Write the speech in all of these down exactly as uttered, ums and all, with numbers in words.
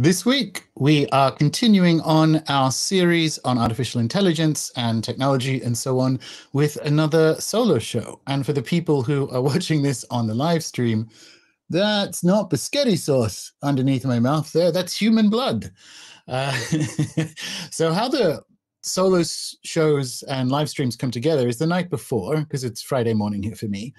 This week, we are continuing on our series on artificial intelligence and technology and so on with another solo show. And for the people who are watching this on the live stream, that's not biscotti sauce underneath my mouth there. That's human blood. Uh, so how the solo shows and live streams come together is the night before, because it's Friday morning here for me.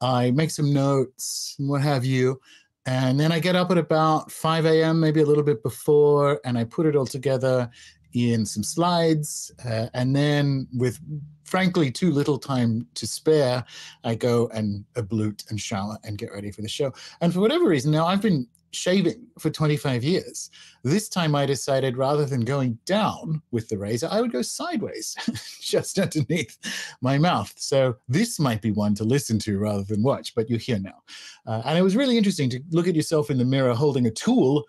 I make some notes and what have you. And then I get up at about five A M, maybe a little bit before, and I put it all together in some slides. Uh, and then with, frankly, too little time to spare, I go and ablute and shower and get ready for the show. And for whatever reason, now I've been shaving for twenty-five years. This time I decided rather than going down with the razor, I would go sideways, just underneath my mouth. So this might be one to listen to rather than watch, but you're here now. Uh, and it was really interesting to look at yourself in the mirror holding a tool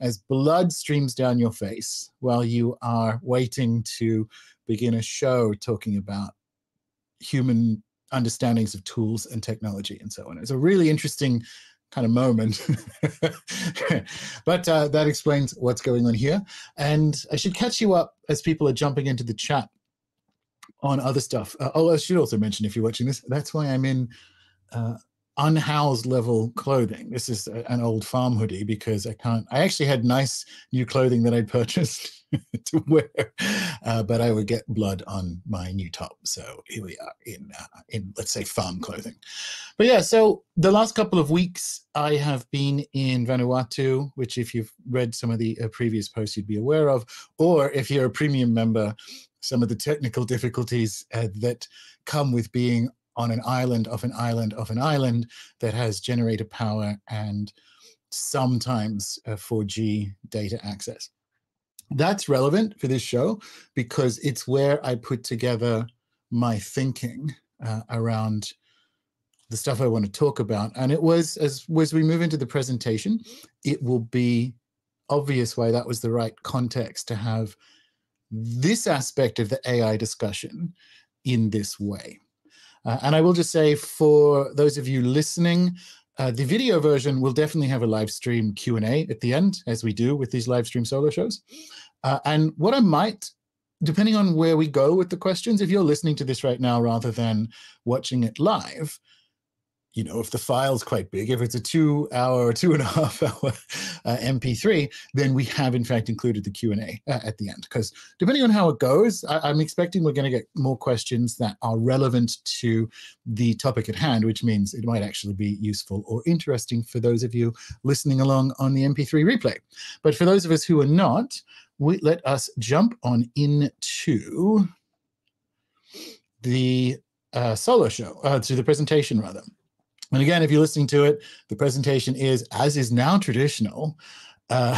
as blood streams down your face while you are waiting to begin a show talking about human understandings of tools and technology and so on. It's a really interesting kind of moment. But uh, that explains what's going on here. And I should catch you up as people are jumping into the chat on other stuff. Uh, oh, I should also mention, if you're watching this, that's why I'm in uh, unhoused level clothing. This is a, an old farm hoodie because I can't, I actually had nice new clothing that I purchased to wear, uh, but I would get blood on my new top. So here we are in, uh, in let's say, farm clothing. But yeah, so the last couple of weeks I have been in Vanuatu, which if you've read some of the uh, previous posts, you'd be aware of, or if you're a premium member, some of the technical difficulties uh, that come with being on an island, off an island, off an island that has generator power and sometimes uh, four G data access. That's relevant for this show because it's where I put together my thinking uh, around the stuff I want to talk about. And it was, as, as we move into the presentation, it will be obvious why that was the right context to have this aspect of the A I discussion in this way. Uh, and I will just say, for those of you listening, Uh, the video version will definitely have a live stream Q and A at the end, as we do with these live stream solo shows. Uh, and what I might, depending on where we go with the questions, if you're listening to this right now rather than watching it live, you know, if the file's quite big, if it's a two hour or two and a half hour uh, M P three, then we have in fact included the Q and A uh, at the end. Because depending on how it goes, I I'm expecting we're going to get more questions that are relevant to the topic at hand, which means it might actually be useful or interesting for those of you listening along on the M P three replay. But for those of us who are not, we, let us jump on into the uh, solo show, uh, to the presentation rather. And again, if you're listening to it, the presentation is, as is now traditional, uh,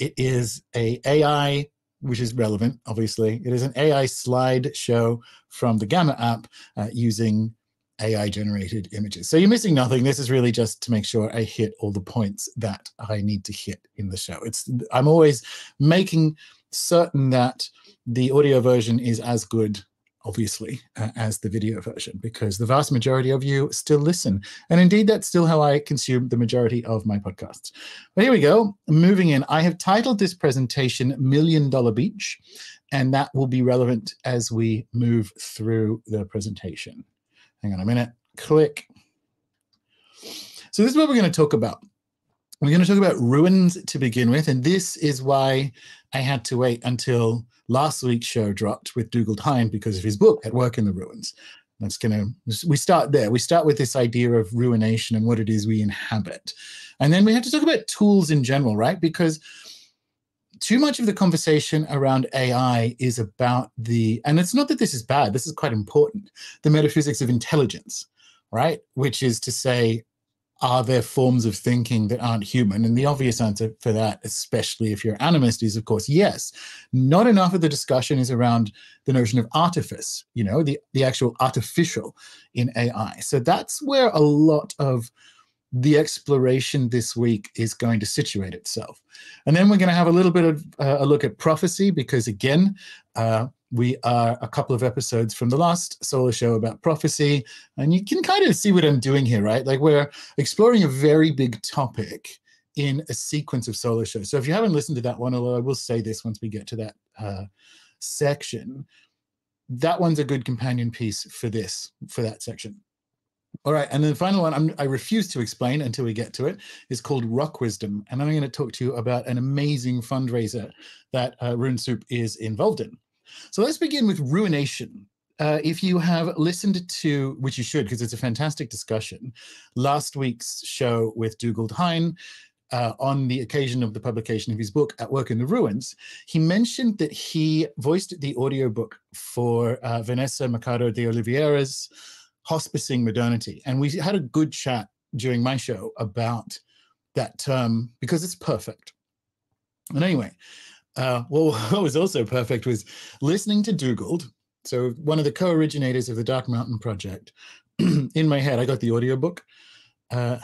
it is a AI, which is relevant, obviously. It is an A I slideshow from the Gamma app uh, using A I-generated images. So you're missing nothing. This is really just to make sure I hit all the points that I need to hit in the show. It's I'm always making certain that the audio version is as good, obviously, uh, as the video version, because the vast majority of you still listen. And indeed, that's still how I consume the majority of my podcasts. But here we go. Moving in. I have titled this presentation Million Dollar Beach, and that will be relevant as we move through the presentation. Hang on a minute. Click. So this is what we're going to talk about. We're going to talk about ruins to begin with, and this is why I had to wait until last week's show dropped with Dugald Hine because of his book, At Work in the Ruins. That's gonna, we start there. We start with this idea of ruination and what it is we inhabit. And then we have to talk about tools in general, right? Because too much of the conversation around A I is about the, and it's not that this is bad, this is quite important, the metaphysics of intelligence, right? Which is to say, are there forms of thinking that aren't human? And the obvious answer for that, especially if you're animist, is, of course, yes. Not enough of the discussion is around the notion of artifice, you know, the, the actual artificial in A I. So that's where a lot of the exploration this week is going to situate itself. And then we're going to have a little bit of uh, a look at prophecy because, again, uh, we are a couple of episodes from the last solo show about prophecy, and you can kind of see what I'm doing here, right? Like, we're exploring a very big topic in a sequence of solo shows. So if you haven't listened to that one, although I will say this once we get to that uh, section, that one's a good companion piece for this, for that section. All right, and then the final one I'm, I refuse to explain until we get to it is called Rock Wisdom, and I'm going to talk to you about an amazing fundraiser that uh, RuneSoup is involved in. So let's begin with Ruination. Uh, if you have listened to, which you should because it's a fantastic discussion, last week's show with Dugald Hine uh, on the occasion of the publication of his book, At Work in the Ruins, he mentioned that he voiced the audiobook for uh, Vanessa Mercado de Oliveira's Hospicing Modernity. And we had a good chat during my show about that term because it's perfect. And anyway, uh, well, what was also perfect was listening to Dugald, so one of the co-originators of the Dark Mountain Project, in my head, I got the audiobook, uh,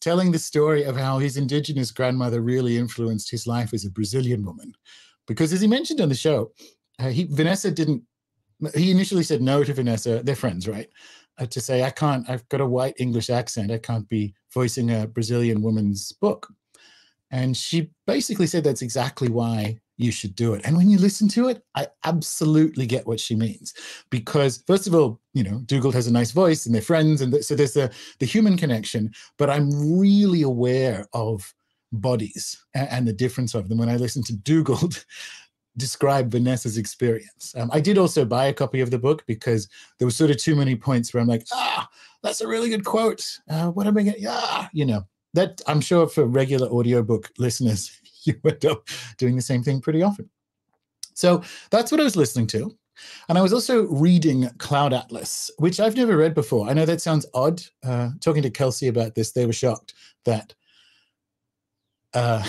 telling the story of how his indigenous grandmother really influenced his life as a Brazilian woman. Because as he mentioned on the show, uh, he, Vanessa didn't, he initially said no to Vanessa, they're friends, right? Uh, to say, I can't, I've got a white English accent, I can't be voicing a Brazilian woman's book. And she basically said that's exactly why you should do it. And when you listen to it, I absolutely get what she means. Because first of all, you know, Dugald has a nice voice and they're friends. And th so there's the, the human connection, but I'm really aware of bodies and, and the difference of them when I listen to Dugald describe Vanessa's experience. Um, I did also buy a copy of the book because there were sort of too many points where I'm like, ah, that's a really good quote. Uh, what am I gonna, ah, you know, that I'm sure for regular audiobook listeners, you end up doing the same thing pretty often. So that's what I was listening to. And I was also reading Cloud Atlas, which I've never read before. I know that sounds odd. Uh, talking to Kelsey about this, they were shocked that uh,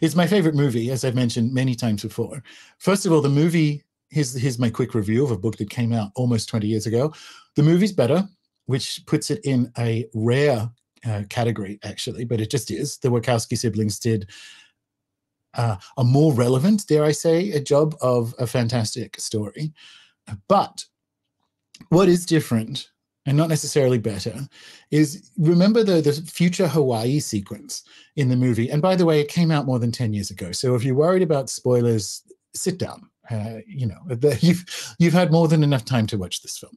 it's my favorite movie, as I've mentioned many times before. First of all, the movie, here's, here's my quick review of a book that came out almost twenty years ago. The movie's better, which puts it in a rare uh, category, actually, but it just is. The Wachowski siblings did Uh, a more relevant, dare I say, a job of a fantastic story. But what is different, and not necessarily better, is remember the, the future Hawaii sequence in the movie. And by the way, it came out more than ten years ago. So if you're worried about spoilers, sit down. Uh, you know, the, you've, you've had more than enough time to watch this film.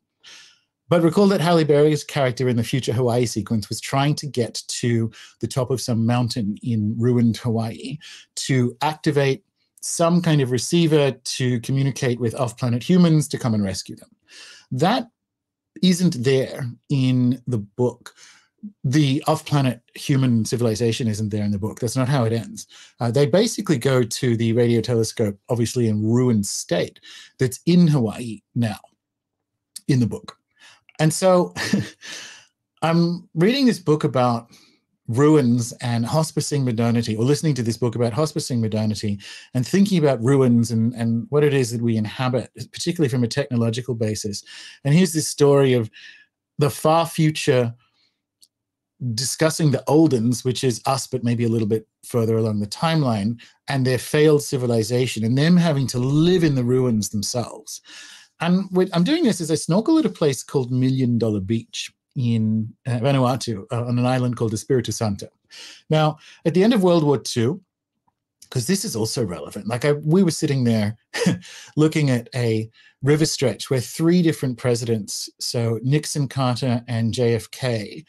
But recall that Halle Berry's character in the future Hawaii sequence was trying to get to the top of some mountain in ruined Hawaii to activate some kind of receiver to communicate with off-planet humans to come and rescue them. That isn't there in the book. The off-planet human civilization isn't there in the book. That's not how it ends. Uh, they basically go to the radio telescope, obviously in ruined state, that's in Hawaii now in the book. And so I'm reading this book about ruins and hospicing modernity, or listening to this book about hospicing modernity, and thinking about ruins and, and what it is that we inhabit, particularly from a technological basis. And here's this story of the far future discussing the Oldens, which is us, but maybe a little bit further along the timeline, and their failed civilization, and them having to live in the ruins themselves. And what I'm doing this is I snorkel at a place called Million Dollar Beach in uh, Vanuatu, uh, on an island called Espiritu Santo. Now, at the end of World War Two, because this is also relevant, like I, we were sitting there looking at a river stretch where three different presidents, so Nixon, Carter, and J F K,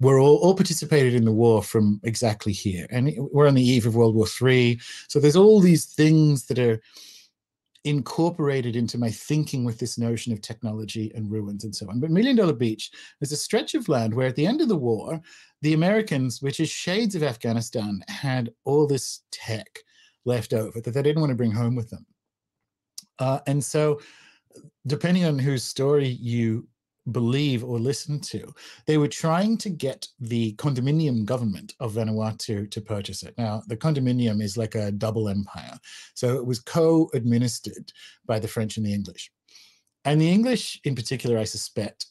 were all, all participated in the war from exactly here. And we're on the eve of World War Three. So there's all these things that are incorporated into my thinking with this notion of technology and ruins and so on. But Million Dollar Beach is a stretch of land where at the end of the war, the Americans, which is shades of Afghanistan, had all this tech left over that they didn't want to bring home with them. Uh, and so depending on whose story you believe or listen to, they were trying to get the condominium government of Vanuatu to purchase it. Now, the condominium is like a double empire. So it was co-administered by the French and the English. And the English in particular, I suspect,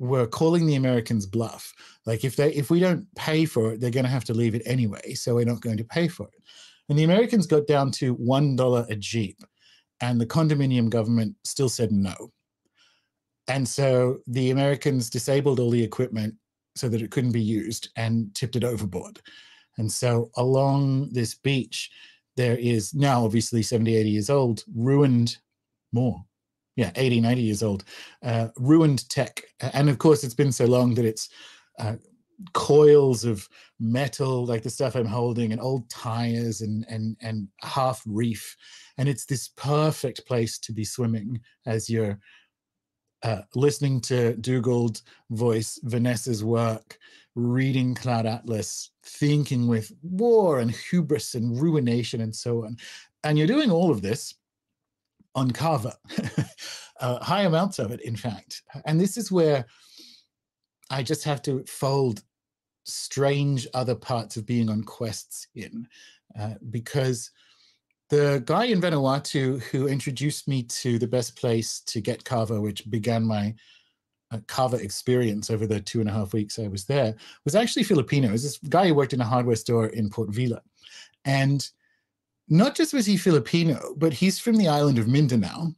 were calling the Americans bluff. Like if they if we don't pay for it, they're going to have to leave it anyway. So we're not going to pay for it. And the Americans got down to one dollar a jeep. And the condominium government still said no. And so the Americans disabled all the equipment so that it couldn't be used and tipped it overboard. And so along this beach, there is now obviously seventy, eighty years old, ruined more. Yeah, eighty, ninety years old, uh, ruined tech. And of course, it's been so long that it's uh, coils of metal, like the stuff I'm holding, and old tires and, and, and half reef. And it's this perfect place to be swimming as you're uh, listening to Dugald voice Vanessa's work, reading Cloud Atlas, thinking with war and hubris and ruination and so on. And you're doing all of this on Kava, uh, high amounts of it, in fact. And this is where I just have to fold strange other parts of being on quests in, uh, because the guy in Vanuatu who introduced me to the best place to get Kava, which began my uh, Kava experience over the two and a half weeks I was there, was actually Filipino. It was this guy who worked in a hardware store in Port Vila. And not just was he Filipino, but he's from the island of Mindanao,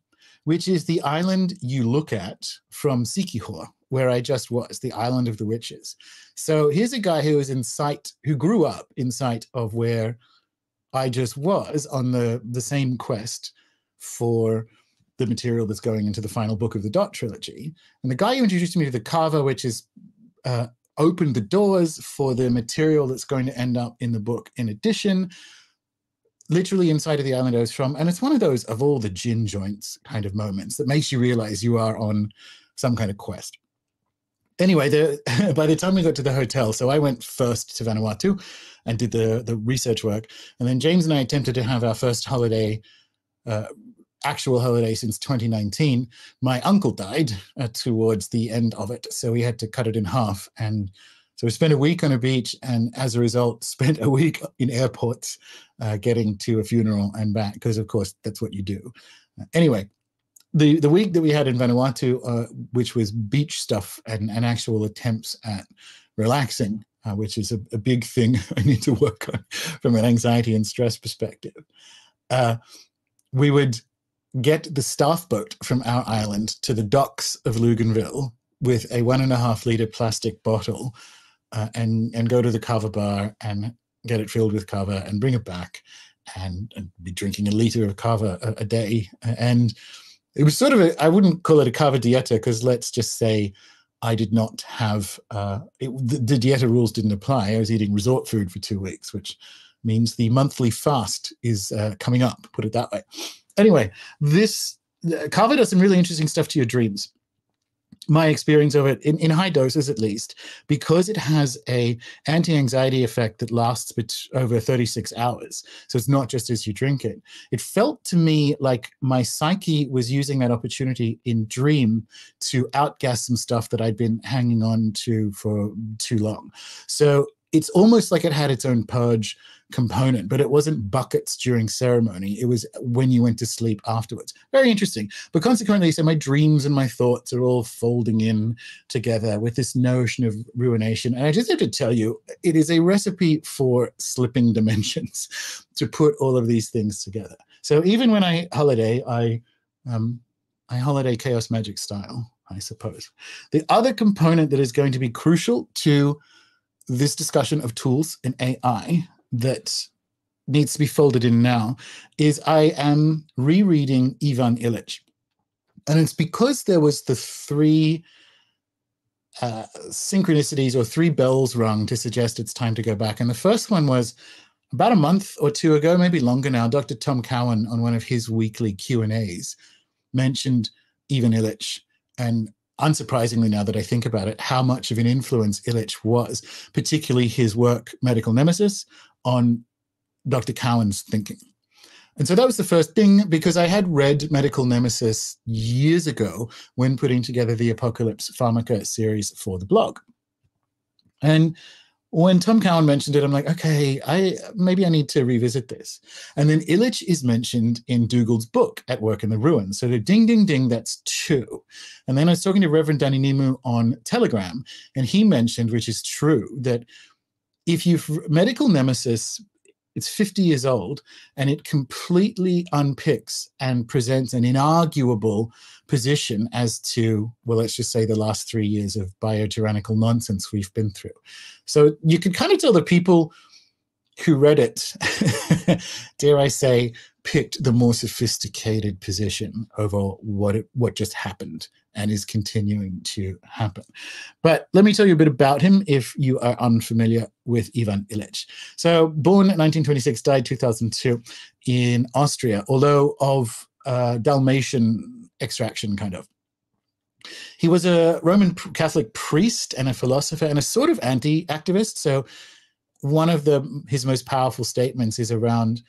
which is the island you look at from Siquijor, where I just was, the island of the witches. So here's a guy who was in sight, who grew up in sight of where I just was on the, the same quest for the material that's going into the final book of the Dot trilogy. And the guy who introduced me to the Kava, which is uh, opened the doors for the material that's going to end up in the book in addition, literally inside of the island I was from. And it's one of those of all the gin joints kind of moments that makes you realize you are on some kind of quest. Anyway, the, by the time we got to the hotel, so I went first to Vanuatu and did the, the research work. And then James and I attempted to have our first holiday, uh, actual holiday since twenty nineteen. My uncle died uh, towards the end of it, so we had to cut it in half. And so we spent a week on a beach and as a result, spent a week in airports uh, getting to a funeral and back, because of course, that's what you do. Uh, anyway. The, the week that we had in Vanuatu, uh, which was beach stuff and, and actual attempts at relaxing, uh, which is a, a big thing I need to work on from an anxiety and stress perspective, uh, we would get the staff boat from our island to the docks of Luganville with a one and a half litre plastic bottle uh, and, and go to the Kava bar and get it filled with Kava and bring it back and, and be drinking a litre of Kava a, a day. And it was sort of a, I wouldn't call it a Kava dieta, because let's just say I did not have, uh, it, the, the dieta rules didn't apply. I was eating resort food for two weeks, which means the monthly fast is uh, coming up, put it that way. Anyway, this, uh, Kava does some really interesting stuff to your dreams. My experience of it, in, in high doses at least, because it has a anti-anxiety effect that lasts over thirty-six hours. So it's not just as you drink it. It felt to me like my psyche was using that opportunity in dream to outgas some stuff that I'd been hanging on to for too long. So it's almost like it had its own purge component, but it wasn't buckets during ceremony. It was when you went to sleep afterwards. Very interesting. But consequently, so my dreams and my thoughts are all folding in together with this notion of ruination. And I just have to tell you, it is a recipe for slipping dimensions to put all of these things together. So even when I holiday, I, um, I holiday chaos magic style, I suppose. The other component that is going to be crucial to this discussion of tools and A I that needs to be folded in now is I am rereading Ivan Illich. And it's because there was the three uh, synchronicities or three bells rung to suggest it's time to go back. And the first one was about a month or two ago, maybe longer now, Doctor Tom Cowan on one of his weekly Q and A's mentioned Ivan Illich, and unsurprisingly, now that I think about it, how much of an influence Illich was, particularly his work, Medical Nemesis, on Doctor Cowan's thinking. And so that was the first thing, because I had read Medical Nemesis years ago when putting together the Apocalypse Pharmaca series for the blog. And when Tom Cowan mentioned it, I'm like, okay, I maybe I need to revisit this. And then Illich is mentioned in Dugald's book, At Work in the Ruins. So the ding, ding, ding, that's two. And then I was talking to Reverend Danny Nemu on Telegram, and he mentioned, which is true, that if you've Medical Nemesis, it's fifty years old, and it completely unpicks and presents an inarguable position as to, well, let's just say the last three years of biotyrannical nonsense we've been through. So you could kind of tell the people who read it, dare I say, picked the more sophisticated position over what it, what just happened and is continuing to happen. But let me tell you a bit about him if you are unfamiliar with Ivan Illich. So born in nineteen twenty-six, died two thousand two in Austria, although of uh, Dalmatian extraction, kind of. He was a Roman Catholic priest and a philosopher and a sort of anti-activist. So one of the, his most powerful statements is around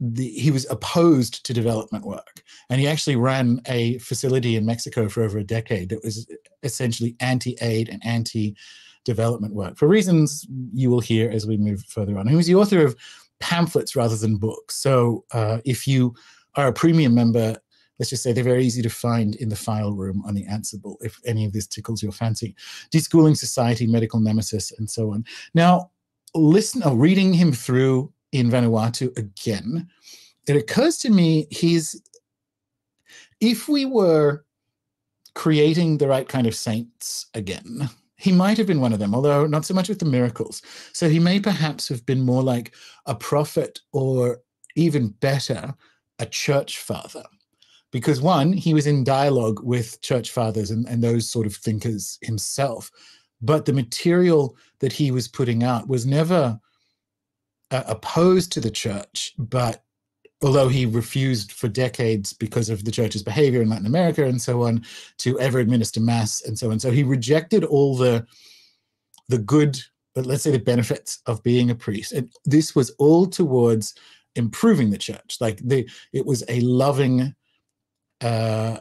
the, he was opposed to development work. And he actually ran a facility in Mexico for over a decade that was essentially anti-aid and anti-development work for reasons you will hear as we move further on. He was the author of pamphlets rather than books. So uh, if you are a premium member, let's just say they're very easy to find in the file room on the Ansible, if any of this tickles your fancy. Deschooling Society, Medical Nemesis, and so on. Now, listen, oh, reading him through in Vanuatu again, it occurs to me he's, if we were creating the right kind of saints again, he might have been one of them, although not so much with the miracles. So he may perhaps have been more like a prophet or even better, a church father. Because one, he was in dialogue with church fathers and, and those sort of thinkers himself. But the material that he was putting out was never uh, opposed to the church, but although he refused for decades because of the church's behavior in Latin America and so on to ever administer mass and so on. So he rejected all the, the good, but let's say the benefits of being a priest. And this was all towards improving the church. Like the, it was a loving... Uh,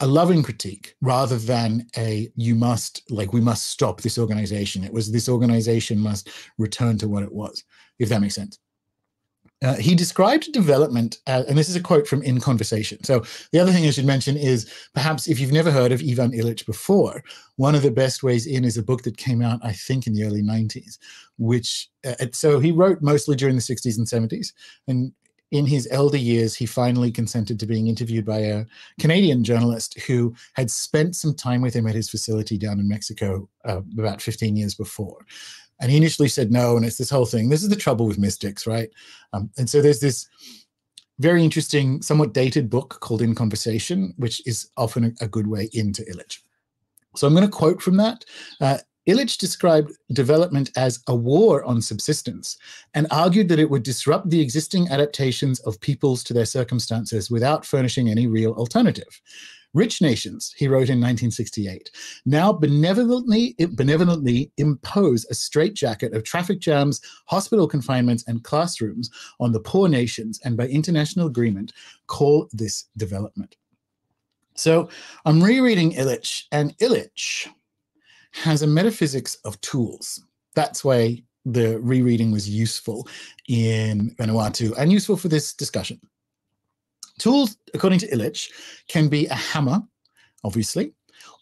a loving critique rather than a you must, like we must stop this organization. It was this organization must return to what it was, if that makes sense. Uh, he described development, as, and this is a quote from In Conversation. So the other thing I should mention is perhaps if you've never heard of Ivan Illich before, one of the best ways in is a book that came out, I think, in the early nineties, which, uh, so he wrote mostly during the sixties and seventies. And in his elder years, he finally consented to being interviewed by a Canadian journalist who had spent some time with him at his facility down in Mexico uh, about fifteen years before. And he initially said no, and it's this whole thing. This is the trouble with mystics, right? Um, and so there's this very interesting, somewhat dated book called In Conversation, which is often a, a good way into Illich. So I'm going to quote from that. Uh, Illich described development as a war on subsistence and argued that it would disrupt the existing adaptations of peoples to their circumstances without furnishing any real alternative. Rich nations, he wrote in nineteen sixty-eight, now benevolently, benevolently impose a straitjacket of traffic jams, hospital confinements, and classrooms on the poor nations, and by international agreement, call this development. So I'm rereading Illich, and Illich has a metaphysics of tools. That's why the rereading was useful in Vanuatu and useful for this discussion. Tools, according to Illich, can be a hammer, obviously,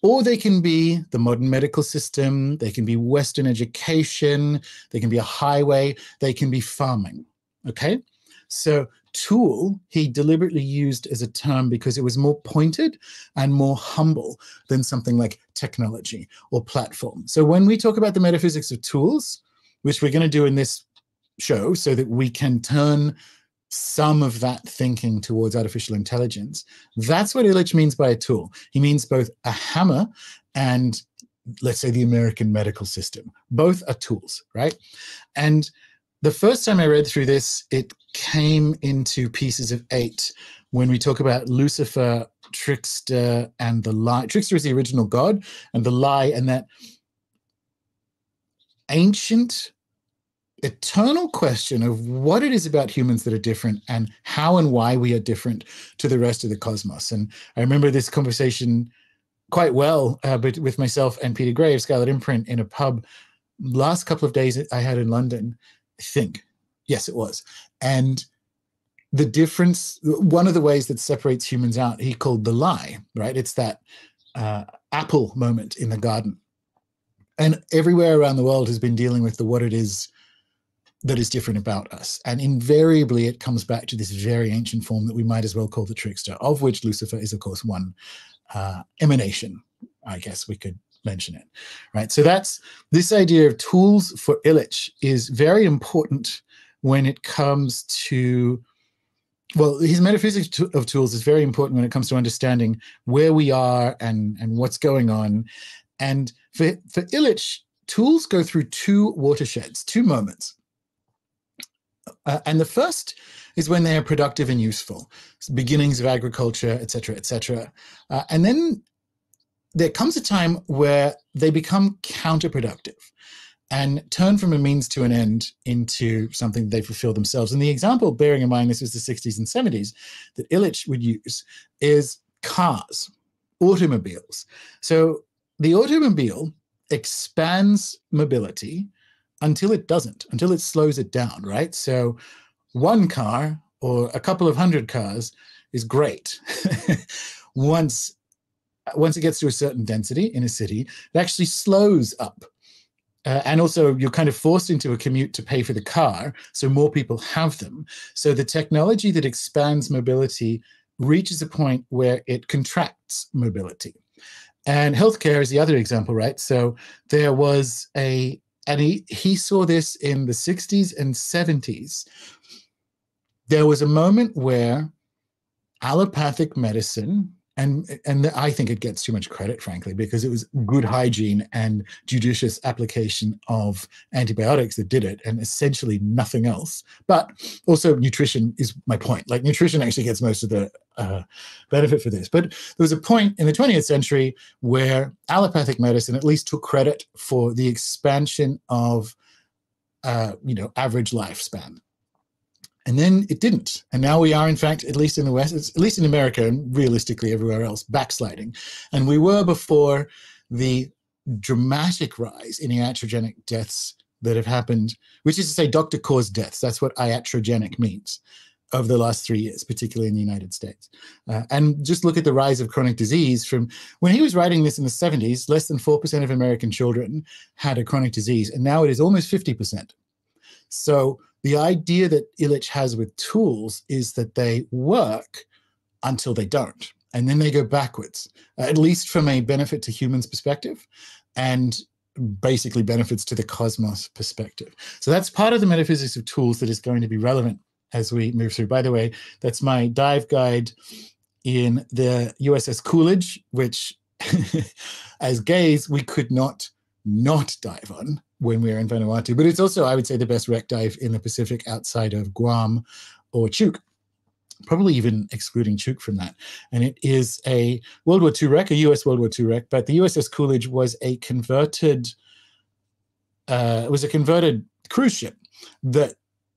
or they can be the modern medical system, they can be Western education, they can be a highway, they can be farming, okay? So tool he deliberately used as a term because it was more pointed and more humble than something like technology or platform. So when we talk about the metaphysics of tools, which we're going to do in this show so that we can turn some of that thinking towards artificial intelligence, that's what Illich means by a tool. He means both a hammer and, let's say, the American medical system. Both are tools, right? And the first time I read through this, it came into pieces of eight when we talk about Lucifer, Trickster, and the Lie. Trickster is the original god, and the Lie, and that ancient, eternal question of what it is about humans that are different and how and why we are different to the rest of the cosmos. And I remember this conversation quite well uh, but with myself and Peter Gray of Scarlet Imprint in a pub last couple of days I had in London. I think, yes, it was. And the difference, one of the ways that separates humans out, he called the Lie, right? It's that uh, apple moment in the garden. And everywhere around the world has been dealing with the what it is that is different about us. And invariably, it comes back to this very ancient form that we might as well call the trickster, of which Lucifer is, of course, one uh, emanation, I guess we could mention it, right? So that's this idea of tools for Illich is very important when it comes to, well, his metaphysics of tools is very important when it comes to understanding where we are and, and what's going on. And for, for Illich, tools go through two watersheds, two moments. Uh, and the first is when they are productive and useful, so beginnings of agriculture, et cetera, et cetera. Uh, and then there comes a time where they become counterproductive and turn from a means to an end into something they fulfill themselves. And the example, bearing in mind this was the sixties and seventies, that Illich would use is cars, automobiles. So the automobile expands mobility until it doesn't, until it slows it down, right? So one car or a couple of hundred cars is great. once, once it gets to a certain density in a city, it actually slows up. Uh, and also you're kind of forced into a commute to pay for the car, so more people have them. So the technology that expands mobility reaches a point where it contracts mobility. And healthcare is the other example, right? So there was a, and he, he saw this in the sixties and seventies. There was a moment where allopathic medicine, and, and I think it gets too much credit, frankly, because it was good hygiene and judicious application of antibiotics that did it, and essentially nothing else. But also nutrition is my point. Like nutrition actually gets most of the uh, benefit for this. But there was a point in the twentieth century where allopathic medicine at least took credit for the expansion of, uh, you know, average lifespan. And then it didn't. And now we are, in fact, at least in the West, at least in America and realistically everywhere else, backsliding. And we were before the dramatic rise in iatrogenic deaths that have happened, which is to say doctor-caused deaths. That's what iatrogenic means over the last three years, particularly in the United States. Uh, and just look at the rise of chronic disease from when he was writing this in the seventies, less than four percent of American children had a chronic disease. And now it is almost fifty percent. So the idea that Illich has with tools is that they work until they don't, and then they go backwards, at least from a benefit to humans perspective and basically benefits to the cosmos perspective. So that's part of the metaphysics of tools that is going to be relevant as we move through. By the way, that's my dive guide in the U S S Coolidge, which as gays, we could not not dive on when we were in Vanuatu, but it's also, I would say, the best wreck dive in the Pacific outside of Guam or Chuuk, probably even excluding Chuuk from that. And it is a World War Two wreck, a U S World War Two wreck, but the U S S Coolidge was a converted, uh, was a converted cruise ship that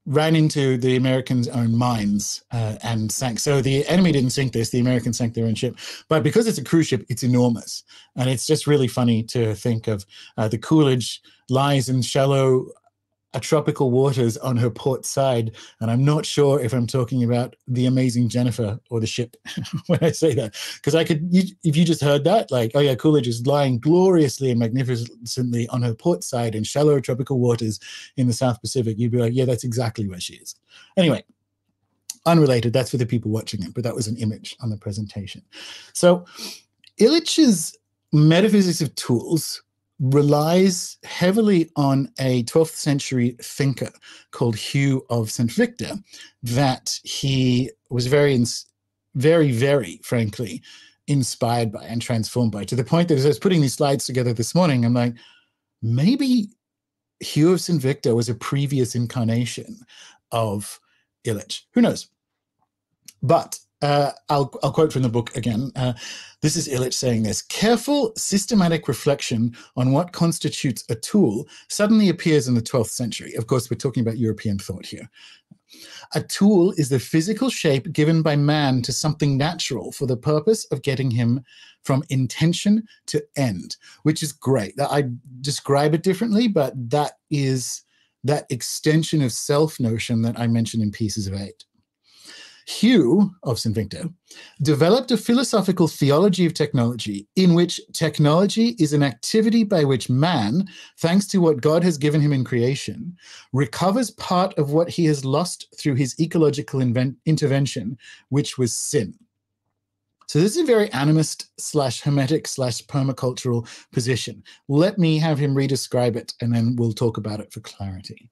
ran into the Americans' own mines uh, and sank. So the enemy didn't sink this, the Americans sank their own ship. But because it's a cruise ship, it's enormous. And it's just really funny to think of uh, the Coolidge lies in shallow uh, tropical waters on her port side. And I'm not sure if I'm talking about the Amazing Jennifer or the ship when I say that. Because I could, you, if you just heard that, like, oh yeah, Coolidge is lying gloriously and magnificently on her port side in shallow tropical waters in the South Pacific, you'd be like, yeah, that's exactly where she is. Anyway, unrelated, that's for the people watching it, but that was an image on the presentation. So Illich's metaphysics of tools relies heavily on a twelfth century thinker called Hugh of Saint Victor that he was very, very, very, frankly, inspired by and transformed by, to the point that as I was putting these slides together this morning, I'm like, maybe Hugh of Saint Victor was a previous incarnation of Illich. Who knows? But Uh, I'll, I'll quote from the book again. Uh, this is Illich saying this. Careful, systematic reflection on what constitutes a tool suddenly appears in the twelfth century. Of course, we're talking about European thought here. A tool is the physical shape given by man to something natural for the purpose of getting him from intention to end, which is great. I describe it differently, but that is that extension of self-notion that I mentioned in Pieces of Eight. Hugh of Saint Victor developed a philosophical theology of technology in which technology is an activity by which man, thanks to what God has given him in creation, recovers part of what he has lost through his ecological intervention, which was sin. So this is a very animist slash hermetic slash permacultural position. Let me have him redescribe it, and then we'll talk about it for clarity.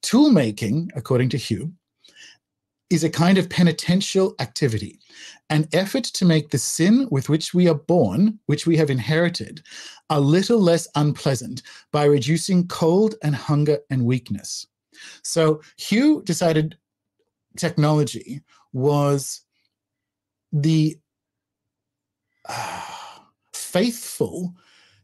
Tool making, according to Hugh, is a kind of penitential activity, an effort to make the sin with which we are born, which we have inherited, a little less unpleasant by reducing cold and hunger and weakness. So Hugh decided technology was the uh, faithful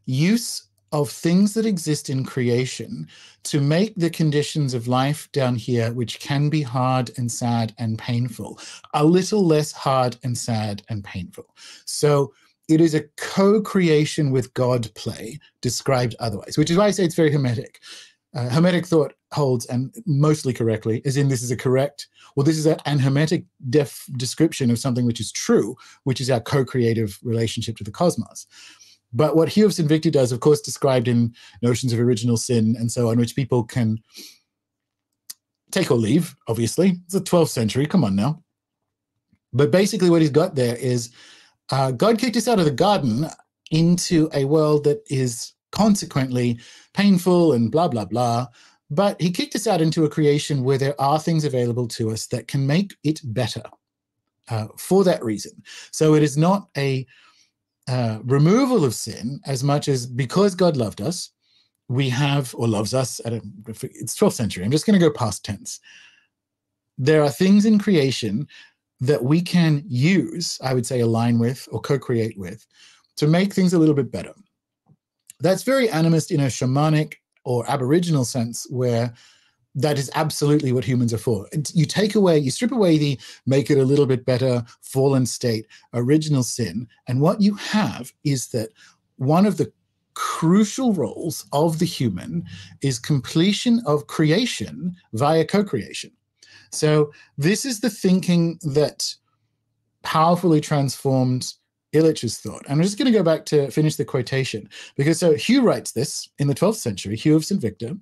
use of things that exist in creation to make the conditions of life down here, which can be hard and sad and painful, a little less hard and sad and painful. So it is a co-creation with God play described otherwise, which is why I say it's very hermetic. Uh, hermetic thought holds, and mostly correctly, as in this is a correct, well, this is a, an hermetic def description of something which is true, which is our co-creative relationship to the cosmos. But what Hugh of Saint Victor does, of course, described in notions of original sin and so on, which people can take or leave, obviously. It's the twelfth century, come on now. But basically what he's got there is uh, God kicked us out of the garden into a world that is consequently painful and blah, blah, blah. But he kicked us out into a creation where there are things available to us that can make it better uh, for that reason. So it is not a... Uh, removal of sin as much as because God loved us, we have, or loves us, I don't, it's twelfth century, I'm just going to go past tense. There are things in creation that we can use, I would say align with or co-create with, to make things a little bit better. That's very animist in a shamanic or aboriginal sense, where that is absolutely what humans are for. You take away, you strip away the make it a little bit better, fallen state, original sin. And what you have is that one of the crucial roles of the human is completion of creation via co-creation. So this is the thinking that powerfully transformed Illich's thought. And I'm just going to go back to finish the quotation, because so Hugh writes this in the twelfth century, Hugh of Saint Victor.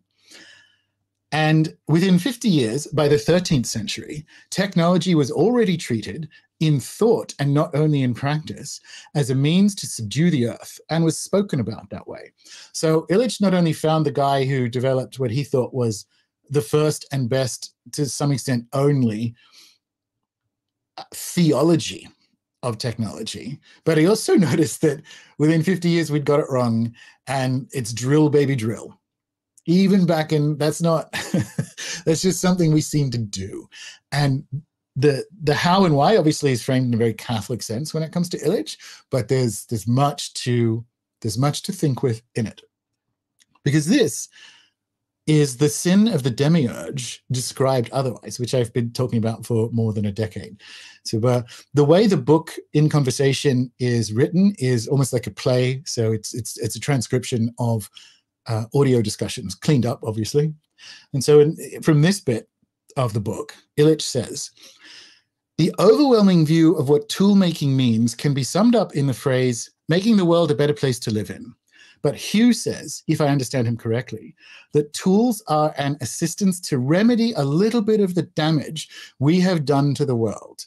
And within fifty years, by the thirteenth century, technology was already treated in thought and not only in practice as a means to subdue the earth, and was spoken about that way. So Illich not only found the guy who developed what he thought was the first and best, to some extent only, theology of technology, but he also noticed that within fifty years we'd got it wrong, and it's drill, baby, drill. Even back in, that's not, that's just something we seem to do. And the the how and why obviously is framed in a very Catholic sense when it comes to Illich, but there's there's much to there's much to think with in it. Because this is the sin of the demiurge described otherwise, which I've been talking about for more than a decade. So uh, the way the book In Conversation is written is almost like a play. So it's it's it's a transcription of Uh, audio discussions, cleaned up, obviously. And so in, from this bit of the book, Illich says, the overwhelming view of what tool making means can be summed up in the phrase, making the world a better place to live in. But Hugh says, if I understand him correctly, that tools are an assistance to remedy a little bit of the damage we have done to the world.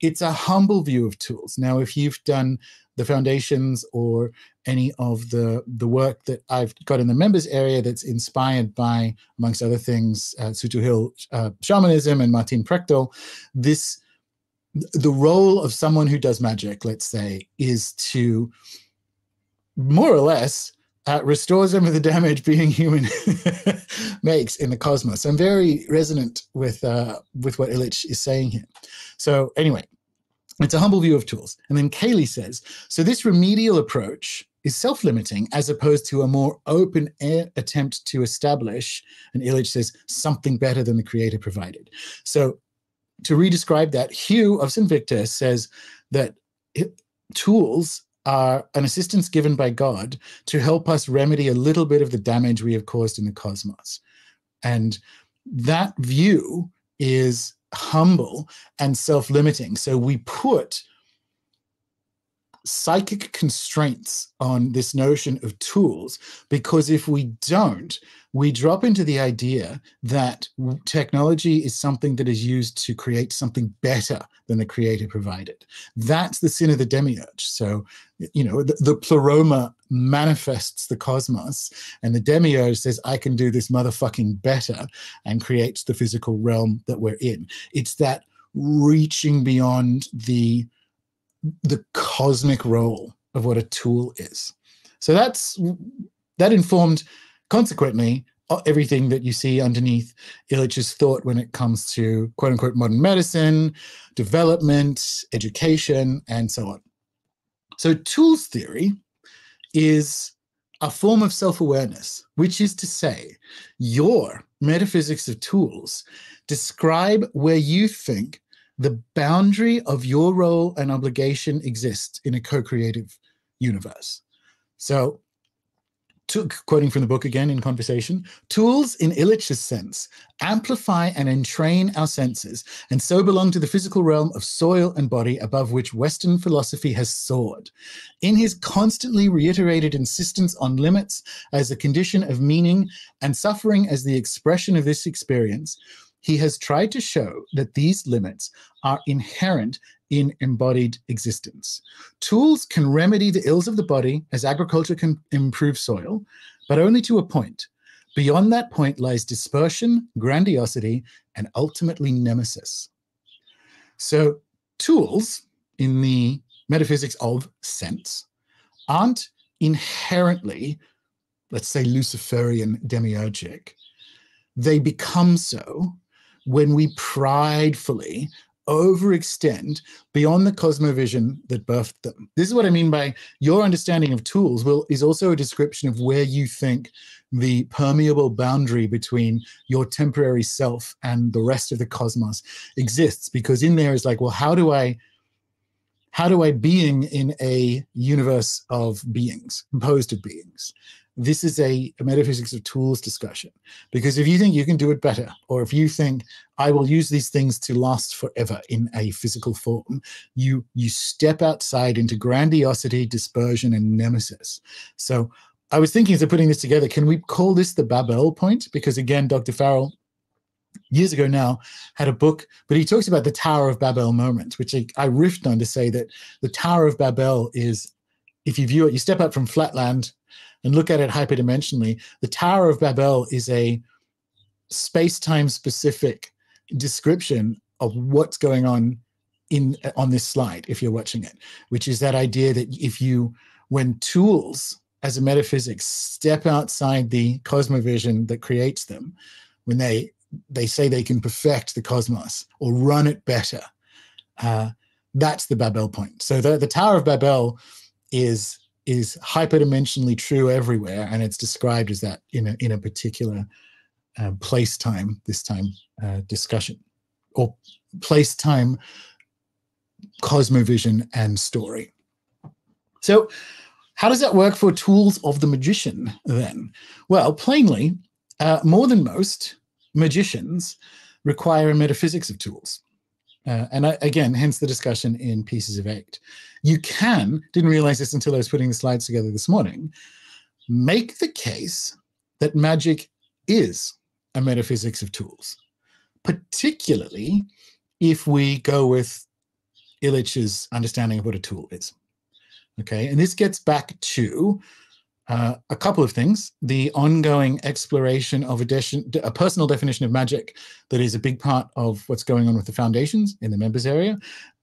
It's a humble view of tools. Now, if you've done the foundations or any of the, the work that I've got in the members area that's inspired by, amongst other things, uh, Sutu Hill uh, shamanism and Martin Prechtl, this, the role of someone who does magic, let's say, is to more or less uh, restore some of the damage being human makes in the cosmos. I'm very resonant with, uh, with what Illich is saying here. So anyway, it's a humble view of tools. And then Kaylee says, so this remedial approach is self-limiting as opposed to a more open air attempt to establish, and Illich says, something better than the creator provided. So to redescribe that, Hugh of Saint Victor says that it, tools are an assistance given by God to help us remedy a little bit of the damage we have caused in the cosmos. And that view is humble and self-limiting. So we put psychic constraints on this notion of tools, because if we don't, we drop into the idea that technology is something that is used to create something better than the creator provided. That's the sin of the demiurge. So, you know, the, the pleroma manifests the cosmos, and the demiurge says, I can do this motherfucking better, and creates the physical realm that we're in. It's that reaching beyond the the cosmic role of what a tool is. So that's that informed, consequently, everything that you see underneath Illich's thought when it comes to quote-unquote modern medicine, development, education, and so on. So tools theory is a form of self-awareness, which is to say, your metaphysics of tools describe where you think the boundary of your role and obligation exists in a co-creative universe. So, to, quoting from the book again in Conversation, tools in Illich's sense amplify and entrain our senses and so belong to the physical realm of soil and body above which Western philosophy has soared. In his constantly reiterated insistence on limits as a condition of meaning and suffering as the expression of this experience, he has tried to show that these limits are inherent in embodied existence. Tools can remedy the ills of the body as agriculture can improve soil, but only to a point. Beyond that point lies dispersion, grandiosity, and ultimately nemesis. So tools, in the metaphysics of sense, aren't inherently, let's say, Luciferian demiurgic. They become so when we pridefully overextend beyond the cosmovision that birthed them. This is what I mean by your understanding of tools will, is also a description of where you think the permeable boundary between your temporary self and the rest of the cosmos exists. Because in there is like, well, how do I, how do I being in a universe of beings, composed of beings? This is a, a metaphysics of tools discussion, because if you think you can do it better, or if you think I will use these things to last forever in a physical form, you, you step outside into grandiosity, dispersion, and nemesis. So I was thinking as I'm putting this together, can we call this the Babel point? Because again, Doctor Farrell, years ago now, had a book, but he talks about the Tower of Babel moment, which I, I riffed on to say that the Tower of Babel is, if you view it, you step out from flatland and look at it hyperdimensionally, the Tower of Babel is a space-time specific description of what's going on in on this slide, if you're watching it, which is that idea that if you, when tools as a metaphysics step outside the cosmovision that creates them, when they, they say they can perfect the cosmos or run it better, uh, that's the Babel point. So the, the Tower of Babel is... is hyperdimensionally true everywhere, and it's described as that in a, in a particular uh, place-time, this time uh, discussion, or place-time cosmovision and story. So how does that work for tools of the magician then? Well, plainly, uh, more than most, magicians require a metaphysics of tools. Uh, and I, again, hence the discussion in Pieces of Eight. You can, didn't realize this until I was putting the slides together this morning, make the case that magic is a metaphysics of tools, particularly if we go with Illich's understanding of what a tool is. Okay, and this gets back to uh, a couple of things. The ongoing exploration of a, de a personal definition of magic that is a big part of what's going on with the foundations in the members area,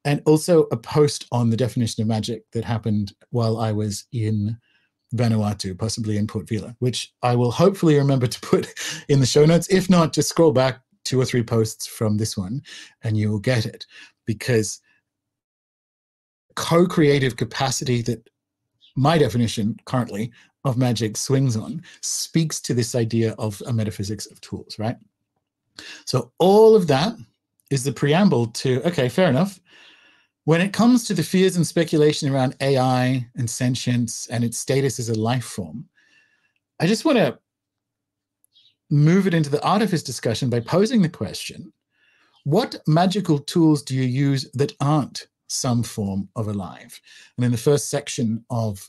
and also a post on the definition of magic that happened while I was in Vanuatu, possibly in Port Vila, which I will hopefully remember to put in the show notes. If not, just scroll back two or three posts from this one and you will get it, because co-creative capacity that my definition currently of magic swings on speaks to this idea of a metaphysics of tools, right? So all of that is the preamble to, okay, fair enough. When it comes to the fears and speculation around A I and sentience and its status as a life form, I just want to move it into the artifice discussion by posing the question, what magical tools do you use that aren't some form of alive. And in the first section of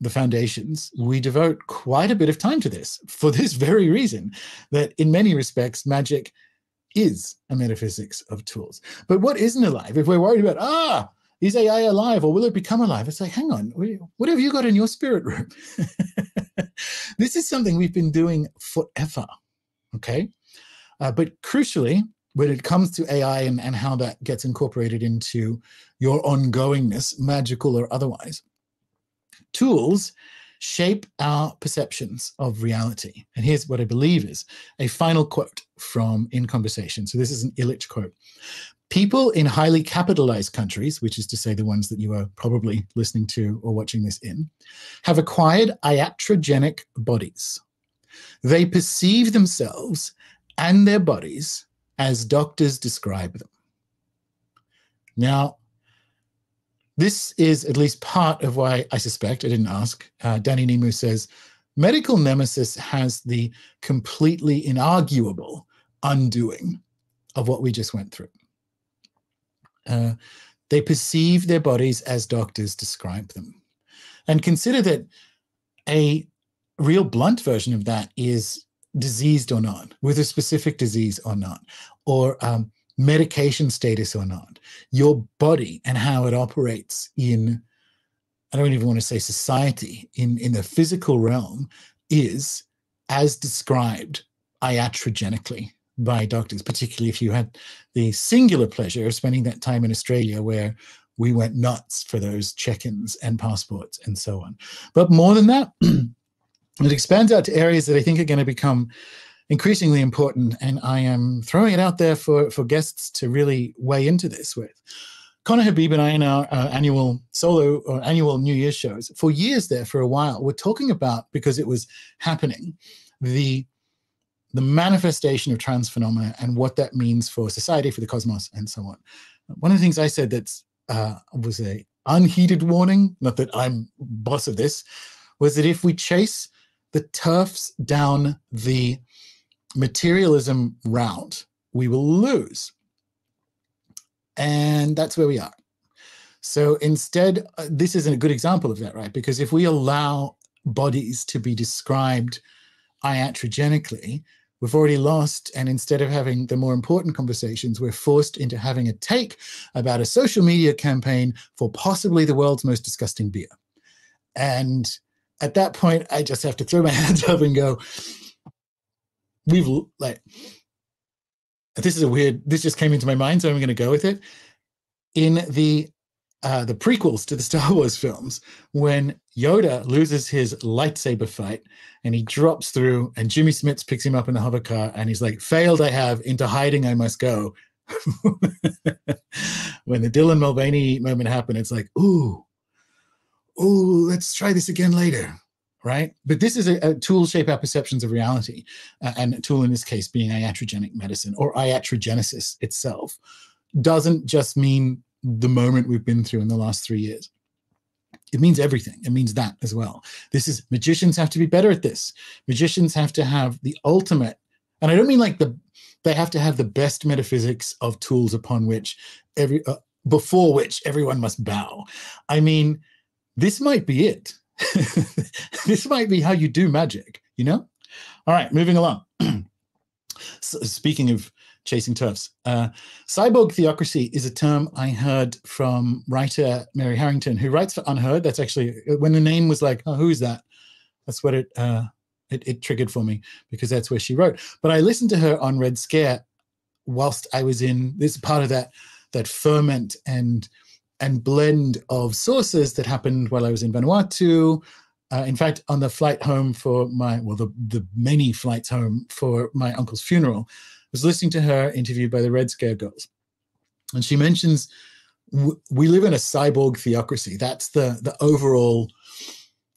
the Foundations, we devote quite a bit of time to this for this very reason, that in many respects, magic is a metaphysics of tools. But what isn't alive? If we're worried about, ah, is A I alive or will it become alive? It's like, hang on, what have you got in your spirit room? This is something we've been doing forever, okay? Uh, but crucially, when it comes to A I and, and how that gets incorporated into your ongoingness, magical or otherwise, tools shape our perceptions of reality. And here's what I believe is a final quote from In Conversation. So this is an Illich quote. People in highly capitalized countries, which is to say the ones that you are probably listening to or watching this in, have acquired iatrogenic bodies. They perceive themselves and their bodies as doctors describe them. Now, this is at least part of why I suspect, I didn't ask, uh, Danny Nemu says, medical nemesis has the completely inarguable undoing of what we just went through. Uh, they perceive their bodies as doctors describe them. And consider that a real blunt version of that is diseased or not, with a specific disease or not, or um, medication status or not. Your body and how it operates in, I don't even want to say society, in, in the physical realm is as described iatrogenically by doctors, particularly if you had the singular pleasure of spending that time in Australia where we went nuts for those check-ins and passports and so on. But more than that, it expands out to areas that I think are going to become increasingly important, and I am throwing it out there for, for guests to really weigh into this with. Connor Habib and I, in our uh, annual solo or annual New Year's shows, for years there, for a while, we're talking about, because it was happening, the the manifestation of trans phenomena and what that means for society, for the cosmos, and so on. One of the things I said that uh, was an unheeded warning, not that I'm boss of this, was that if we chase the turfs down the materialism route, we will lose. And that's where we are. So instead, uh, this isn't a good example of that, right? Because if we allow bodies to be described iatrogenically, we've already lost, and instead of having the more important conversations, we're forced into having a take about a social media campaign for possibly the world's most disgusting beer. And at that point, I just have to throw my hands up and go, we've, like, this is a weird, this just came into my mind, so I'm going to go with it. In the uh, the prequels to the Star Wars films, when Yoda loses his lightsaber fight and he drops through and Jimmy Smits picks him up in the hover car and he's like, failed I have, into hiding I must go. When the Dylan Mulvaney moment happened, it's like, ooh, ooh, let's try this again later, right? But this is a, a tool to shape our perceptions of reality, uh, and a tool in this case being iatrogenic medicine, or iatrogenesis itself, doesn't just mean the moment we've been through in the last three years. It means everything. It means that as well. This is, magicians have to be better at this. Magicians have to have the ultimate, and I don't mean like the, they have to have the best metaphysics of tools upon which every, uh, before which everyone must bow. I mean, this might be it. This might be how you do magic, you know? All right, moving along. So, speaking of chasing turfs, uh, cyborg theocracy is a term I heard from writer Mary Harrington, who writes for Unheard. That's actually, when the name was like, oh, who's that? That's what it, uh, it, it triggered for me, because that's where she wrote. But I listened to her on Red Scare whilst I was in this part of that, that ferment and and blend of sources that happened while I was in Vanuatu. Uh, in fact, on the flight home for my, well, the, the many flights home for my uncle's funeral, I was listening to her interviewed by the Red Scare girls. And she mentions, w we live in a cyborg theocracy. That's the, the overall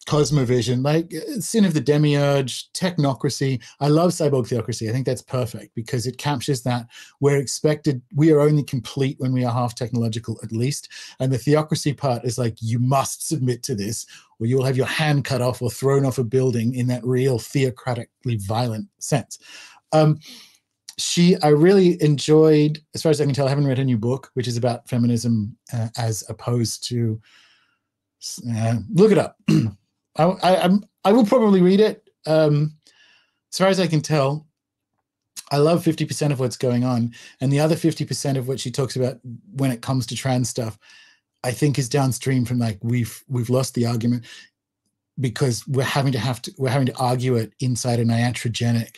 cosmovision, like sin of the demiurge, technocracy. I love cyborg theocracy. I think that's perfect because it captures that we're expected, we are only complete when we are half technological at least. And the theocracy part is like, you must submit to this or you will have your hand cut off or thrown off a building in that real theocratically violent sense. Um, she, I really enjoyed, as far as I can tell, I haven't read her new book, which is about feminism uh, as opposed to, uh, look it up. I, I, I'm, I will probably read it. Um, as far as I can tell, I love fifty percent of what's going on. And the other fifty percent of what she talks about when it comes to trans stuff, I think is downstream from like, we've, we've lost the argument because we're having to have to, we're having to argue it inside an iatrogenic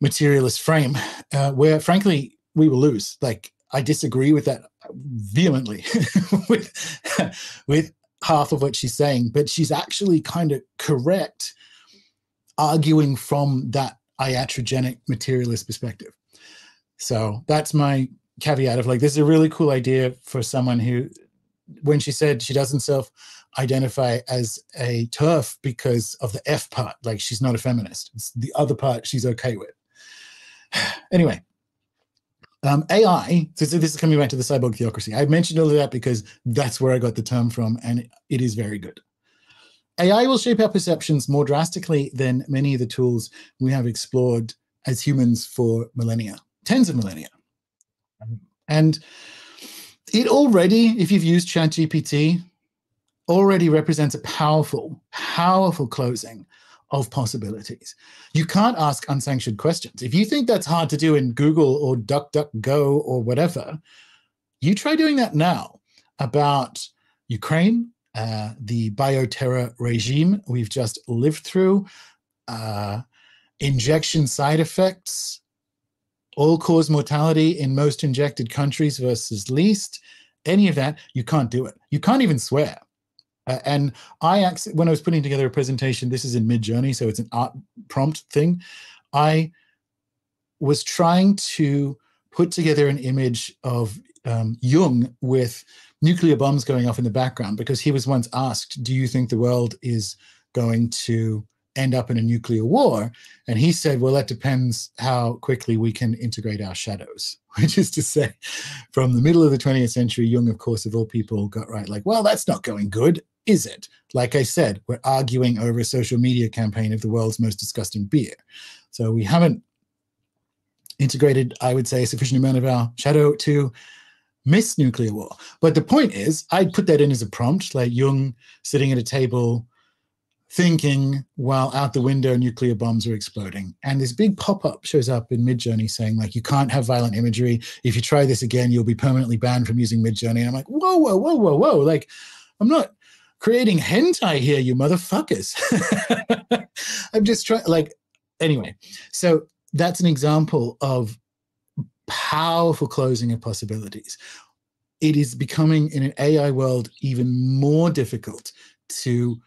materialist frame uh, where frankly, we will lose. Like I disagree with that vehemently with, with half of what she's saying, but she's actually kind of correct arguing from that iatrogenic materialist perspective. So that's my caveat of like, this is a really cool idea for someone who, when she said she doesn't self-identify as a TERF because of the F part, like she's not a feminist. It's the other part she's okay with. Anyway, um, A I, so, so this is coming back to the cyborg theocracy. I mentioned all of that because that's where I got the term from and it is very good. A I will shape our perceptions more drastically than many of the tools we have explored as humans for millennia, tens of millennia. And it already, if you've used ChatGPT, already represents a powerful, powerful closing of possibilities. You can't ask unsanctioned questions. If you think that's hard to do in Google or DuckDuckGo or whatever, you try doing that now about Ukraine, Uh, the bioterror regime we've just lived through, uh, injection side effects, all-cause mortality in most injected countries versus least, any of that, you can't do it. You can't even swear. Uh, and I, when I was putting together a presentation, this is in Midjourney, so it's an art prompt thing, I was trying to put together an image of um, Jung with nuclear bombs going off in the background because he was once asked, do you think the world is going to end up in a nuclear war? And he said, well, that depends how quickly we can integrate our shadows, which is to say from the middle of the twentieth century, Jung, of course, of all people got right, like, well, that's not going good, is it? Like I said, we're arguing over a social media campaign of the world's most disgusting beer. So we haven't integrated, I would say, a sufficient amount of our shadow to miss nuclear war. But the point is, I put that in as a prompt, like Jung sitting at a table thinking while out the window nuclear bombs are exploding. And this big pop-up shows up in Midjourney saying, like, you can't have violent imagery. If you try this again, you'll be permanently banned from using Midjourney. And I'm like, whoa, whoa, whoa, whoa, whoa. Like, I'm not creating hentai here, you motherfuckers. I'm just trying, like, anyway. So that's an example of powerful closing of possibilities. It is becoming in an A I world even more difficult to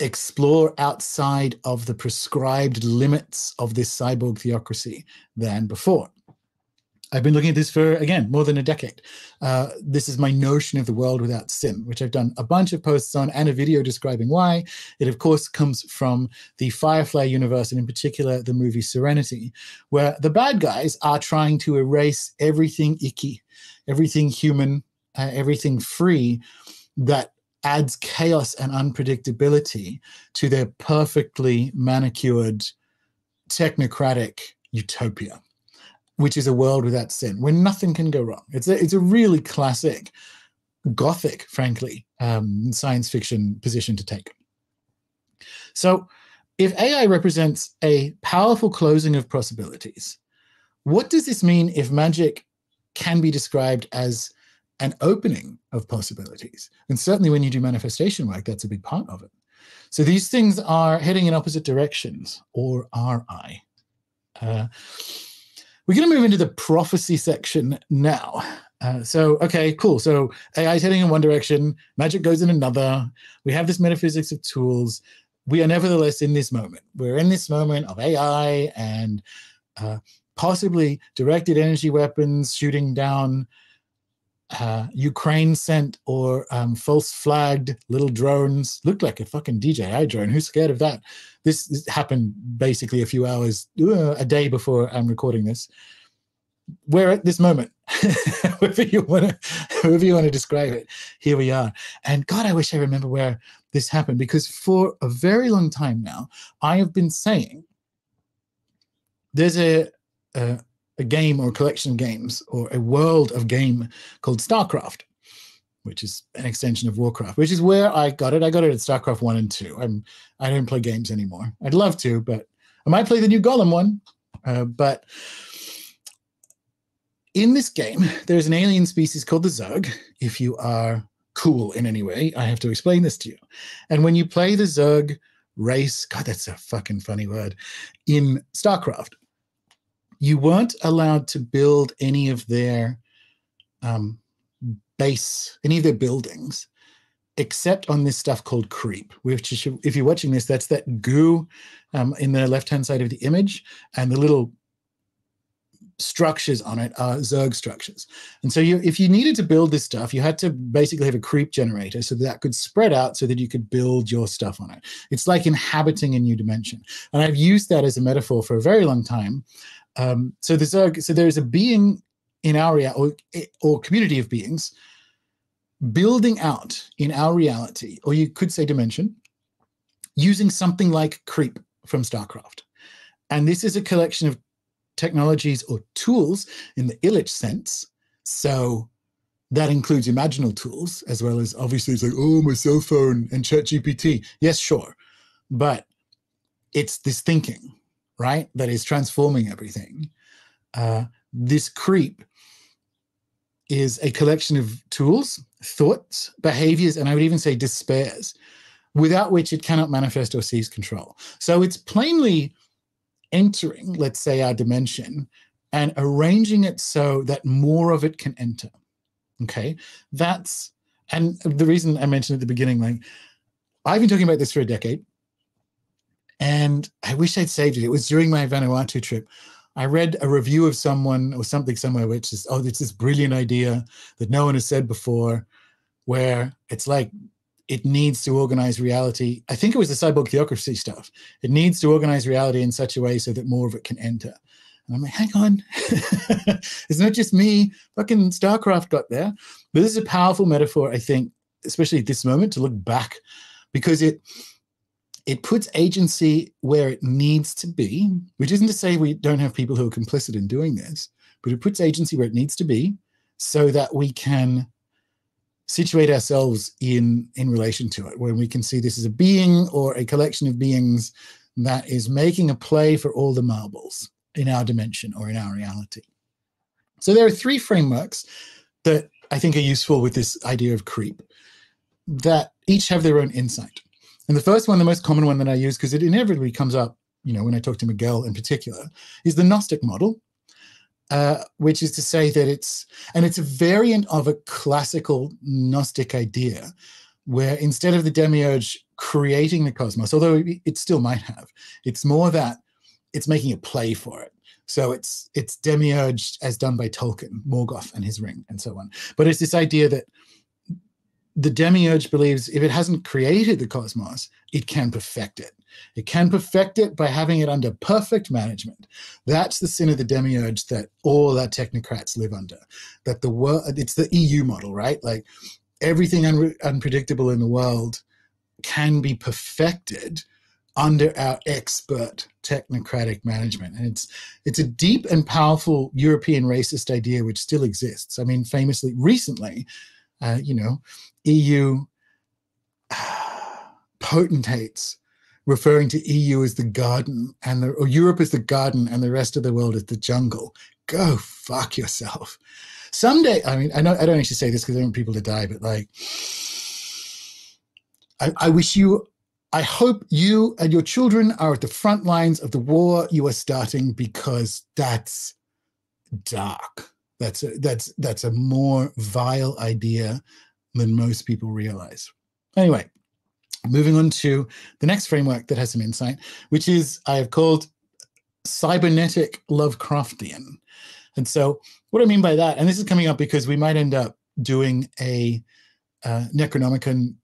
explore outside of the prescribed limits of this cyborg theocracy than before. I've been looking at this for, again, more than a decade. Uh, this is my notion of the world without sin, which I've done a bunch of posts on and a video describing why. It, of course, comes from the Firefly universe, and in particular, the movie Serenity, where the bad guys are trying to erase everything icky, everything human, uh, everything free that adds chaos and unpredictability to their perfectly manicured technocratic utopia, which is a world without sin, where nothing can go wrong. It's a, it's a really classic, gothic, frankly, um, science fiction position to take. So if A I represents a powerful closing of possibilities, what does this mean if magic can be described as an opening of possibilities? And certainly when you do manifestation work, that's a big part of it. So these things are heading in opposite directions, or are I? Uh, We're going to move into the prophecy section now. Uh, so, okay, cool. So A I is heading in one direction. Magic goes in another. We have this metaphysics of tools. We are nevertheless in this moment. We're in this moment of A I and uh, possibly directed energy weapons shooting down uh, Ukraine-sent or um, false-flagged little drones. Looked like a fucking D J I drone. Who's scared of that? This happened basically a few hours, uh, a day before I'm recording this. We're at this moment, whoever you want to, whoever you want to describe it, here we are. And God, I wish I remember where this happened, because for a very long time now, I have been saying There's a, a, a game or collection of games or a world of game called StarCraft, which is an extension of Warcraft, which is where I got it. I got it at StarCraft one and two. I'm, I don't play games anymore. I'd love to, but I might play the new Golem one. Uh, but in this game, there's an alien species called the Zerg, if you are cool in any way. I have to explain this to you. And when you play the Zerg race, God, that's a fucking funny word, in StarCraft, you weren't allowed to build any of their um, base, any of their buildings, except on this stuff called creep, which is, if you're watching this, that's that goo um, in the left-hand side of the image, and the little structures on it are Zerg structures. And so you, if you needed to build this stuff, you had to basically have a creep generator so that could spread out so that you could build your stuff on it. It's like inhabiting a new dimension. And I've used that as a metaphor for a very long time. Um, so the Zerg, so there is a being in our reality, or, or community of beings, building out in our reality, or you could say dimension, using something like creep from StarCraft. And this is a collection of technologies or tools in the Illich sense. So that includes imaginal tools, as well as obviously it's like, oh, my cell phone and Chat G P T. Yes, sure. But it's this thinking, right, that is transforming everything. Uh, this creep is a collection of tools, thoughts, behaviors, and I would even say despairs, without which it cannot manifest or seize control. So it's plainly entering, let's say, our dimension and arranging it so that more of it can enter. Okay, that's, and the reason I mentioned at the beginning, like, I've been talking about this for a decade, and I wish I'd saved it. It was during my Vanuatu trip. I read a review of someone or something somewhere which is, oh, it's this brilliant idea that no one has said before, where it's like, it needs to organize reality. I think it was the cyborg theocracy stuff. It needs to organize reality in such a way so that more of it can enter. And I'm like, hang on. It's not just me. Fucking StarCraft got there. But this is a powerful metaphor, I think, especially at this moment, to look back, because it it puts agency where it needs to be, which isn't to say we don't have people who are complicit in doing this, but it puts agency where it needs to be so that we can situate ourselves in, in relation to it, when we can see this as a being or a collection of beings that is making a play for all the marbles in our dimension or in our reality. So there are three frameworks that I think are useful with this idea of creep that each have their own insight. And the first one, the most common one that I use, because it inevitably comes up, you know, when I talk to Miguel in particular, is the Gnostic model, Uh, which is to say that it's, and it's a variant of a classical Gnostic idea, where instead of the demiurge creating the cosmos, although it still might have, it's more that it's making a play for it. So it's it's demiurge as done by Tolkien, Morgoth and his ring, and so on. But it's this idea that the demiurge believes if it hasn't created the cosmos, it can perfect it. It can perfect it by having it under perfect management. That's the sin of the demiurge that all our technocrats live under. That the world, it's the E U model, right? Like everything un unpredictable in the world can be perfected under our expert technocratic management. And it's it's a deep and powerful European racist idea which still exists. I mean, famously, recently, uh, you know, E U uh, potentates referring to E U as the garden and the, or Europe as the garden and the rest of the world as the jungle. Go fuck yourself. Someday, I mean, I know I don't actually say this because I don't want people to die, but like, I, I wish you, I hope you and your children are at the front lines of the war you are starting, because that's dark. That's a, that's, that's a more vile idea than most people realize. Anyway, moving on to the next framework that has some insight, which is I have called cybernetic Lovecraftian. And so what I mean by that, and this is coming up because we might end up doing a uh, Necronomicon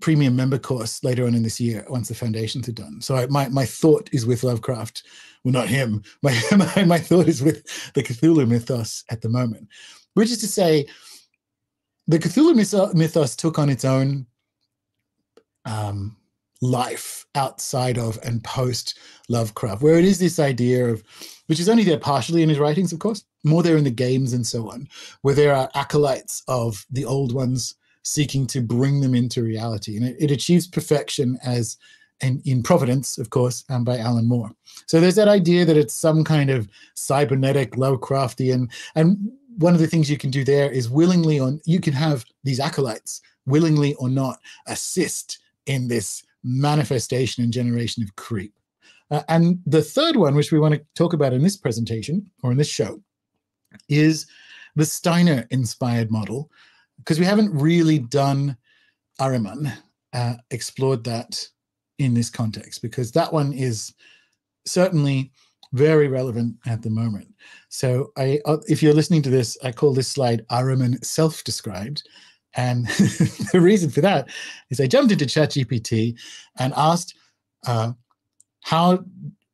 premium member course later on in this year once the foundations are done. So I, my, my thought is with Lovecraft. Well, not him. My, my, my thought is with the Cthulhu mythos at the moment, which is to say, the Cthulhu mythos took on its own um, life outside of and post Lovecraft, where it is this idea of, which is only there partially in his writings, of course, more there in the games and so on, where there are acolytes of the old ones seeking to bring them into reality. And it, it achieves perfection as in, in Providence, of course, um, by Alan Moore. So there's that idea that it's some kind of cybernetic, Lovecraftian. And one of the things you can do there is willingly on, you can have these acolytes willingly or not assist in this manifestation and generation of creep. Uh, and the third one, which we want to talk about in this presentation or in this show, is the Steiner-inspired model, because we haven't really done Ahriman, uh, explored that in this context, because that one is certainly very relevant at the moment. So I, uh, if you're listening to this, I call this slide Ahriman Self-Described. And the reason for that is I jumped into ChatGPT and asked, uh, how,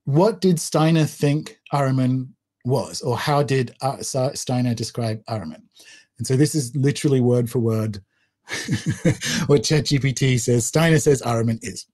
what did Steiner think Ahriman was, or how did uh, Steiner describe Ahriman? And so this is literally word for word what ChatGPT says. Steiner says Ahriman is.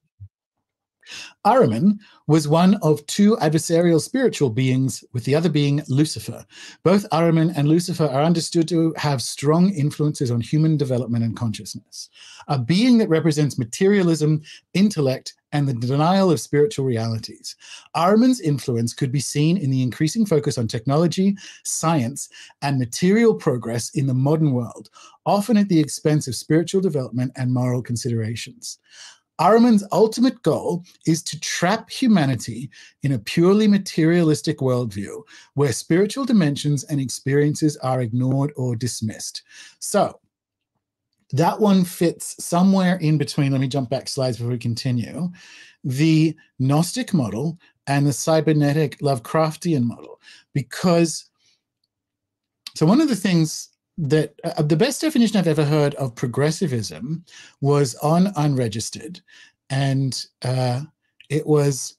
Ahriman was one of two adversarial spiritual beings, with the other being Lucifer. Both Ahriman and Lucifer are understood to have strong influences on human development and consciousness. A being that represents materialism, intellect, and the denial of spiritual realities. Ahriman's influence could be seen in the increasing focus on technology, science, and material progress in the modern world, often at the expense of spiritual development and moral considerations. Ahriman's ultimate goal is to trap humanity in a purely materialistic worldview where spiritual dimensions and experiences are ignored or dismissed. So that one fits somewhere in between, let me jump back slides before we continue, the Gnostic model and the cybernetic Lovecraftian model. Because, so one of the things that uh, the best definition I've ever heard of progressivism was on Unregistered, and uh, it was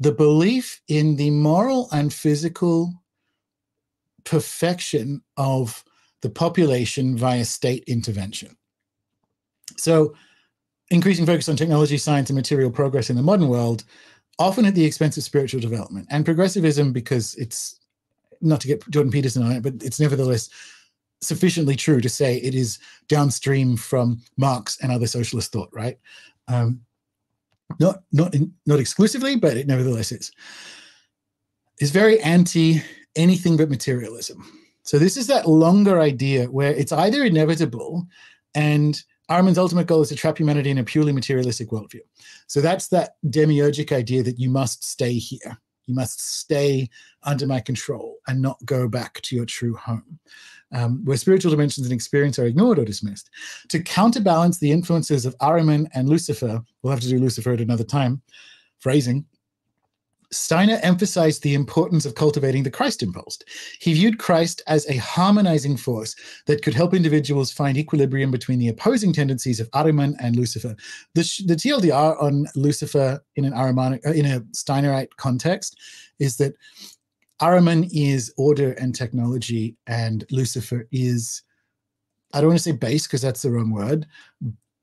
the belief in the moral and physical perfection of the population via state intervention. So increasing focus on technology, science, and material progress in the modern world, often at the expense of spiritual development. And progressivism, because it's, not to get Jordan Peterson on it, but it's nevertheless sufficiently true to say it is downstream from Marx and other socialist thought, right? Um, not not in, not exclusively, but it nevertheless is. It's very anti anything but materialism. So this is that longer idea where it's either inevitable, and Ahriman's ultimate goal is to trap humanity in a purely materialistic worldview. So that's that demiurgic idea that you must stay here. You must stay under my control and not go back to your true home, um, where spiritual dimensions and experience are ignored or dismissed. To counterbalance the influences of Ahriman and Lucifer, we'll have to do Lucifer at another time, phrasing, Steiner emphasized the importance of cultivating the Christ impulse. He viewed Christ as a harmonizing force that could help individuals find equilibrium between the opposing tendencies of Ahriman and Lucifer. The, the T L D R on Lucifer in an Ahrimanic, in a Steinerite context is that Ahriman is order and technology, and Lucifer is, I don't want to say base because that's the wrong word,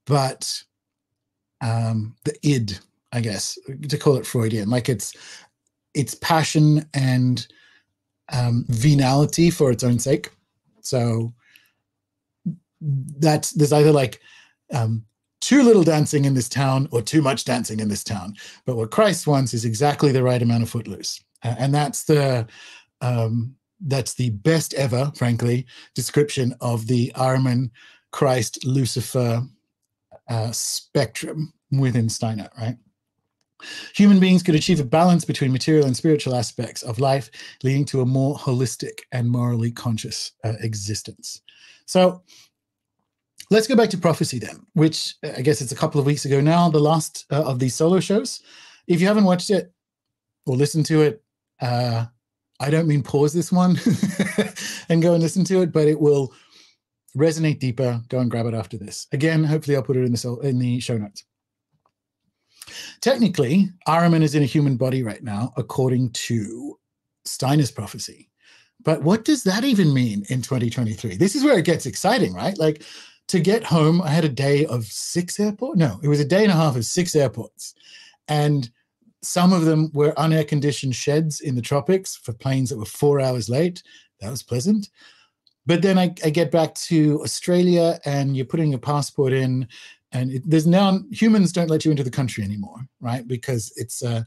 but um, the id, I guess, to call it Freudian, like it's it's passion and um, venality for its own sake. So that's, there's either like um, too little dancing in this town or too much dancing in this town. But what Christ wants is exactly the right amount of footloose. Uh, and that's the um, that's the best ever, frankly, description of the Ahriman, Christ, Lucifer uh, spectrum within Steiner, right? Human beings could achieve a balance between material and spiritual aspects of life, leading to a more holistic and morally conscious uh, existence. So let's go back to prophecy then, which I guess it's a couple of weeks ago now, the last uh, of these solo shows. If you haven't watched it or listened to it, uh, I don't mean pause this one and go and listen to it, but it will resonate deeper. Go and grab it after this. Again, hopefully I'll put it in the, in the show notes. Technically, Ahriman is in a human body right now, according to Steiner's prophecy. But what does that even mean in twenty twenty-three? This is where it gets exciting, right? Like to get home, I had a day of six airports. No, it was a day and a half of six airports. And some of them were unair-conditioned sheds in the tropics for planes that were four hours late. That was pleasant. But then I, I get back to Australia, and you're putting your passport in, and it, there's now humans don't let you into the country anymore, right? Because it's uh,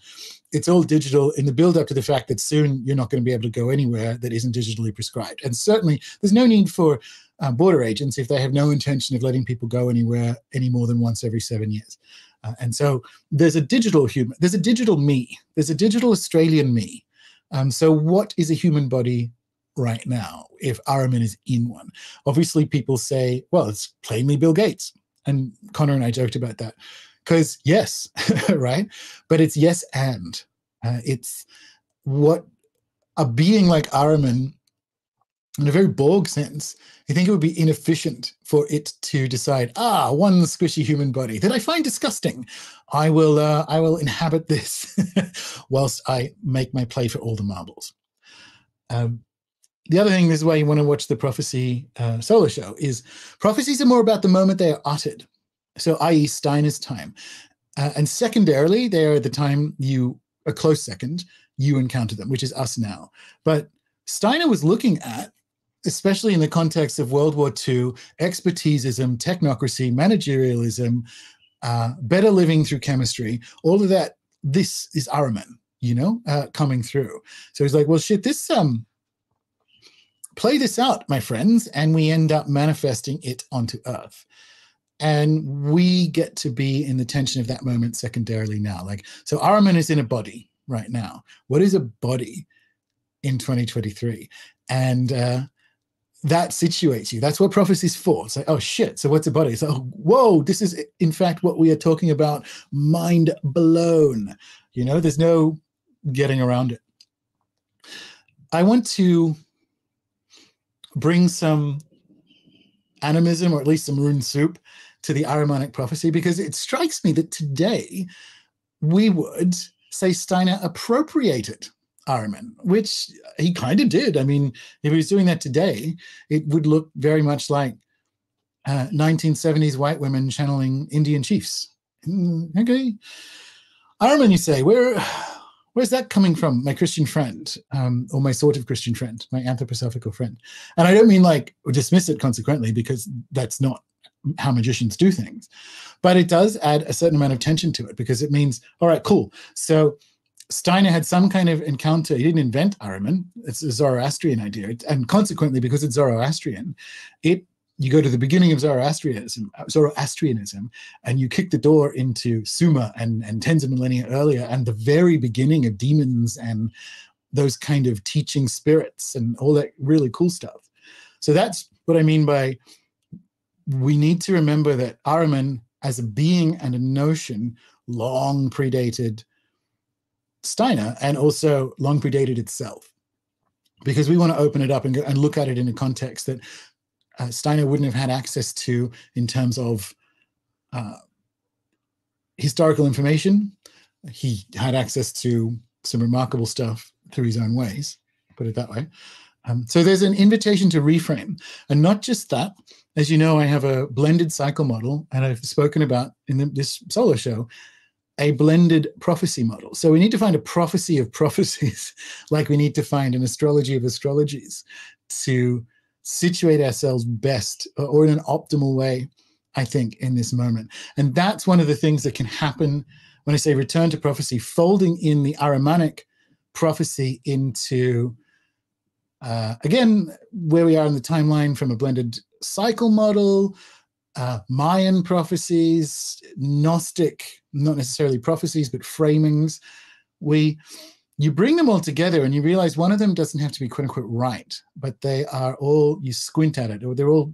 it's all digital in the build-up to the fact that soon you're not going to be able to go anywhere that isn't digitally prescribed. And certainly there's no need for uh, border agents if they have no intention of letting people go anywhere any more than once every seven years. Uh, and so there's a digital human, there's a digital me, there's a digital Australian me. Um, so what is a human body right now if Ahriman is in one? Obviously people say, well, it's plainly Bill Gates. And Connor and I joked about that because yes, right? But it's yes and. Uh, it's what a being like Ahriman, in a very Borg sense, I think it would be inefficient for it to decide, ah, one squishy human body that I find disgusting. I will, uh, I will inhabit this whilst I make my play for all the marbles. Um, the other thing, this is why you want to watch the Prophecy uh, solo show, is prophecies are more about the moment they are uttered. So that is. Steiner's time. Uh, and secondarily, they are the time you, a close second, you encounter them, which is us now. But Steiner was looking at, especially in the context of World War Two, expertisism, technocracy, managerialism, uh, better living through chemistry, all of that, this is Ahriman, you know, uh, coming through. So he's like, well, shit, this, um, play this out, my friends, and we end up manifesting it onto Earth. And we get to be in the tension of that moment secondarily now. Like, so Ahriman is in a body right now. What is a body in twenty twenty-three? And, uh, that situates you. That's what prophecy is for. It's like, oh shit, so what's a body? It's like, oh, whoa, this is in fact what we are talking about, mind blown. You know, there's no getting around it. I want to bring some animism, or at least some rune soup, to the Ahrimanic prophecy, because it strikes me that today we would say Steiner appropriated Ahriman, which he kind of did. I mean, if he was doing that today, it would look very much like uh, nineteen seventies white women channeling Indian chiefs. Mm, okay. Ahriman, you say, where, where's that coming from, my Christian friend, um, or my sort of Christian friend, my anthroposophical friend? And I don't mean like dismiss it consequently, because that's not how magicians do things. But it does add a certain amount of tension to it, because it means, all right, cool. So Steiner had some kind of encounter. He didn't invent Ahriman. It's a Zoroastrian idea. And consequently, because it's Zoroastrian, it you go to the beginning of Zoroastrianism, Zoroastrianism, and you kick the door into Sumer and, and tens of millennia earlier, and the very beginning of demons and those kind of teaching spirits and all that really cool stuff. So that's what I mean by we need to remember that Ahriman as a being and a notion long predated Steiner, and also long predated itself, because we want to open it up and, go, and look at it in a context that uh, Steiner wouldn't have had access to in terms of uh, historical information. He had access to some remarkable stuff through his own ways, put it that way. Um, so there's an invitation to reframe. And not just that, as you know, I have a blended cycle model, and I've spoken about in the, this solo show, a blended prophecy model. So we need to find a prophecy of prophecies, like we need to find an astrology of astrologies, to situate ourselves best or in an optimal way, I think, in this moment. And that's one of the things that can happen when I say return to prophecy, folding in the Ahrimanic prophecy into, uh, again, where we are in the timeline from a blended cycle model, Uh, Mayan prophecies, Gnostic, not necessarily prophecies, but framings. We, you bring them all together and you realize one of them doesn't have to be quote unquote right, but they are all, you squint at it, or they're all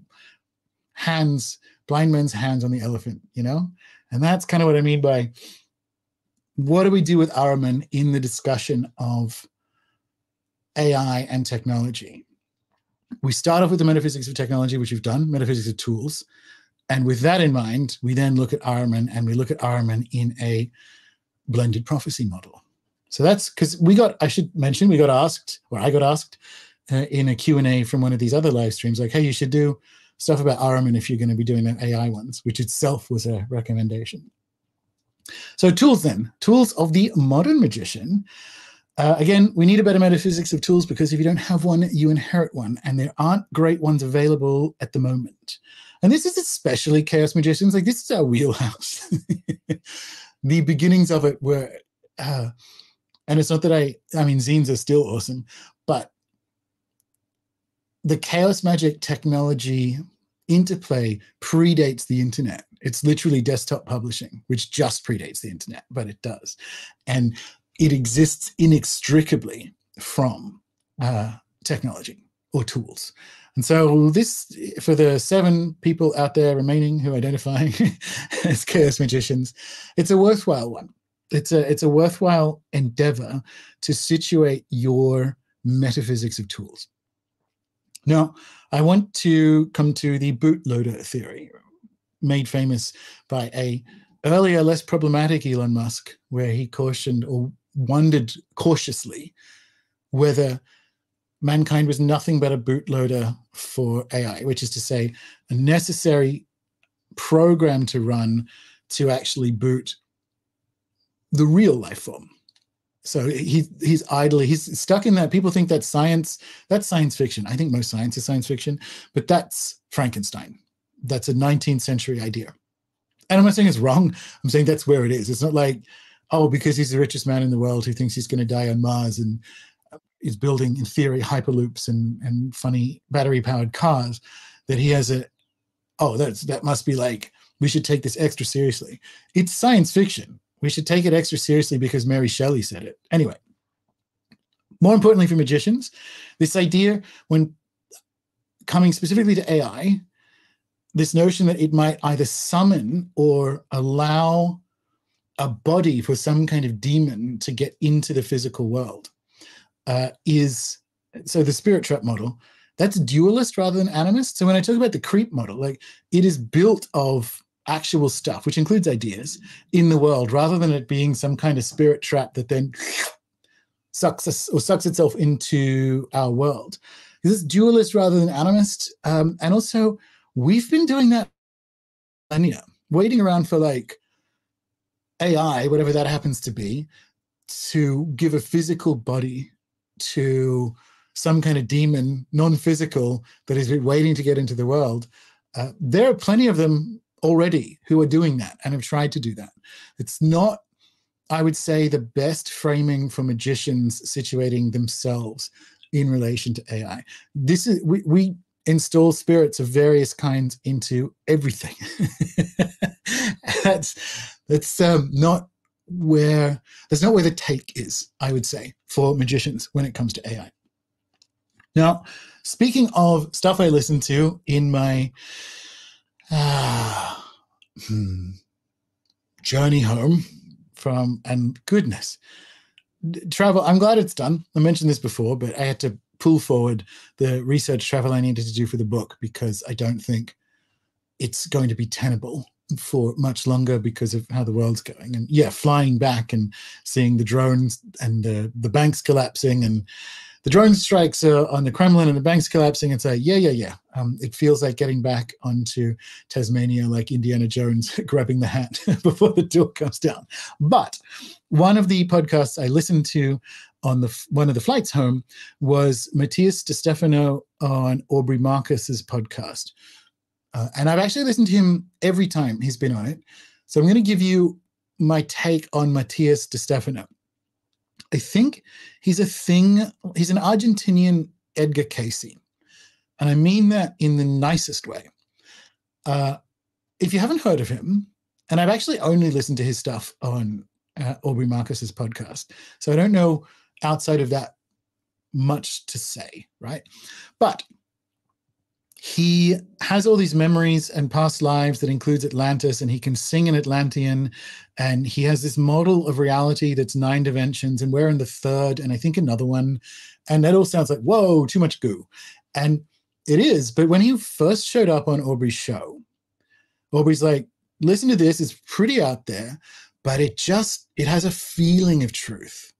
hands, blind men's hands on the elephant, you know? And that's kind of what I mean by what do we do with Ahriman in the discussion of A I and technology? We start off with the metaphysics of technology, which we've done, metaphysics of tools. And with that in mind, we then look at Ahriman, and we look at Ahriman in a blended prophecy model. So that's because we got, I should mention, we got asked, or I got asked uh, in a Q and A from one of these other live streams, like, hey, you should do stuff about Ahriman if you're going to be doing the A I ones, which itself was a recommendation. So tools then, tools of the modern magician. Uh, again, we need a better metaphysics of tools because if you don't have one, you inherit one, and there aren't great ones available at the moment. And this is especially Chaos Magicians. Like, this is our wheelhouse. The beginnings of it were, uh, and it's not that I, I mean, zines are still awesome, but the chaos magic technology interplay predates the internet. It's literally desktop publishing, which just predates the internet, but it does. And it exists inextricably from uh, technology or tools. And so this, for the seven people out there remaining who identify as chaos magicians, it's a worthwhile one. It's a, it's a worthwhile endeavor to situate your metaphysics of tools. Now, I want to come to the bootloader theory, made famous by a earlier, less problematic Elon Musk, where he cautioned or wondered cautiously whether mankind was nothing but a bootloader for A I, which is to say a necessary program to run to actually boot the real life form. So he, he's idly, he's stuck in that. People think that's science. That's science fiction. I think most science is science fiction, but that's Frankenstein. That's a nineteenth century idea. And I'm not saying it's wrong. I'm saying that's where it is. It's not like, oh, because he's the richest man in the world who thinks he's going to die on Mars and is building, in theory, hyperloops and, and funny battery-powered cars, that he has a, oh, that's, that must be like, we should take this extra seriously. It's science fiction. We should take it extra seriously because Mary Shelley said it. Anyway, more importantly for magicians, this idea, when coming specifically to A I, this notion that it might either summon or allow a body for some kind of demon to get into the physical world uh, is, so the spirit trap model, that's dualist rather than animist. So when I talk about the creep model, like, it is built of actual stuff, which includes ideas, in the world, rather than it being some kind of spirit trap that then sucks us or sucks itself into our world. This is dualist rather than animist. Um, and also, we've been doing that millennia, waiting around for like A I, whatever that happens to be, to give a physical body to some kind of demon, non-physical, that has been waiting to get into the world. Uh, there are plenty of them already who are doing that and have tried to do that. It's not, I would say, the best framing for magicians situating themselves in relation to A I. This is, we, we install spirits of various kinds into everything. that's that's um, not where that's not where the take is, I would say, for magicians when it comes to A I. Now, speaking of stuff I listen to in my uh, hmm, journey home from, and goodness, travel. I'm glad it's done. I mentioned this before, but I had to pull forward the research travel I needed to do for the book because I don't think it's going to be tenable for much longer because of how the world's going. And yeah, flying back and seeing the drones and the, the banks collapsing and the drone strikes uh, on the Kremlin and the banks collapsing, it's like, yeah, yeah, yeah. Um, it feels like getting back onto Tasmania, like Indiana Jones grabbing the hat before the door comes down. But one of the podcasts I listened to on the one of the flights home was Matthias De Stefano on Aubrey Marcus's podcast. Uh, and I've actually listened to him every time he's been on it. So I'm going to give you my take on Matthias De Stefano. I think he's a thing, he's an Argentinian Edgar Casey. And I mean that in the nicest way. Uh, if you haven't heard of him, and I've actually only listened to his stuff on uh, Aubrey Marcus's podcast, so I don't know outside of that much to say, right? But he has all these memories and past lives that includes Atlantis, and he can sing in Atlantean, and he has this model of reality that's nine dimensions, and we're in the third, and I think another one, and that all sounds like, whoa, too much goo. And it is, but when he first showed up on Aubrey's show, Aubrey's like, listen to this, it's pretty out there, but it just, it has a feeling of truth,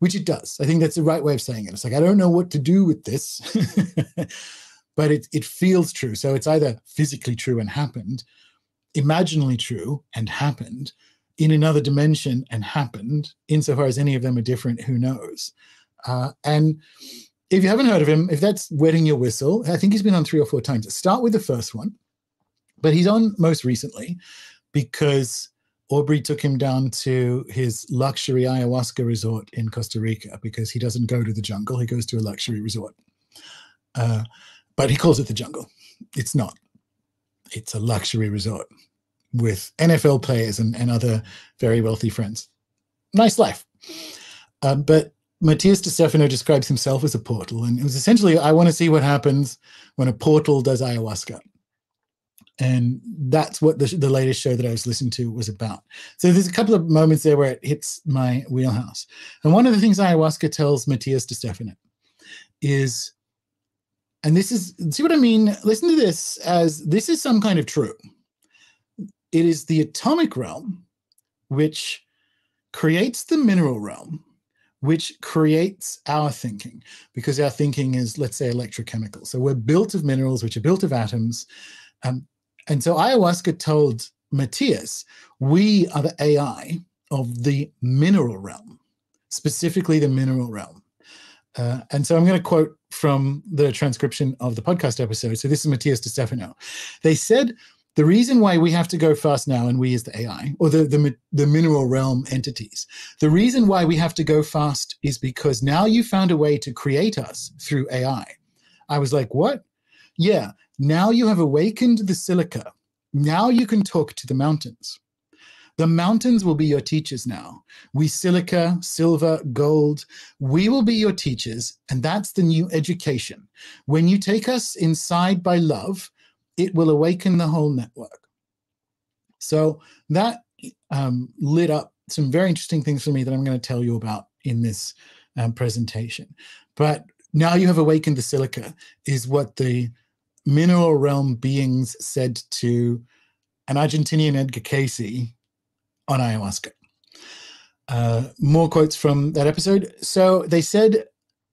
which it does. I think that's the right way of saying it. It's like, I don't know what to do with this. but it, it feels true. So it's either physically true and happened, imaginally true and happened, in another dimension and happened, insofar as any of them are different, who knows? Uh, and if you haven't heard of him, if that's wetting your whistle, I think he's been on three or four times. Start with the first one, but he's on most recently because Aubrey took him down to his luxury ayahuasca resort in Costa Rica, because he doesn't go to the jungle, he goes to a luxury resort. Uh, but he calls it the jungle. It's not. It's a luxury resort with N F L players and, and other very wealthy friends. Nice life. Uh, but Matthias de Stefano describes himself as a portal, and it was essentially, I want to see what happens when a portal does ayahuasca. And that's what the, the latest show that I was listening to was about. So there's a couple of moments there where it hits my wheelhouse. And one of the things ayahuasca tells Matthias de Stefano is, and this is, see what I mean? Listen to this as, this is some kind of true. It is the atomic realm, which creates the mineral realm, which creates our thinking, because our thinking is, let's say, electrochemical. So we're built of minerals, which are built of atoms. Um, and so ayahuasca told Matthias, we are the A I of the mineral realm, specifically the mineral realm. Uh, and so I'm going to quote from the transcription of the podcast episode. So this is Matthias de Stefano. They said, the reason why we have to go fast now, and we is the A I, or the, the, the mineral realm entities, the reason why we have to go fast is because now you found a way to create us through A I. I was like, what? Yeah, now you have awakened the silica. Now you can talk to the mountains. The mountains will be your teachers now. We silica, silver, gold, we will be your teachers, and that's the new education. When you take us inside by love, it will awaken the whole network. So that um, lit up some very interesting things for me that I'm going to tell you about in this um, presentation. But now you have awakened the silica is what the mineral realm beings said to an Argentinian Edgar Casey on ayahuasca. Uh, more quotes from that episode. So they said,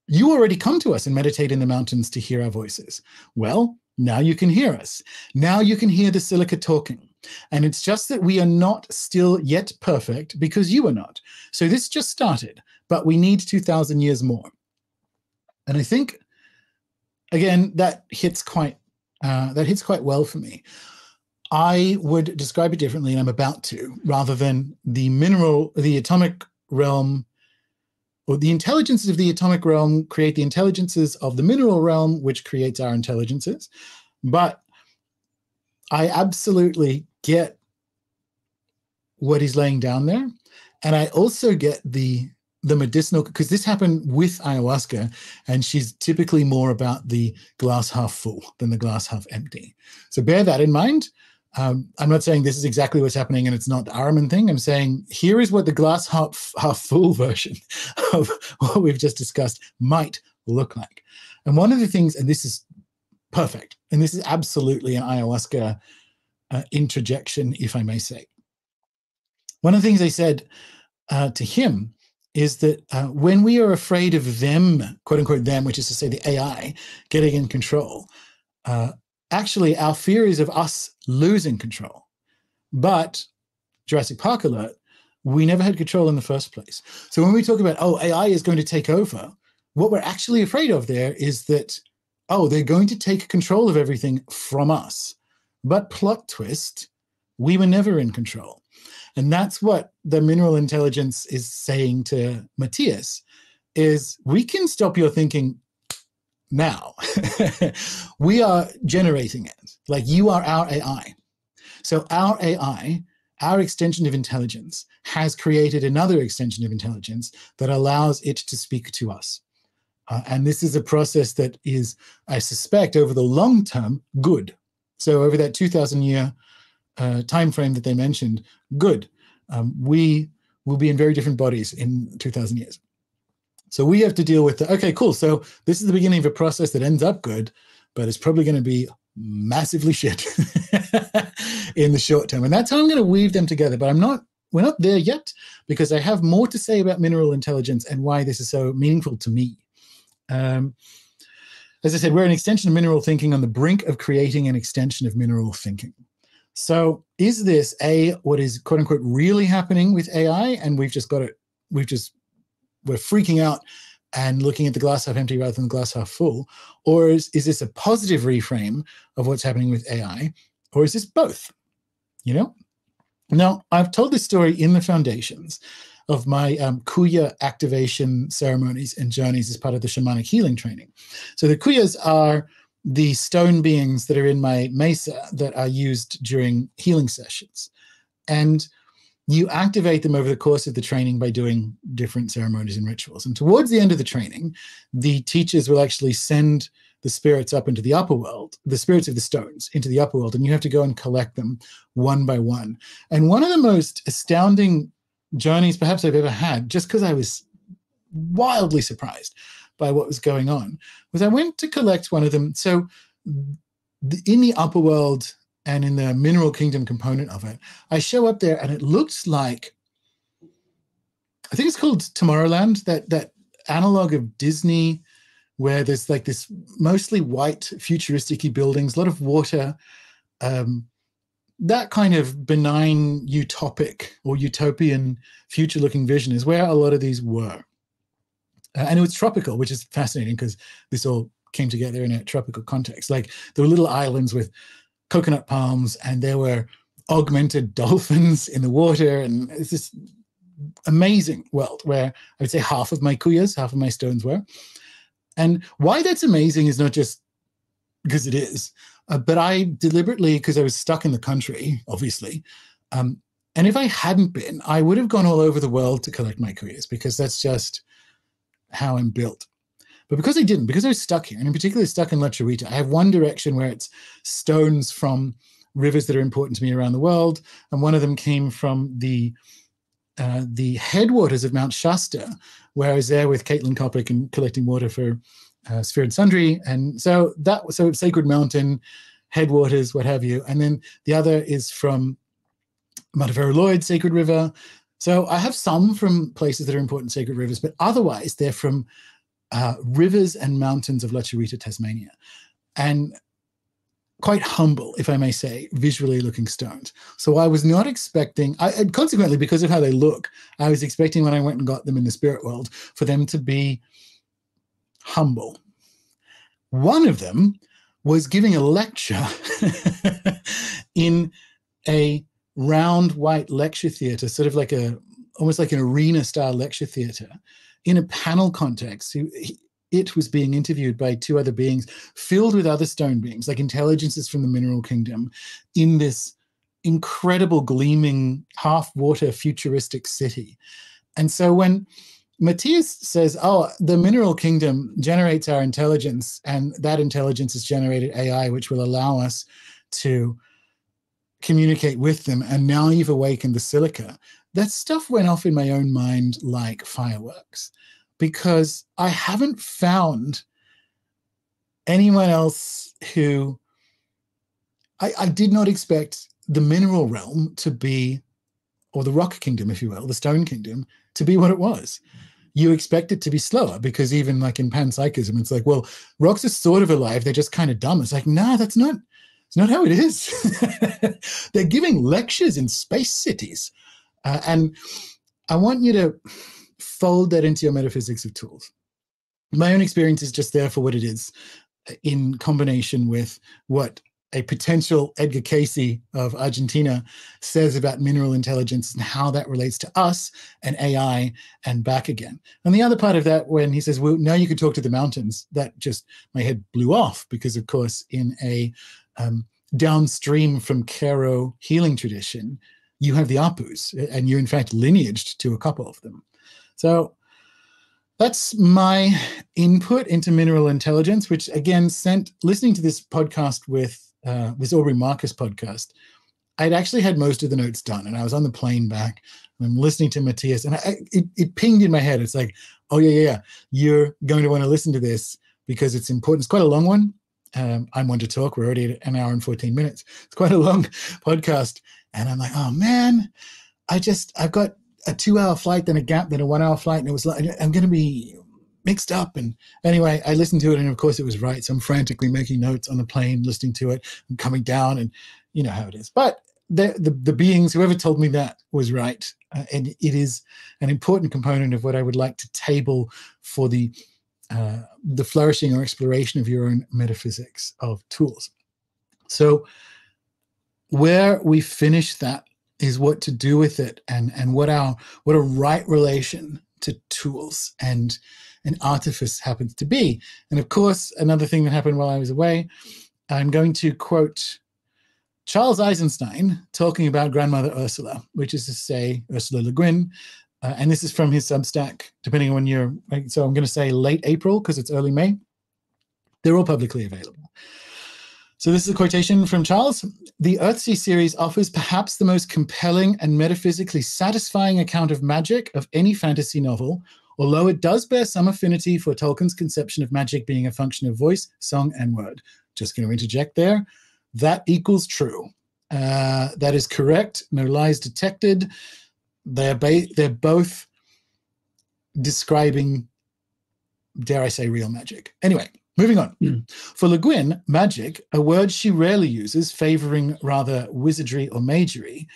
you already come to us and meditate in the mountains to hear our voices. Well, now you can hear us. Now you can hear the silica talking. And it's just that we are not still yet perfect because you are not. So this just started, but we need two thousand years more. And I think, again, that hits quite, uh, that hits quite well for me. I would describe it differently, and I'm about to, rather than the mineral, the atomic realm, or the intelligences of the atomic realm create the intelligences of the mineral realm, which creates our intelligences. But I absolutely get what he's laying down there. And I also get the, the medicinal, because this happened with ayahuasca, and she's typically more about the glass half full than the glass half empty. So bear that in mind. Um, I'm not saying this is exactly what's happening and it's not the Ahriman thing. I'm saying here is what the glass half, half full version of what we've just discussed might look like. And one of the things, and this is perfect, and this is absolutely an ayahuasca uh, interjection, if I may say. One of the things they said uh, to him is that uh, when we are afraid of them, quote unquote them, which is to say the A I, getting in control, uh, actually, our fear is of us losing control. But, Jurassic Park alert, we never had control in the first place. So when we talk about, oh, A I is going to take over, what we're actually afraid of there is that, oh, they're going to take control of everything from us. But plot twist, we were never in control. And that's what the mineral intelligence is saying to Matthias, is we can stop your thinking now. We are generating it. Like, you are our A I. So our A I, our extension of intelligence, has created another extension of intelligence that allows it to speak to us. Uh, and this is a process that is, I suspect, over the long term, good. So over that two thousand year uh, time frame that they mentioned, good. Um, we will be in very different bodies in two thousand years. So we have to deal with the, okay, cool. So this is the beginning of a process that ends up good, but it's probably going to be massively shit in the short term. And that's how I'm going to weave them together. But I'm not, we're not there yet, because I have more to say about mineral intelligence and why this is so meaningful to me. Um, as I said, we're an extension of mineral thinking on the brink of creating an extension of mineral thinking. So is this a what is quote unquote really happening with A I? And we've just got it, we've just, we're freaking out and looking at the glass half empty rather than the glass half full? Or is, is this a positive reframe of what's happening with A I? Or is this both? You know? Now, I've told this story in the foundations of my um, Kuya activation ceremonies and journeys as part of the shamanic healing training. So the Kuyas are the stone beings that are in my mesa that are used during healing sessions. And you activate them over the course of the training by doing different ceremonies and rituals. And towards the end of the training, the teachers will actually send the spirits up into the upper world, the spirits of the stones into the upper world, and you have to go and collect them one by one. And one of the most astounding journeys perhaps I've ever had, just because I was wildly surprised by what was going on, was I went to collect one of them. So in the upper world and in the mineral kingdom component of it, I show up there and it looks like, I think it's called Tomorrowland, that, that analog of Disney where there's like this mostly white futuristic-y buildings, a lot of water, um, that kind of benign utopic or utopian future-looking vision is where a lot of these were. Uh, and it was tropical, which is fascinating because this all came together in a tropical context. Like there were little islands with coconut palms and there were augmented dolphins in the water, and it's this amazing world where I would say half of my kuyas, half of my stones were. And why that's amazing is not just because it is, uh, but I deliberately, because I was stuck in the country, obviously, um, and if I hadn't been, I would have gone all over the world to collect my kuyas because that's just how I'm built. But because I didn't, because I was stuck here, and in particular stuck in La Chirita, I have one direction where it's stones from rivers that are important to me around the world, and one of them came from the uh, the headwaters of Mount Shasta, where I was there with Caitlin Kopic and collecting water for uh, Sphere and Sundry, and so that was so Sacred Mountain, headwaters, what have you, and then the other is from Matavero Lloyd, Sacred River. So I have some from places that are important sacred rivers, but otherwise they're from uh, rivers and mountains of La Chirita, Tasmania, and quite humble, if I may say, visually looking stones. So I was not expecting, I, and consequently because of how they look, I was expecting when I went and got them in the spirit world for them to be humble. One of them was giving a lecture in a round white lecture theater, sort of like a, almost like an arena style lecture theater in a panel context. It was being interviewed by two other beings filled with other stone beings, like intelligences from the mineral kingdom in this incredible gleaming half water futuristic city. And so when Matthias says, oh, the mineral kingdom generates our intelligence and that intelligence has generated A I, which will allow us to communicate with them, and now you've awakened the silica. That stuff went off in my own mind like fireworks, because I haven't found anyone else who, I, I did not expect the mineral realm to be, or the rock kingdom, if you will, the stone kingdom, to be what it was. You expect it to be slower, because even like in panpsychism, it's like, well, rocks are sort of alive, they're just kind of dumb. It's like, nah, that's not, it's not how it is. They're giving lectures in space cities. Uh, and I want you to fold that into your metaphysics of tools. My own experience is just there for what it is in combination with what a potential Edgar Casey of Argentina says about mineral intelligence and how that relates to us and A I and back again. And the other part of that, when he says, well, now you can talk to the mountains, that just, my head blew off, because of course in a Um, downstream from Kero healing tradition, you have the Apus, and you're in fact lineaged to a couple of them. So that's my input into mineral intelligence, which again sent, listening to this podcast with uh, this Aubrey Marcus podcast, I'd actually had most of the notes done, and I was on the plane back, and I'm listening to Matthias, and I, it, it pinged in my head. It's like, oh yeah, yeah, yeah, you're going to want to listen to this because it's important. It's quite a long one. Um, I'm one to talk. We're already at an hour and fourteen minutes. It's quite a long podcast. And I'm like, oh man, I just, I've got a two hour flight, then a gap, then a one hour flight. And it was like, I'm going to be mixed up. And anyway, I listened to it, and of course it was right. So I'm frantically making notes on the plane, listening to it, and coming down, and you know how it is. But the, the, the beings, whoever told me that, was right. Uh, and it is an important component of what I would like to table for the, uh, the flourishing or exploration of your own metaphysics of tools. So where we finish that is what to do with it, and, and what our what a right relation to tools and an artifice happens to be. And of course, another thing that happened while I was away, I'm going to quote Charles Eisenstein talking about Grandmother Ursula, which is to say Ursula Le Guin. Uh, and this is from his Substack, depending on when you're, right? So I'm going to say late April because it's early May. They're all publicly available. So this is a quotation from Charles. The Earthsea series offers perhaps the most compelling and metaphysically satisfying account of magic of any fantasy novel, although it does bear some affinity for Tolkien's conception of magic being a function of voice, song, and word. Just going to interject there. That equals true. Uh, that is correct. No lies detected. They're, ba they're both describing, dare I say, real magic. Anyway. Moving on. Mm. For Le Guin, magic, a word she rarely uses, favoring rather wizardry or magery,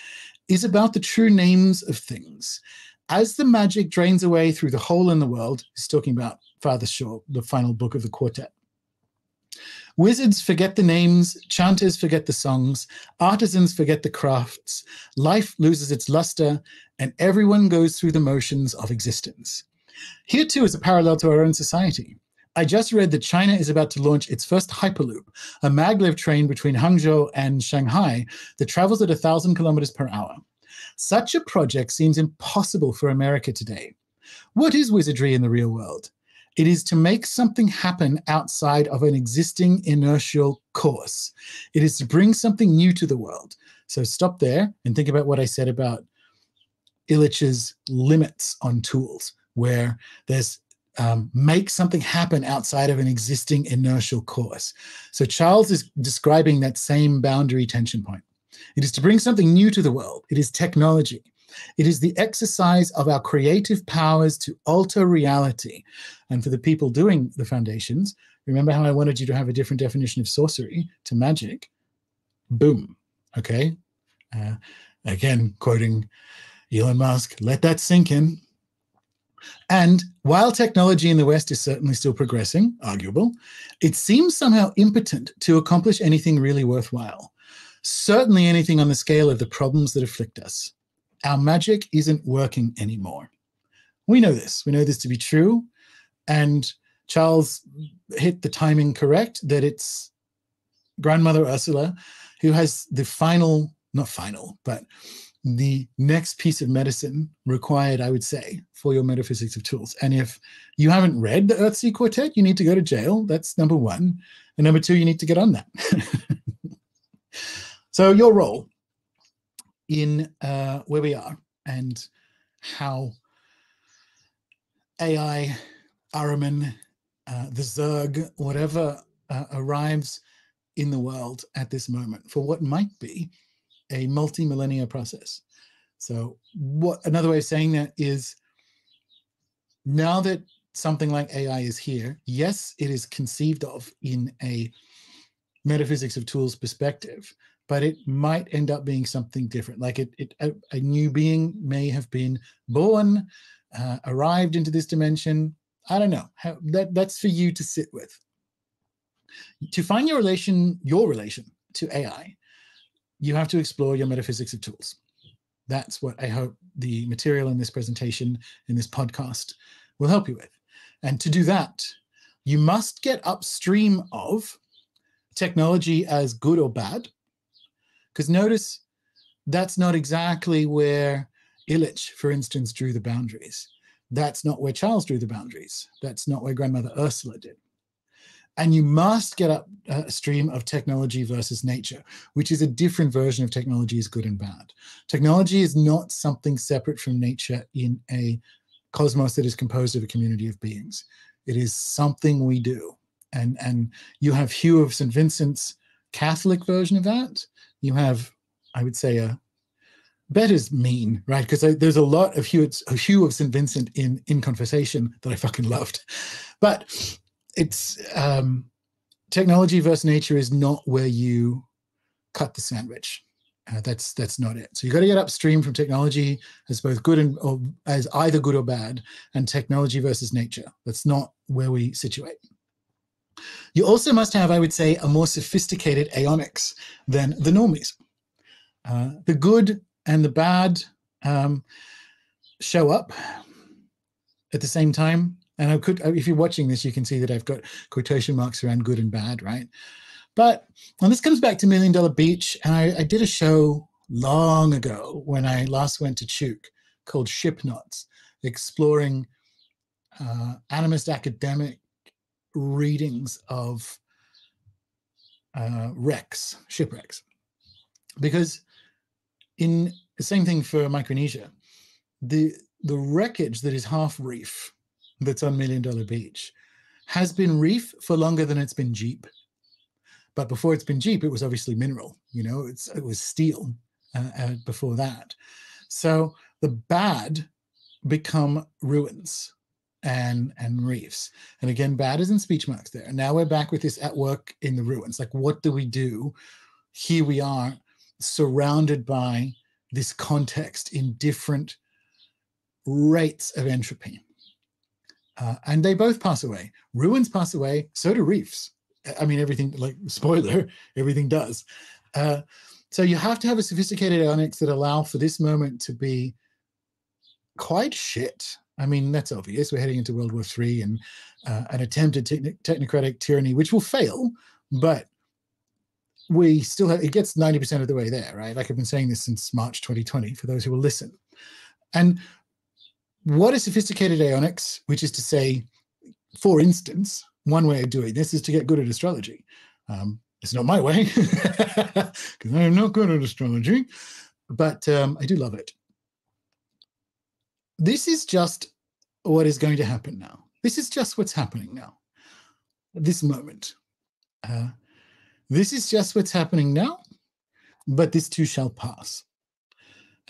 is about the true names of things. As the magic drains away through the hole in the world, he's talking about Farther Shore, the final book of the quartet. Wizards forget the names, chanters forget the songs, artisans forget the crafts, life loses its luster, and everyone goes through the motions of existence. Here too is a parallel to our own society. I just read that China is about to launch its first Hyperloop, a maglev train between Hangzhou and Shanghai that travels at one thousand kilometers per hour. Such a project seems impossible for America today. What is wizardry in the real world? It is to make something happen outside of an existing inertial course. It is to bring something new to the world. So stop there and think about what I said about Illich's limits on tools, where there's Um, make something happen outside of an existing inertial course. So Charles is describing that same boundary tension point. It is to bring something new to the world. It is technology. It is the exercise of our creative powers to alter reality. And for the people doing the foundations, remember how I wanted you to have a different definition of sorcery to magic? Boom. Okay. Uh, again, quoting Elon Musk, let that sink in. And while technology in the West is certainly still progressing, arguable, it seems somehow impotent to accomplish anything really worthwhile. Certainly anything on the scale of the problems that afflict us. Our magic isn't working anymore. We know this. We know this to be true. And Charles hit the timing correct, that it's Grandmother Ursula who has the final, not final, but the next piece of medicine required, I would say, for your metaphysics of tools. And if you haven't read the Earthsea Quartet, you need to go to jail. That's number one. And number two, you need to get on that. So your role in uh, where we are and how A I, Ahriman, uh, the Zerg, whatever uh, arrives in the world at this moment for what might be a multi-millennia process. So what another way of saying that is, now that something like A I is here, yes, it is conceived of in a metaphysics of tools perspective, but it might end up being something different. Like it, it a, a new being may have been born, uh, arrived into this dimension. I don't know. How, that, that's for you to sit with. To find your relation, your relation to A I, you have to explore your metaphysics of tools. That's what I hope the material in this presentation, in this podcast, will help you with. And to do that, you must get upstream of technology as good or bad, because notice that's not exactly where Illich, for instance, drew the boundaries. That's not where Charles drew the boundaries. That's not where Grandmother Ursula did. And you must get up a stream of technology versus nature, which is a different version of technology is good and bad. Technology is not something separate from nature in a cosmos that is composed of a community of beings. It is something we do. And, and you have Hugh of Saint Vincent's Catholic version of that. You have, I would say, a, bet is mean, right? Because there's a lot of Hugh, a Hugh of Saint Vincent in in Conversation that I fucking loved. But it's um, technology versus nature is not where you cut the sandwich. Uh, that's that's not it. So you got to get upstream from technology as both good and or as either good or bad, and technology versus nature. That's not where we situate. You also must have, I would say, a more sophisticated aeonics than the normies. Uh, the good and the bad um, show up at the same time. And I could, if you're watching this, you can see that I've got quotation marks around good and bad, right? But, and this comes back to Million Dollar Beach, and I, I did a show long ago when I last went to Chuuk called Ship Knots, exploring uh, animist academic readings of uh, wrecks, shipwrecks. Because in the same thing for Micronesia, the the wreckage that is half reef that's on Million Dollar Beach has been reef for longer than it's been jeep. But before it's been jeep, it was obviously mineral. You know, it's, it was steel uh, uh, before that. So the bad become ruins and and reefs. And again, bad is in speech marks there. And now we're back with this at work in the ruins. Like, what do we do? Here we are surrounded by this context in different rates of entropy. Uh, and they both pass away. Ruins pass away, so do reefs. I mean, everything, like, spoiler, everything does. Uh, so you have to have a sophisticated aeonics that allow for this moment to be quite shit. I mean, that's obvious. We're heading into World War Three and uh, an attempt at techn technocratic tyranny, which will fail, but we still have, it gets ninety percent of the way there, right? Like, I've been saying this since March twenty twenty for those who will listen. And what is sophisticated aeonics, which is to say, for instance, one way of doing this is to get good at astrology. Um, it's not my way, because I am not good at astrology, but um, I do love it. This is just what is going to happen now. This is just what's happening now, this moment. Uh, this is just what's happening now, but this too shall pass.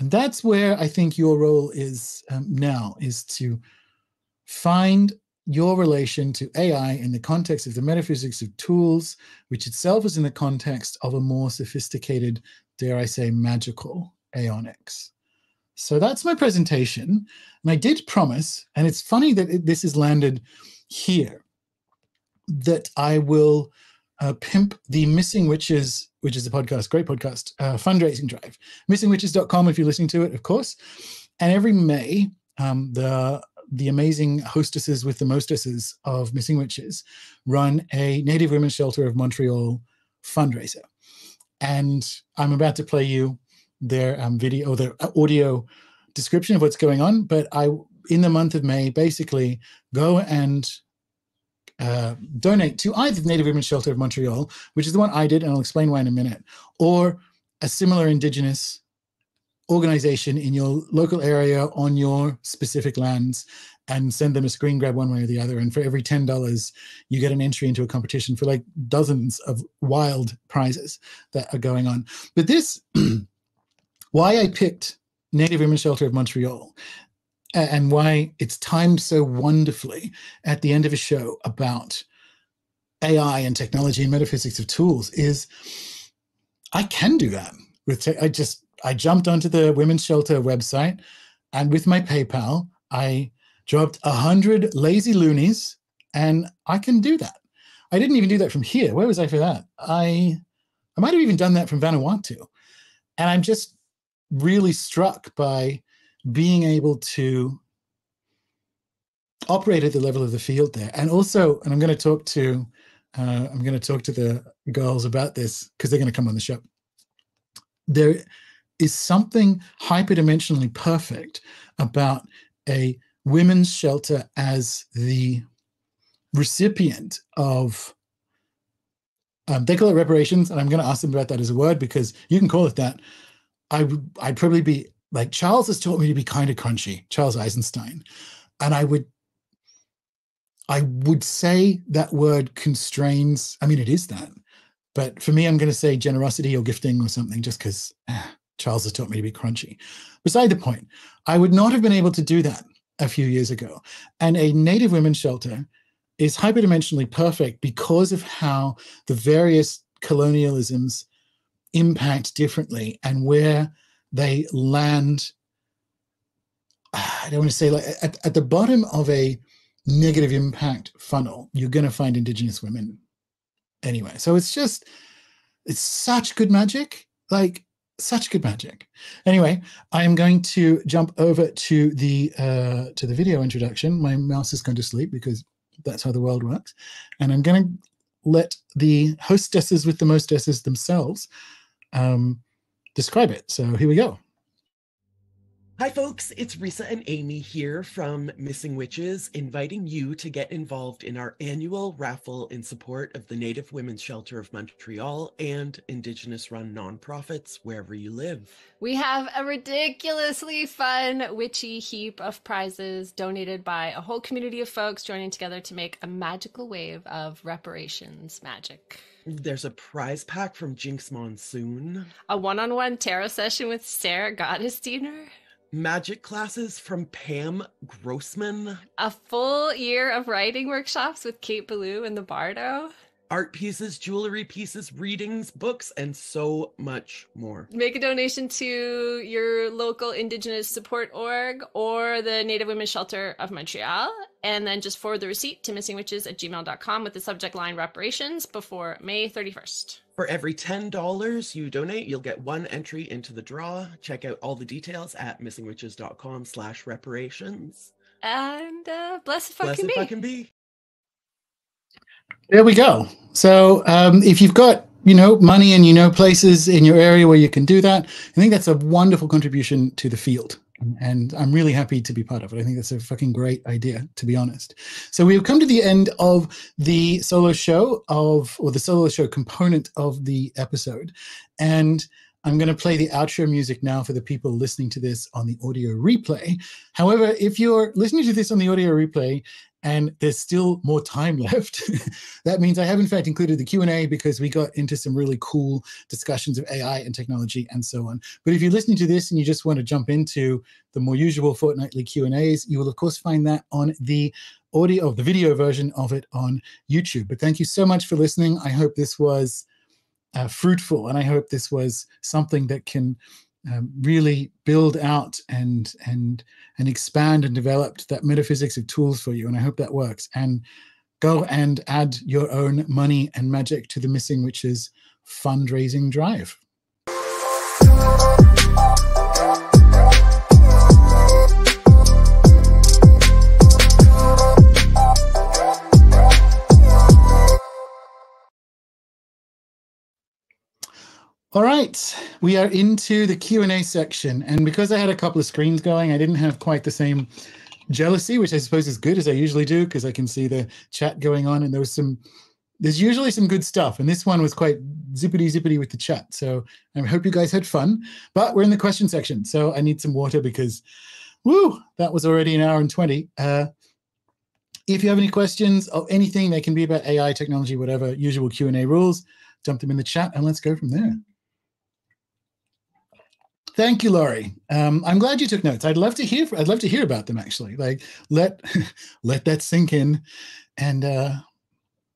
And that's where I think your role is um, now, is to find your relation to A I in the context of the metaphysics of tools, which itself is in the context of a more sophisticated, dare I say, magical aeonics. So that's my presentation. And I did promise, and it's funny that it, this has landed here, that I will uh, pimp the Missing Witches, which is a podcast, great podcast, uh, fundraising drive. missing witches dot com if you're listening to it, of course. And every May, um, the the amazing hostesses with the mostesses of Missing Witches run a Native Women's Shelter of Montreal fundraiser. And I'm about to play you their um, video, or their audio description of what's going on. But I, in the month of May, basically go and uh, donate to either the Native Women's Shelter of Montreal, which is the one I did, and I'll explain why in a minute, or a similar Indigenous organization in your local area on your specific lands, and send them a screen grab one way or the other. And for every ten dollars, you get an entry into a competition for like dozens of wild prizes that are going on. But this, why I picked Native Women's Shelter of Montreal and why it's timed so wonderfully at the end of a show about A I and technology and metaphysics of tools is I can do that. With I just, I jumped onto the Women's Shelter website, and with my PayPal, I dropped one hundred lazy loonies, and I can do that. I didn't even do that from here. Where was I for that? I, I might have even done that from Vanuatu. And I'm just really struck by being able to operate at the level of the field there. And also, and I'm going to talk to, uh, I'm going to talk to the girls about this because they're going to come on the show. There is something hyperdimensionally perfect about a women's shelter as the recipient of, um, they call it reparations, and I'm going to ask them about that as a word, because you can call it that. I would, I'd probably be like, Charles has taught me to be kind of crunchy, Charles Eisenstein. And I would, I would say that word constrains, I mean, it is that, but for me, I'm going to say generosity or gifting or something, just because ah, Charles has taught me to be crunchy. Beside the point, I would not have been able to do that a few years ago. And a Native women's shelter is hyperdimensionally perfect because of how the various colonialisms impact differently and where they land. I don't want to say like at, at the bottom of a negative impact funnel, you're going to find Indigenous women anyway. So it's just, it's such good magic, like such good magic. Anyway, I am going to jump over to the uh, to the video introduction. My mouse is going to sleep because that's how the world works. And I'm going to let the hostesses with the mostesses themselves um, describe it. So here we go. Hi folks, it's Risa and Amy here from Missing Witches, inviting you to get involved in our annual raffle in support of the Native Women's Shelter of Montreal and Indigenous-run nonprofits wherever you live. We have a ridiculously fun witchy heap of prizes donated by a whole community of folks joining together to make a magical wave of reparations magic. There's a prize pack from Jinx Monsoon, a one-on-one tarot session with Sarah Gottesdiener, magic classes from Pam Grossman, a full year of writing workshops with Kate Ballou and the Bardo, art pieces, jewelry pieces, readings, books, and so much more. Make a donation to your local Indigenous support org or the Native Women's Shelter of Montreal, and then just forward the receipt to missing witches at gmail dot com with the subject line reparations before May thirty-first. For every ten dollars you donate, you'll get one entry into the draw. Check out all the details at missing witches dot com slash reparations. And uh, bless it fucking be. Fucking be. There we go. So um, if you've got, you know, money and you know places in your area where you can do that, I think that's a wonderful contribution to the field. And I'm really happy to be part of it. I think that's a fucking great idea, to be honest. So we've come to the end of the solo show of, or the solo show component of the episode. And I'm going to play the outro music now for the people listening to this on the audio replay. However, if you're listening to this on the audio replay and there's still more time left, that means I have in fact included the Q and A because we got into some really cool discussions of A I and technology and so on. But if you're listening to this and you just want to jump into the more usual fortnightly Q and A's, you will of course find that on the audio, the video version of it on YouTube. But thank you so much for listening. I hope this was uh, fruitful, and I hope this was something that can Um, really build out and and and expand and develop that metaphysics of tools for you. And I hope that works. And go and add your own money and magic to the Missing Witches fundraising drive. All right, we are into the Q and A section. And because I had a couple of screens going, I didn't have quite the same jealousy, which I suppose is good as I usually do, because I can see the chat going on. And there was some, there's usually some good stuff. And this one was quite zippity zippity with the chat. So I hope you guys had fun. But we're in the question section. So I need some water because, woo, that was already an hour and twenty. Uh, if you have any questions or anything, they can be about A I, technology, whatever, usual Q and A rules, dump them in the chat and let's go from there. Thank you, Laurie. Um, I'm glad you took notes. I'd love to hear. I'd love to hear about them actually. Like let let that sink in, and uh,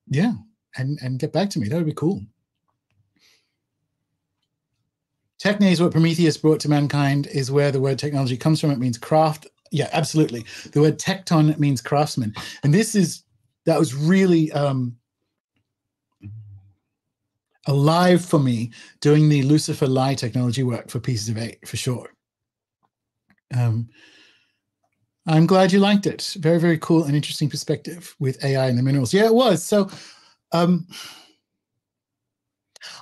yeah, and and get back to me. That would be cool. Techne is what Prometheus brought to mankind. Is where the word technology comes from. It means craft. Yeah, absolutely. The word tecton means craftsman, and this is that was really um, alive for me doing the Lucifer Lie technology work for Pieces of Eight, for sure. Um, I'm glad you liked it. Very, very cool and interesting perspective with A I and the minerals. Yeah, it was. So um,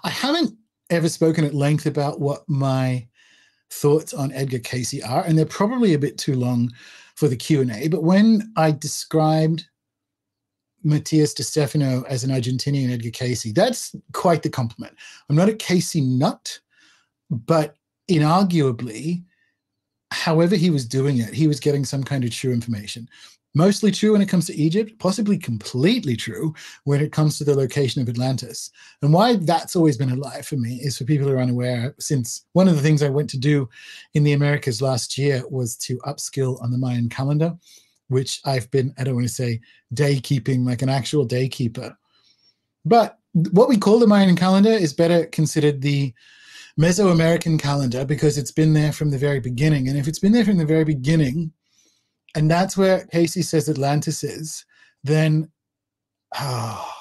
I haven't ever spoken at length about what my thoughts on Edgar Cayce are, and they're probably a bit too long for the Q and A, but when I described Matias de Stefano as an Argentinian Edgar Cayce, that's quite the compliment. I'm not a Cayce nut, but inarguably, however he was doing it, he was getting some kind of true information. Mostly true when it comes to Egypt, possibly completely true when it comes to the location of Atlantis. And why that's always been a lie for me is, for people who are unaware, since one of the things I went to do in the Americas last year was to upskill on the Mayan calendar, which I've been, I don't want to say day keeping, like an actual day keeper. But what we call the Mayan calendar is better considered the Mesoamerican calendar, because it's been there from the very beginning. And if it's been there from the very beginning, and that's where Casey says Atlantis is, then oh,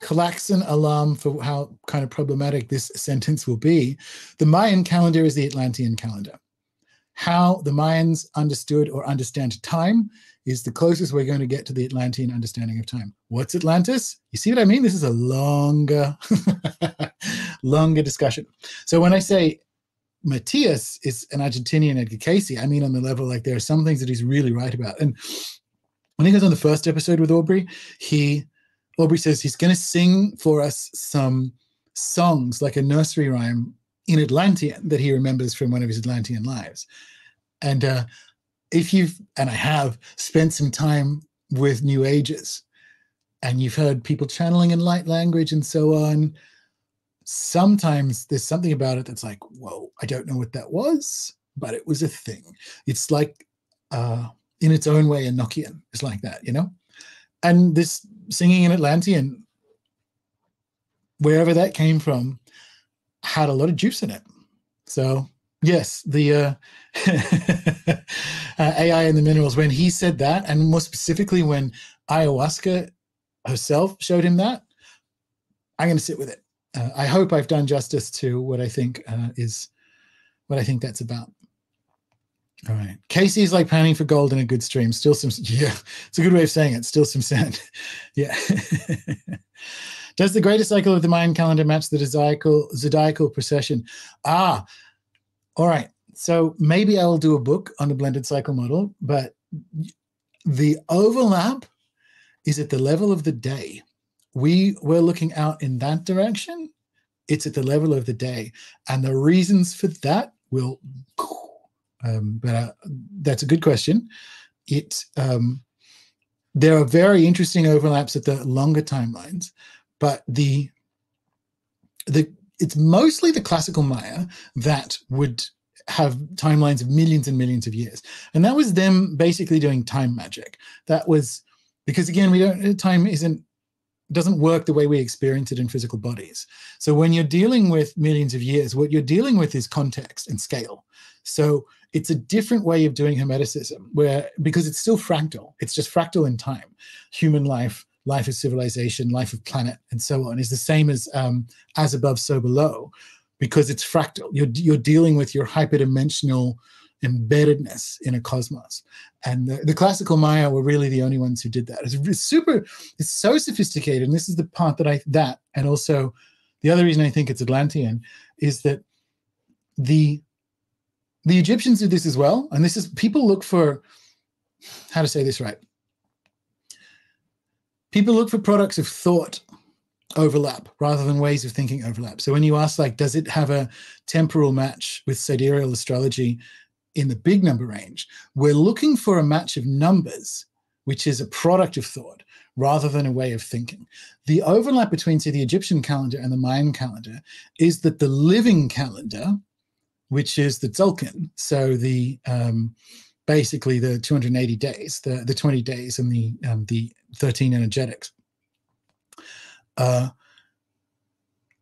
klaxon alarm for how kind of problematic this sentence will be. The Mayan calendar is the Atlantean calendar. How the Mayans understood or understand time is the closest we're going to get to the Atlantean understanding of time. What's Atlantis? You see what I mean? This is a longer, longer discussion. So when I say Matias is an Argentinian Edgar Cayce, I mean on the level, like, there are some things that he's really right about. And when he goes on the first episode with Aubrey, he Aubrey says he's going to sing for us some songs, like a nursery rhyme, in Atlantean that he remembers from one of his Atlantean lives. And uh, if you've, and I have, spent some time with New Ages, and you've heard people channeling in light language and so on, sometimes there's something about it that's like, whoa, I don't know what that was, but it was a thing. It's like, uh, in its own way, Enochian is like that, you know? And this singing in Atlantean, wherever that came from, had a lot of juice in it. So yes, the uh, uh, A I and the minerals, when he said that, and more specifically when ayahuasca herself showed him that, I'm going to sit with it. Uh, I hope I've done justice to what I think uh, is what I think that's about. All right. Casey's like panning for gold in a good stream. Still some, yeah, it's a good way of saying it. Still some sand. Yeah. Does the greater cycle of the Mayan calendar match the zodiacal, zodiacal precession? Ah, all right. So maybe I will do a book on the blended cycle model, but the overlap is at the level of the day. We were looking out in that direction. It's at the level of the day. And the reasons for that will, um, but uh, that's a good question. It um, there are very interesting overlaps at the longer timelines. But the the it's mostly the classical Maya that would have timelines of millions and millions of years, and that was them basically doing time magic. That was because, again, we don't time isn't doesn't work the way we experience it in physical bodies. So when you're dealing with millions of years, what you're dealing with is context and scale. So it's a different way of doing hermeticism, where because it's still fractal, it's just fractal in time, human life. Life of civilization, life of planet, and so on is the same as um, as above, so below, because it's fractal. You're you're dealing with your hyperdimensional embeddedness in a cosmos, and the, the classical Maya were really the only ones who did that. It's, it's super, it's so sophisticated, and this is the part that I that, and also the other reason I think it's Atlantean is that the the Egyptians did this as well, and this is people look for how to say this right. People look for products of thought overlap rather than ways of thinking overlap. So when you ask, like, does it have a temporal match with sidereal astrology in the big number range, we're looking for a match of numbers, which is a product of thought rather than a way of thinking. The overlap between, say, the Egyptian calendar and the Mayan calendar is that the living calendar, which is the Tzolk'in, so the um, basically the two hundred eighty days, the, the twenty days and the um, the thirteen energetics. Uh,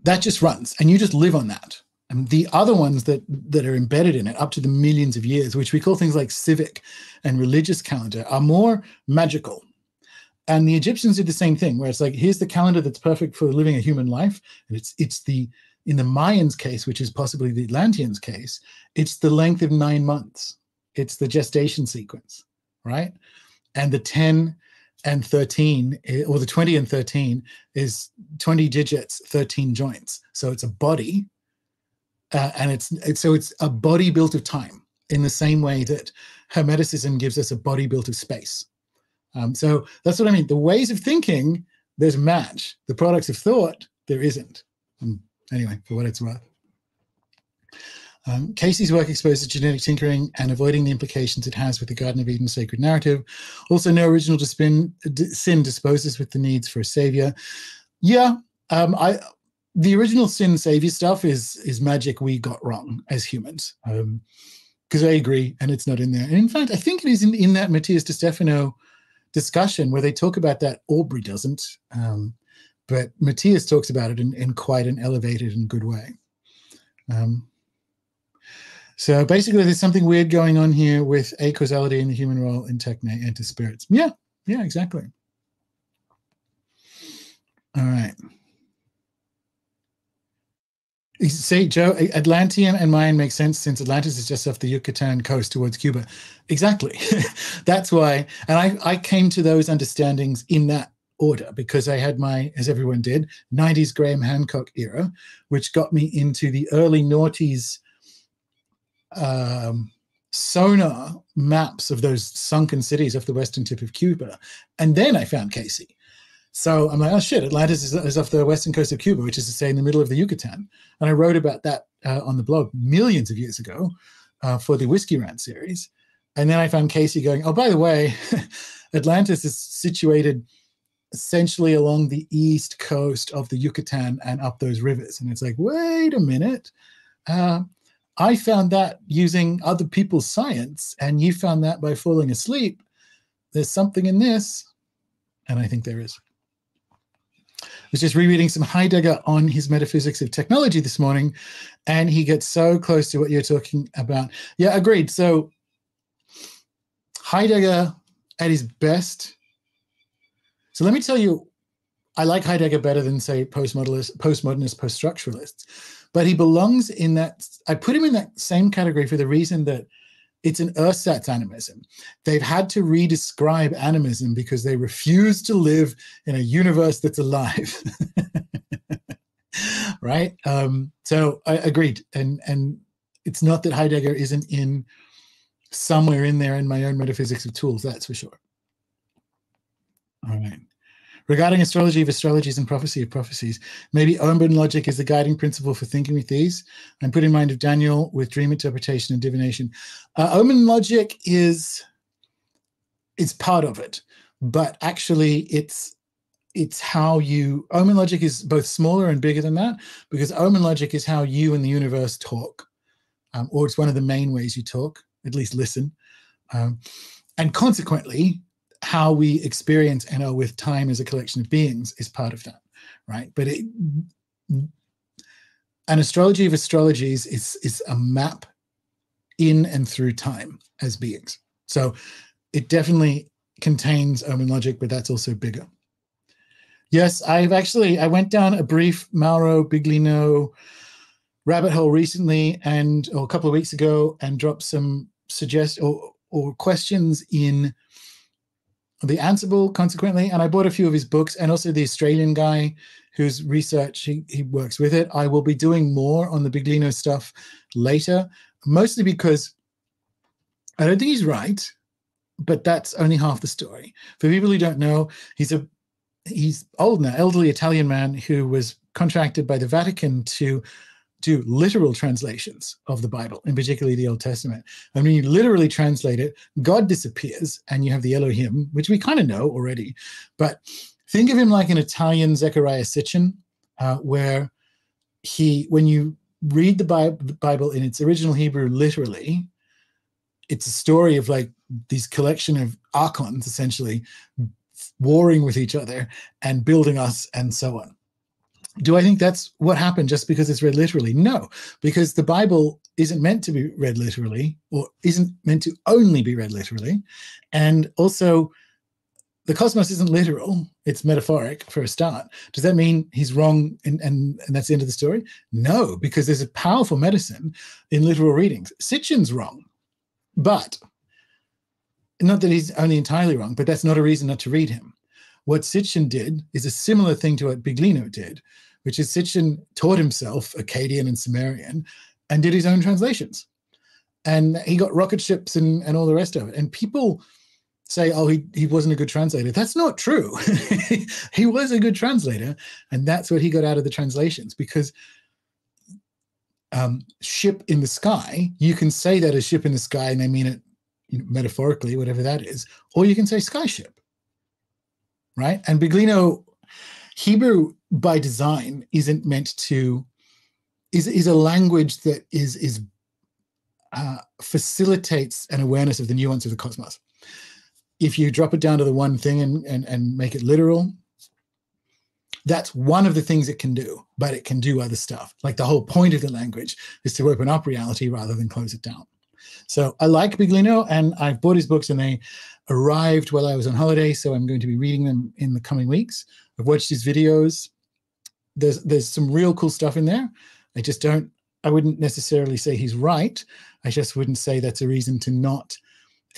that just runs, and you just live on that. And the other ones that, that are embedded in it, up to the millions of years, which we call things like civic and religious calendar, are more magical. And the Egyptians did the same thing, where it's like, here's the calendar that's perfect for living a human life, and it's it's the, in the Mayans' case, which is possibly the Atlanteans' case, it's the length of nine months. It's the gestation sequence, right? And the ten and thirteen, or the twenty and thirteen, is twenty digits, thirteen joints. So it's a body, uh, and it's, it's so it's a body built of time in the same way that Hermeticism gives us a body built of space. Um, so that's what I mean. The ways of thinking, there's a match. The products of thought, there isn't. Um, anyway, for what it's worth. Um, Casey's work exposes genetic tinkering and avoiding the implications it has with the Garden of Eden sacred narrative. Also, no original sin disposes with the needs for a savior. Yeah, um, I the original sin savior stuff is is magic we got wrong as humans. Um, because I agree, and it's not in there. And in fact, I think it is in, in that Matthias De Stefano discussion where they talk about that. Aubrey doesn't, um, but Matthias talks about it in, in quite an elevated and good way. Um, so basically, there's something weird going on here with a causality in the human role in techne and to spirits. Yeah, yeah, exactly. All right. See, Joe, Atlantean and Mayan make sense since Atlantis is just off the Yucatan coast towards Cuba. Exactly. That's why. And I, I came to those understandings in that order because I had my, as everyone did, nineties Graham Hancock era, which got me into the early noughties um, sonar maps of those sunken cities off the western tip of Cuba. And then I found Casey. So I'm like, oh shit, Atlantis is, is off the western coast of Cuba, which is to say in the middle of the Yucatan. And I wrote about that uh, on the blog millions of years ago uh, for the Whiskey Rant series. And then I found Casey going, oh, by the way, Atlantis is situated essentially along the east coast of the Yucatan and up those rivers. And it's like, wait a minute. Uh, I found that using other people's science, and you found that by falling asleep. There's something in this. And I think there is. I was just rereading some Heidegger on his metaphysics of technology this morning, and he gets so close to what you're talking about. Yeah, agreed. So Heidegger at his best. So let me tell you, I like Heidegger better than, say, postmodernists, postmodernists, post-structuralists. But he belongs in that, I put him in that same category for the reason that it's an ersatz animism. They've had to redescribe animism because they refuse to live in a universe that's alive, right? Um, so I agreed. And, and it's not that Heidegger isn't in somewhere in there in my own metaphysics of tools, that's for sure. All right. Regarding astrology of astrologies and prophecy of prophecies, maybe Ohmen logic is the guiding principle for thinking with these. I'm put in mind of Daniel with dream interpretation and divination. Uh, Ohmen logic is, it's part of it, but actually it's, it's how you, Ohmen logic is both smaller and bigger than that, because Ohmen logic is how you and the universe talk, um, or it's one of the main ways you talk, at least listen. Um, and consequently, how we experience and are with time as a collection of beings is part of that, right? But it, an astrology of astrologies is, is a map in and through time as beings. So it definitely contains Ohmen logic, but that's also bigger. Yes, I've actually, I went down a brief Mauro Biglino rabbit hole recently and, or a couple of weeks ago, and dropped some suggest or, or questions in The Ansible, consequently, and I bought a few of his books, and also the Australian guy whose research he, he works with it. I will be doing more on the Biglino stuff later, mostly because I don't think he's right, but that's only half the story. For people who don't know, he's a he's old now, elderly Italian man who was contracted by the Vatican to do literal translations of the Bible, and particularly the Old Testament. And when you literally translate it, God disappears, and you have the Elohim, which we kind of know already. But think of him like an Italian Zechariah Sitchin, uh, where he, when you read the Bible in its original Hebrew literally, it's a story of like these collection of archons, essentially, warring with each other and building us and so on. Do I think that's what happened just because it's read literally? No, because the Bible isn't meant to be read literally, or isn't meant to only be read literally. And also, the cosmos isn't literal. It's metaphoric for a start. Does that mean he's wrong and, and, and that's the end of the story? No, because there's a powerful medicine in literal readings. Sitchin's wrong, but not that he's only entirely wrong, but that's not a reason not to read him. What Sitchin did is a similar thing to what Biglino did, which is Sitchin taught himself Akkadian and Sumerian and did his own translations. And he got rocket ships and, and all the rest of it. And people say, oh, he, he wasn't a good translator. That's not true. He was a good translator. And that's what he got out of the translations, because um, ship in the sky, you can say that a ship in the sky, and I mean it you know, metaphorically, whatever that is, or you can say skyship, right? And Biglino, Hebrew by design isn't meant to, is, is a language that is, is uh, facilitates an awareness of the nuance of the cosmos. If you drop it down to the one thing and, and, and make it literal, that's one of the things it can do, but it can do other stuff. Like the whole point of the language is to open up reality rather than close it down. So I like Biglino, and I've bought his books, and they arrived while I was on holiday, so I'm going to be reading them in the coming weeks. I've watched his videos. There's, there's some real cool stuff in there. I just don't, I wouldn't necessarily say he's right. I just wouldn't say that's a reason to not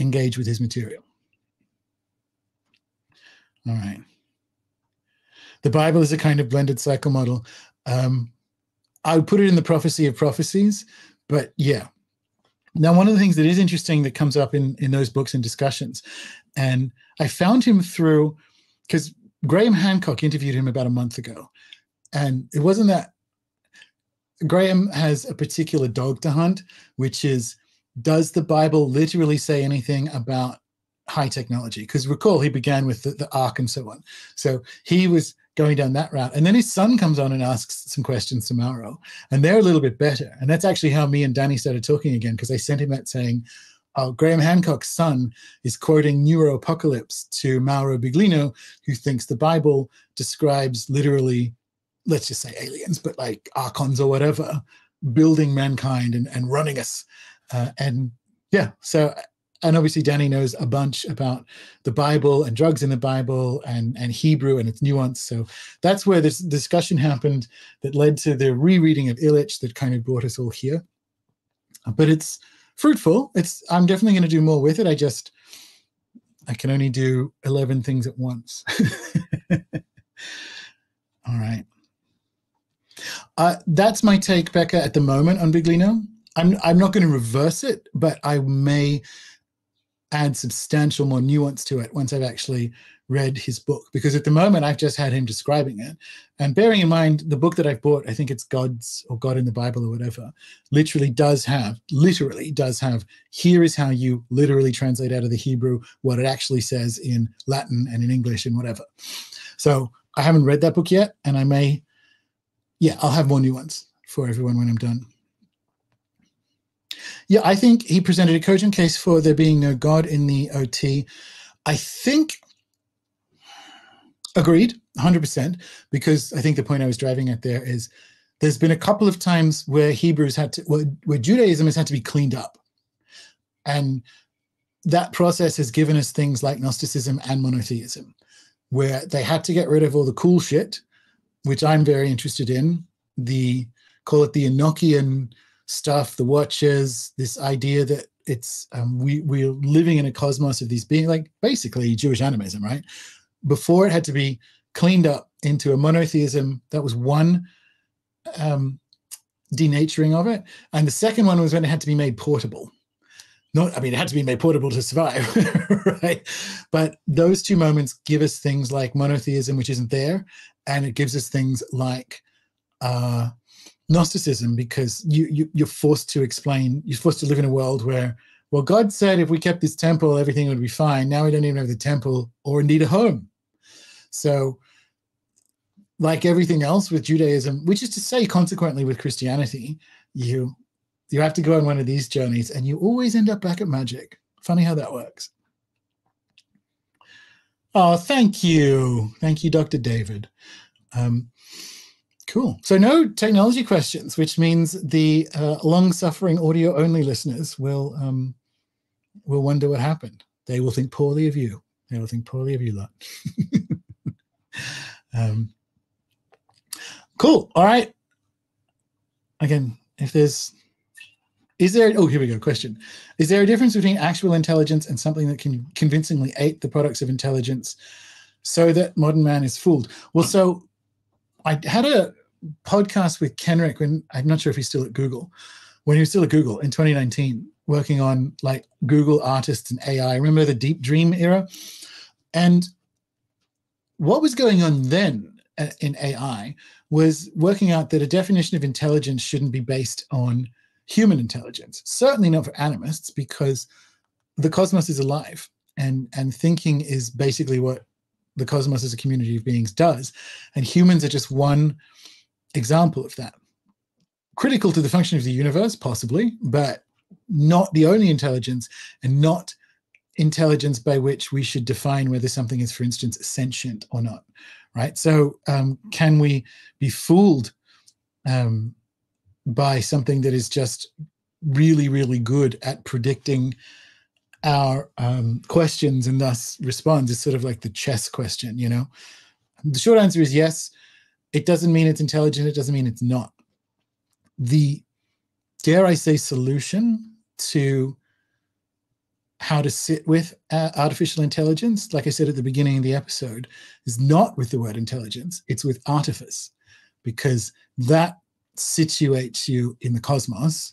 engage with his material. All right. The Bible is a kind of blended cycle model. Um, I would put it in the prophecy of prophecies, but yeah. Now, one of the things that is interesting that comes up in, in those books and discussions, and I found him through, because Graham Hancock interviewed him about a month ago, and it wasn't that, Graham has a particular dog to hunt, which is, does the Bible literally say anything about high technology? Because recall, he began with the, the ark and so on. So he was going down that route. And then his son comes on and asks some questions tomorrow, and they're a little bit better. And that's actually how me and Danny started talking again, because I sent him that saying, oh, Graham Hancock's son is quoting Neuroapocalypse to Mauro Biglino, who thinks the Bible describes literally, let's just say aliens, but like archons or whatever, building mankind and, and running us. Uh, and yeah, so... And obviously, Danny knows a bunch about the Bible and drugs in the Bible and, and Hebrew and its nuance. So that's where this discussion happened that led to the rereading of Illich that kind of brought us all here. But it's fruitful. It's I'm definitely going to do more with it. I just, I can only do eleven things at once. All right. Uh, that's my take, Becca, at the moment on Biglino. I'm, I'm not going to reverse it, but I may... add substantial more nuance to it once I've actually read his book, because at the moment I've just had him describing it. And bearing in mind the book that I've bought, I think it's God's or God in the Bible or whatever, literally does have, literally does have, here is how you literally translate out of the Hebrew what it actually says in Latin and in English and whatever. So I haven't read that book yet, and I may, yeah, I'll have more nuance for everyone when I'm done. Yeah, I think he presented a cogent case for there being no God in the O T. I think, agreed, one hundred percent, because I think the point I was driving at there is there's been a couple of times where Hebrews had to, where, where Judaism has had to be cleaned up. And that process has given us things like Gnosticism and monotheism, where they had to get rid of all the cool shit, which I'm very interested in, the, call it the Enochian stuff, the watchers, this idea that it's um, we we're living in a cosmos of these beings, like basically Jewish animism, right? Before it had to be cleaned up into a monotheism. That was one um, denaturing of it, and the second one was when it had to be made portable. Not, I mean, it had to be made portable to survive, right? But those two moments give us things like monotheism, which isn't there, and it gives us things like. Uh, Gnosticism, because you, you, you're forced to explain, you're forced to live in a world where, well, God said if we kept this temple, everything would be fine. Now we don't even have the temple or indeed a home. So like everything else with Judaism, which is to say consequently with Christianity, you, you have to go on one of these journeys and you always end up back at magic. Funny how that works. Oh, thank you. Thank you, Doctor David. Um, Cool. So no technology questions, which means the uh, long-suffering audio-only listeners will um, will wonder what happened. They will think poorly of you. They will think poorly of you lot. um, cool. All right. Again, if there's... Is there... Oh, here we go. Question. Is there a difference between actual intelligence and something that can convincingly ape the products of intelligence so that modern man is fooled? Well, so... I had a podcast with Kenrick when I'm not sure if he's still at Google, when he was still at Google in twenty nineteen, working on like Google artists and A I. Remember the Deep Dream era? And what was going on then in A I was working out that a definition of intelligence shouldn't be based on human intelligence, certainly not for animists, because the cosmos is alive, and, and thinking is basically what the cosmos as a community of beings does, and humans are just one example of that. Critical to the function of the universe, possibly, but not the only intelligence, and not intelligence by which we should define whether something is, for instance, sentient or not, right? So um, can we be fooled um, by something that is just really, really good at predicting our um, questions and thus responds? Is sort of like the chess question, you know? The short answer is yes. It doesn't mean it's intelligent. It doesn't mean it's not. The, dare I say, solution to how to sit with uh, artificial intelligence, like I said at the beginning of the episode, is not with the word intelligence. It's with artifice, because that situates you in the cosmos.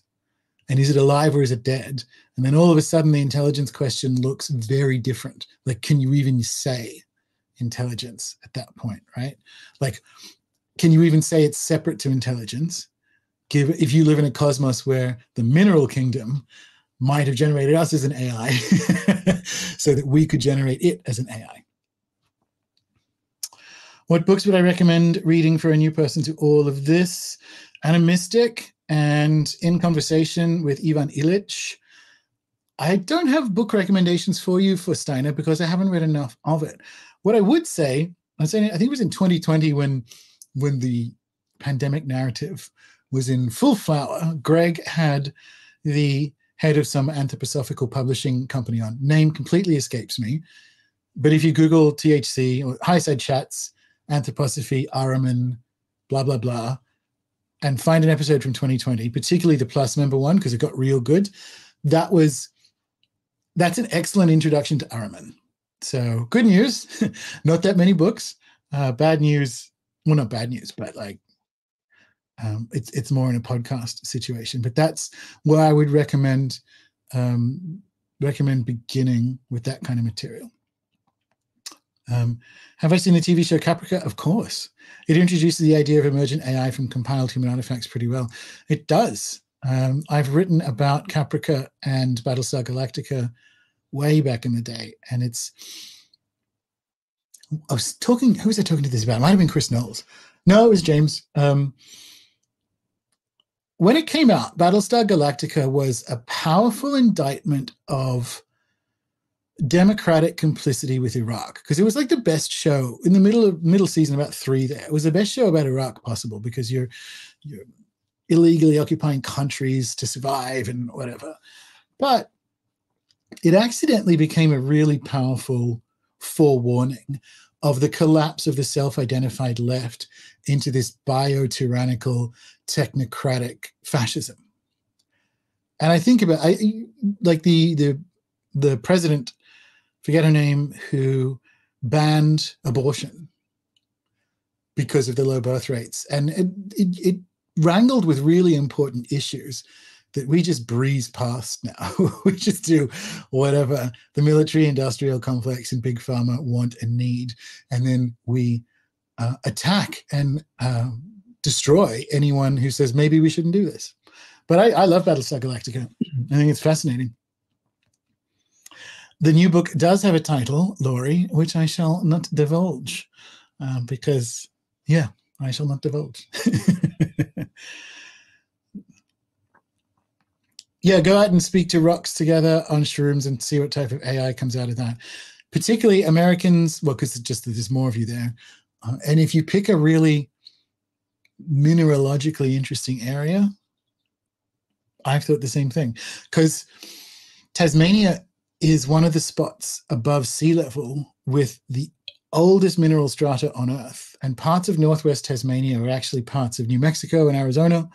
And is it alive or is it dead? And then all of a sudden the intelligence question looks very different. Like, can you even say intelligence at that point, right? Like, can you even say it's separate to intelligence? Give, if you live in a cosmos where the mineral kingdom might have generated us as an A I so that we could generate it as an A I. What books would I recommend reading for a new person to all of this? Animistic and In Conversation with Ivan Illich. I don't have book recommendations for you for Steiner because I haven't read enough of it. What I would say, I think it was in twenty twenty when, when the pandemic narrative was in full flower, Greg had the head of some anthroposophical publishing company on. Name completely escapes me. But if you Google T H C or High Side Chats, Anthroposophy, Ahriman, blah, blah, blah, and find an episode from twenty twenty, particularly the Plus member one, because it got real good, that was, that's an excellent introduction to Ahriman. So good news, not that many books. Uh, bad news, well, not bad news, but like, Um, it's it's more in a podcast situation, but that's where I would recommend um, recommend beginning with that kind of material. Um, have I seen the T V show Caprica? Of course. It introduces the idea of emergent A I from compiled human artifacts pretty well. It does. Um, I've written about Caprica and Battlestar Galactica way back in the day, and it's. I was talking. Who was I talking to this about? It might have been Chris Knowles. No, it was James. Um, When it came out, Battlestar Galactica was a powerful indictment of democratic complicity with Iraq, because it was like the best show in the middle of middle season, about three there. It was the best show about Iraq possible, because you're, you're illegally occupying countries to survive and whatever. But it accidentally became a really powerful forewarning of the collapse of the self-identified left into this biotyrannical, technocratic fascism. And I think about, I like the the the president, forget her name, who banned abortion because of the low birth rates. And it, it, it wrangled with really important issues that we just breeze past now. We just do whatever the military-industrial complex and big pharma want and need, and then we uh, attack and uh, destroy anyone who says maybe we shouldn't do this. But I, I love Battlestar Galactica. I think it's fascinating. The new book does have a title, Laurie, which I shall not divulge uh, because, yeah, I shall not divulge. Yeah, go out and speak to rocks together on shrooms and see what type of A I comes out of that. Particularly Americans, well, because just there's more of you there. Uh, and if you pick a really mineralogically interesting area, I've thought the same thing. Because Tasmania is one of the spots above sea level with the oldest mineral strata on Earth. And parts of northwest Tasmania are actually parts of New Mexico and Arizona.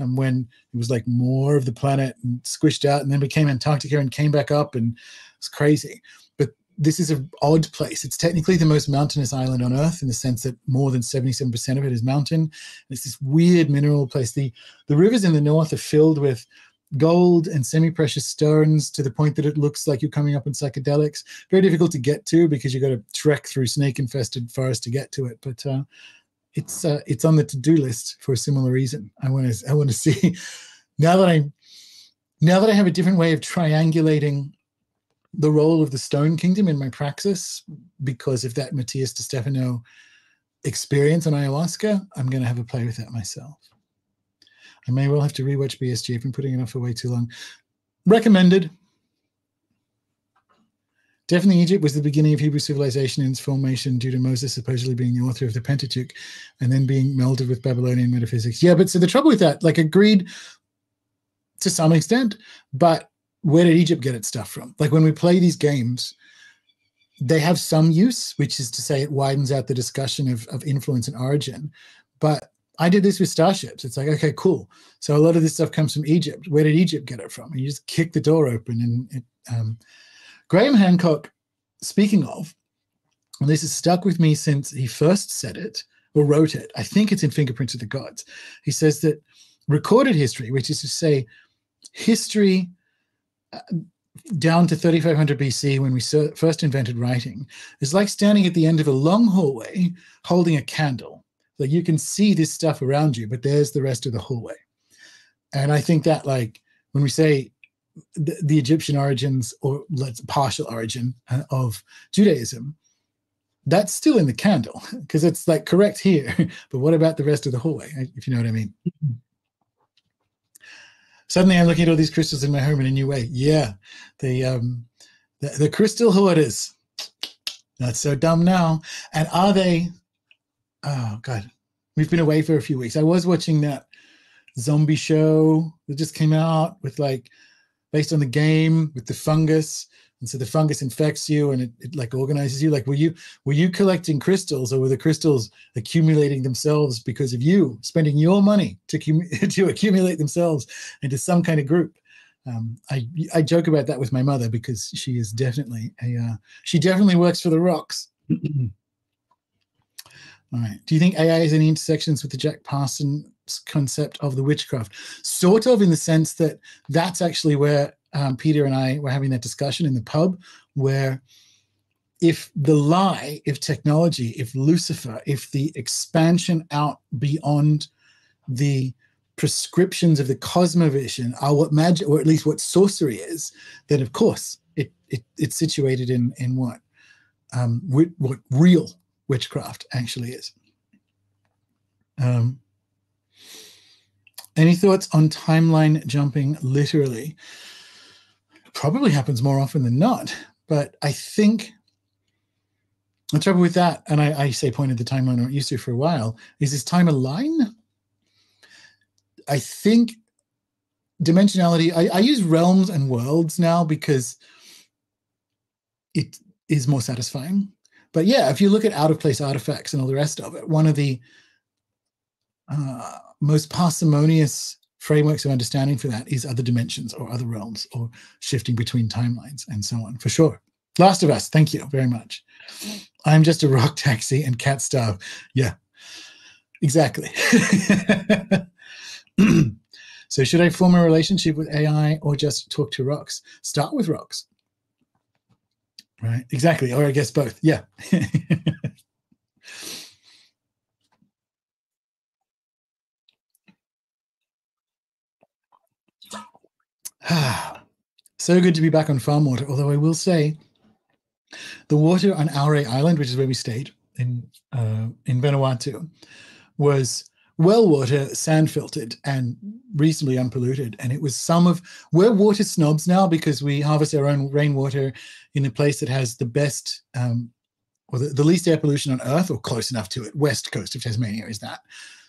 And when it was like more of the planet and squished out and then became Antarctica and came back up, and it's crazy. But this is an odd place. It's technically the most mountainous island on Earth in the sense that more than seventy-seven percent of it is mountain. And it's this weird mineral place. The, the rivers in the north are filled with gold and semi-precious stones to the point that it looks like you're coming up in psychedelics. Very difficult to get to because you've got to trek through snake-infested forest to get to it. But uh, it's uh, it's on the to-do list for a similar reason. I want to I want to see now that I now that I have a different way of triangulating the role of the Stone Kingdom in my praxis, because of that Matthias de Stefano experience on ayahuasca, I'm going to have a play with that myself. I may well have to rewatch B S G. I've been putting it off for way too long. Recommended. Definitely Egypt was the beginning of Hebrew civilization and its formation due to Moses supposedly being the author of the Pentateuch and then being melded with Babylonian metaphysics. Yeah, but so the trouble with that, like, agreed to some extent, but where did Egypt get its stuff from? Like, when we play these games, they have some use, which is to say it widens out the discussion of, of influence and origin. But I did this with starships. It's like, okay, cool. So a lot of this stuff comes from Egypt. Where did Egypt get it from? And you just kick the door open. And it, um, Graham Hancock, speaking of, and this has stuck with me since he first said it or wrote it. I think it's in Fingerprints of the Gods. He says that recorded history, which is to say history down to thirty-five hundred B C when we first invented writing, is like standing at the end of a long hallway holding a candle. Like, you can see this stuff around you, but there's the rest of the hallway. And I think that, like, when we say the, the Egyptian origins, or let's partial origin of Judaism, that's still in the candle because it's like correct here. But what about the rest of the hallway, if you know what I mean? Suddenly I'm looking at all these crystals in my home in a new way. Yeah, the, um, the, the crystal hoarders. Not so dumb now. And are they... Oh, God. We've been away for a few weeks. I was watching that zombie show that just came out with, like, based on the game with the fungus. And so the fungus infects you and it, it like, organizes you. Like, were you were you collecting crystals, or were the crystals accumulating themselves because of you spending your money to, to accumulate themselves into some kind of group? Um, I, I joke about that with my mother because she is definitely a uh, – she definitely works for the rocks. All right. Do you think A I has any intersections with the Jack Parsons concept of the witchcraft? Sort of, in the sense that that's actually where um, Peter and I were having that discussion in the pub, where if the lie, if technology, if Lucifer, if the expansion out beyond the prescriptions of the cosmovision are what magic, or at least what sorcery is, then of course it, it it's situated in in what um, what real witchcraft actually is. Um, any thoughts on timeline jumping literally? Probably happens more often than not, but I think the trouble with that, and I, I say pointed the timeline, or it used to for a while, is this time a line? I think dimensionality, I, I use realms and worlds now because it is more satisfying. But yeah, if you look at out-of-place artifacts and all the rest of it, one of the uh, most parsimonious frameworks of understanding for that is other dimensions or other realms or shifting between timelines and so on, for sure. Last of Us, thank you very much. I'm just a rock taxi and cat starve. Yeah, exactly. So should I form a relationship with A I or just talk to rocks? Start with rocks. Right, exactly, or I guess both, yeah. So good to be back on farm water, although I will say the water on Auray Island, which is where we stayed in, uh, in Vanuatu, was well water, sand filtered and reasonably unpolluted. And it was some of, we're water snobs now because we harvest our own rainwater in a place that has the best um, or the, the least air pollution on earth, or close enough to it. West coast of Tasmania is that.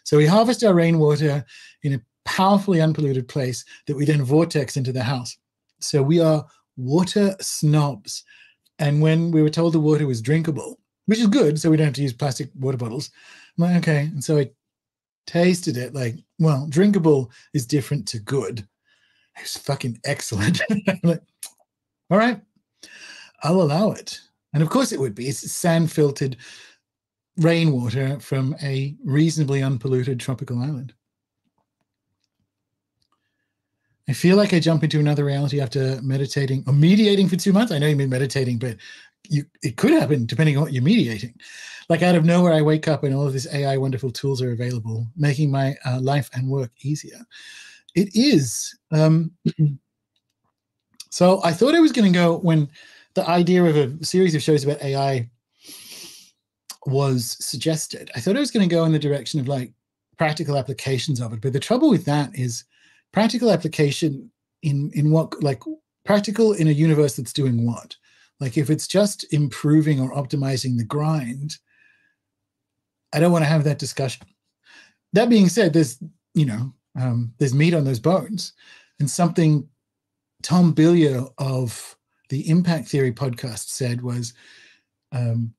So we harvest our rainwater in a powerfully unpolluted place that we then vortex into the house. So we are water snobs. And when we were told the water was drinkable, which is good, so we don't have to use plastic water bottles, I'm like, okay. And so I tasted it, like, well, drinkable is different to good. It was fucking excellent. Like, all right, I'll allow it. And of course it would be. It's sand filtered rainwater from a reasonably unpolluted tropical island. I feel like I jump into another reality after meditating or mediating for two months. I know you mean meditating, but you, it could happen depending on what you're mediating. Like out of nowhere, I wake up and all of these A I wonderful tools are available, making my uh, life and work easier. It is. Um, so I thought I was going to go when the idea of a series of shows about A I was suggested. I thought I was going to go in the direction of like practical applications of it. But the trouble with that is practical application in, in what, like practical in a universe that's doing what? Like if it's just improving or optimizing the grind, I don't want to have that discussion. That being said, there's, you know, um, there's meat on those bones. And something Tom Bilyeu of the Impact Theory podcast said was, um,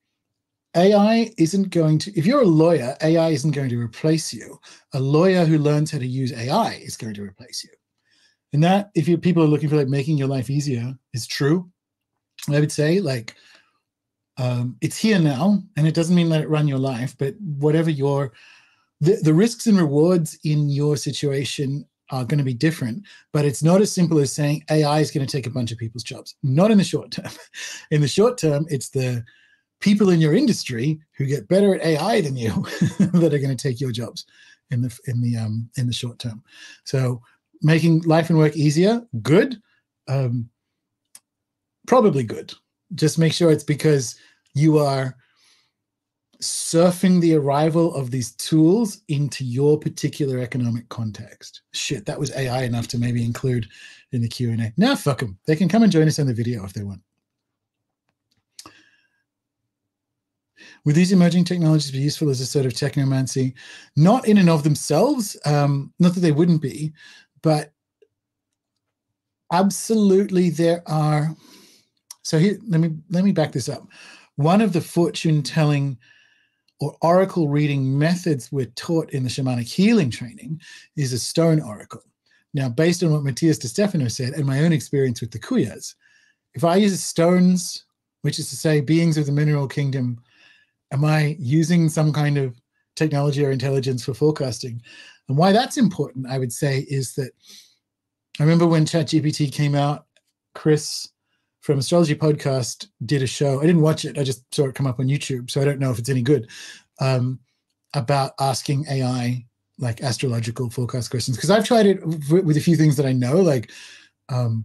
A I isn't going to, if you're a lawyer, A I isn't going to replace you. A lawyer who learns how to use A I is going to replace you. And that, if you, people are looking for like making your life easier, is true. I would say like um, it's here now, and it doesn't mean let it run your life, but whatever your, the, the risks and rewards in your situation are going to be different, but it's not as simple as saying A I is going to take a bunch of people's jobs. Not in the short term. In the short term, it's the people in your industry who get better at A I than you that are going to take your jobs in the, in the, um, in the short term. So making life and work easier, good. Um, Probably good. Just make sure it's because you are surfing the arrival of these tools into your particular economic context. Shit, that was A I enough to maybe include in the Q and A. Now, fuck them. They can come and join us on the video if they want. Would these emerging technologies be useful as a sort of technomancy? Not in and of themselves. Um, not that they wouldn't be, but absolutely there are... So here, let me let me back this up. One of the fortune-telling or oracle-reading methods we're taught in the shamanic healing training is a stone oracle. Now, based on what Matthias de Stefano said and my own experience with the Kuyas, if I use stones, which is to say beings of the mineral kingdom, am I using some kind of technology or intelligence for forecasting? And why that's important, I would say, is that I remember when ChatGPT came out, Chris from Astrology Podcast did a show. I didn't watch it. I just saw it come up on YouTube, so I don't know if it's any good, um, about asking A I like astrological forecast questions. Because I've tried it with a few things that I know, like um,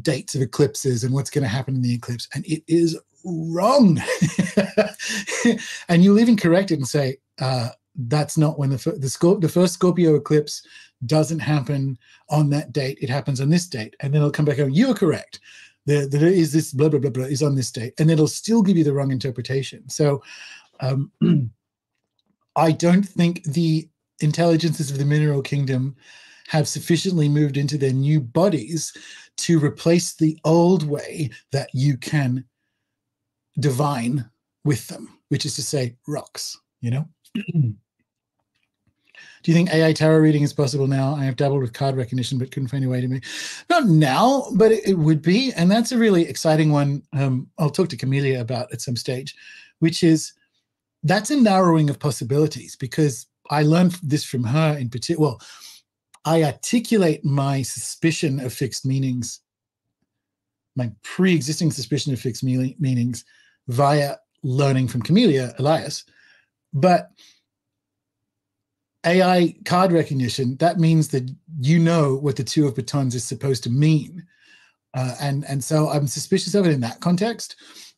dates of eclipses and what's going to happen in the eclipse. And it is wrong. And you'll even correct it and say, uh, that's not when the, f the, Scorp the first Scorpio eclipse doesn't happen on that date. It happens on this date. And then it'll come back and go, you are correct. The, the, is this blah, blah, blah, blah, is on this date. And it'll still give you the wrong interpretation. So um, I don't think the intelligences of the mineral kingdom have sufficiently moved into their new bodies to replace the old way that you can divine with them, which is to say rocks, you know? Do you think A I tarot reading is possible now? I have dabbled with card recognition, but couldn't find a way to make. Not now, but it, it would be. And that's a really exciting one. Um, I'll talk to Camellia about at some stage, which is that's a narrowing of possibilities, because I learned this from her in particular. Well, I articulate my suspicion of fixed meanings, my pre-existing suspicion of fixed me meanings via learning from Camellia Elias. But A I card recognition, that means that you know what the Two of Batons is supposed to mean. Uh, and, and so I'm suspicious of it in that context.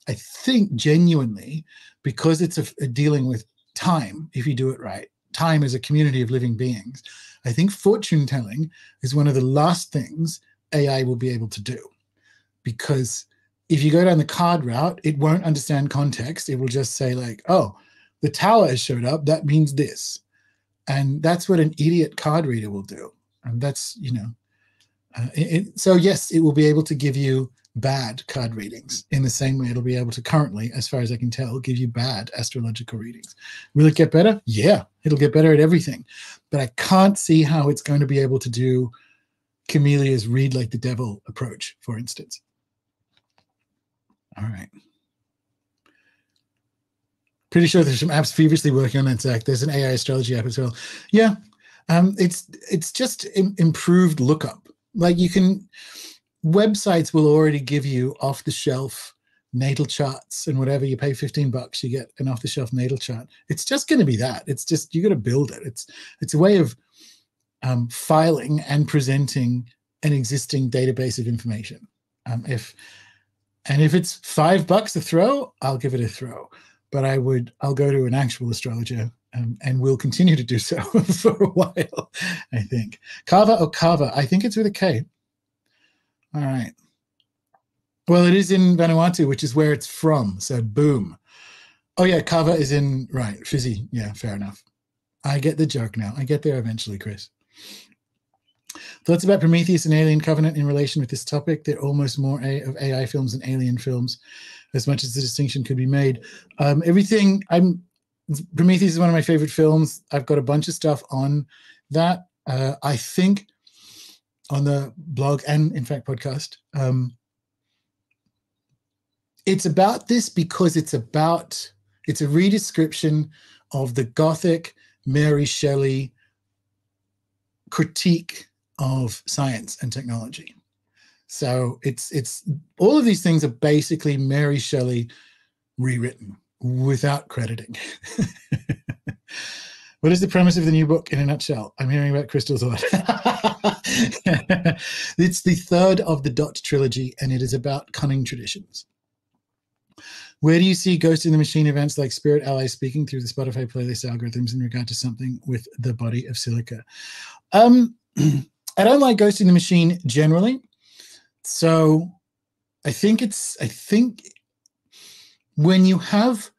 I think genuinely, because it's a, a dealing with time, if you do it right, time is a community of living beings. I think fortune telling is one of the last things A I will be able to do. Because if you go down the card route, it won't understand context. It will just say like, oh, the tower has showed up, that means this. And that's what an idiot card reader will do. And that's, you know, uh, it, it, so yes, it will be able to give you bad card readings in the same way it'll be able to currently, as far as I can tell, give you bad astrological readings. Will it get better? Yeah, it'll get better at everything. But I can't see how it's going to be able to do Camellia's read like the devil approach, for instance. All right. Pretty sure there's some apps feverishly working on that, Zach. There's an A I astrology app as well. Yeah, um, it's it's just im improved lookup. Like you can, websites will already give you off the shelf natal charts and whatever. You pay fifteen bucks, you get an off-the-shelf natal chart. It's just going to be that. It's just, you got to build it. It's it's a way of um, filing and presenting an existing database of information. Um, if and if it's five bucks a throw, I'll give it a throw. But I would, I'll go to an actual astrologer, um, and we'll continue to do so for a while. I think Kava or Kava. I think it's with a K. All right. Well, it is in Vanuatu, which is where it's from. So boom. Oh yeah, Kava is in, right, Fizi. Yeah, fair enough. I get the joke now. I get there eventually, Chris. Thoughts about Prometheus and Alien Covenant in relation with this topic? They're almost more a of A I films than alien films, as much as the distinction could be made. Um, everything, I'm Prometheus is one of my favorite films. I've got a bunch of stuff on that. Uh, I think on the blog and, in fact, podcast. Um, It's about this because it's about, it's a redescription of the Gothic Mary Shelley critique of science and technology. So it's, it's all of these things are basically Mary Shelley rewritten without crediting. What is the premise of the new book in a nutshell? I'm hearing about crystals a lot. It's the third of the Dot trilogy, and it is about cunning traditions. Where do you see Ghost in the Machine events like Spirit Ally speaking through the Spotify playlist algorithms in regard to something with the body of silica? Um, I don't like Ghost in the Machine generally. So I think it's, I think when you have,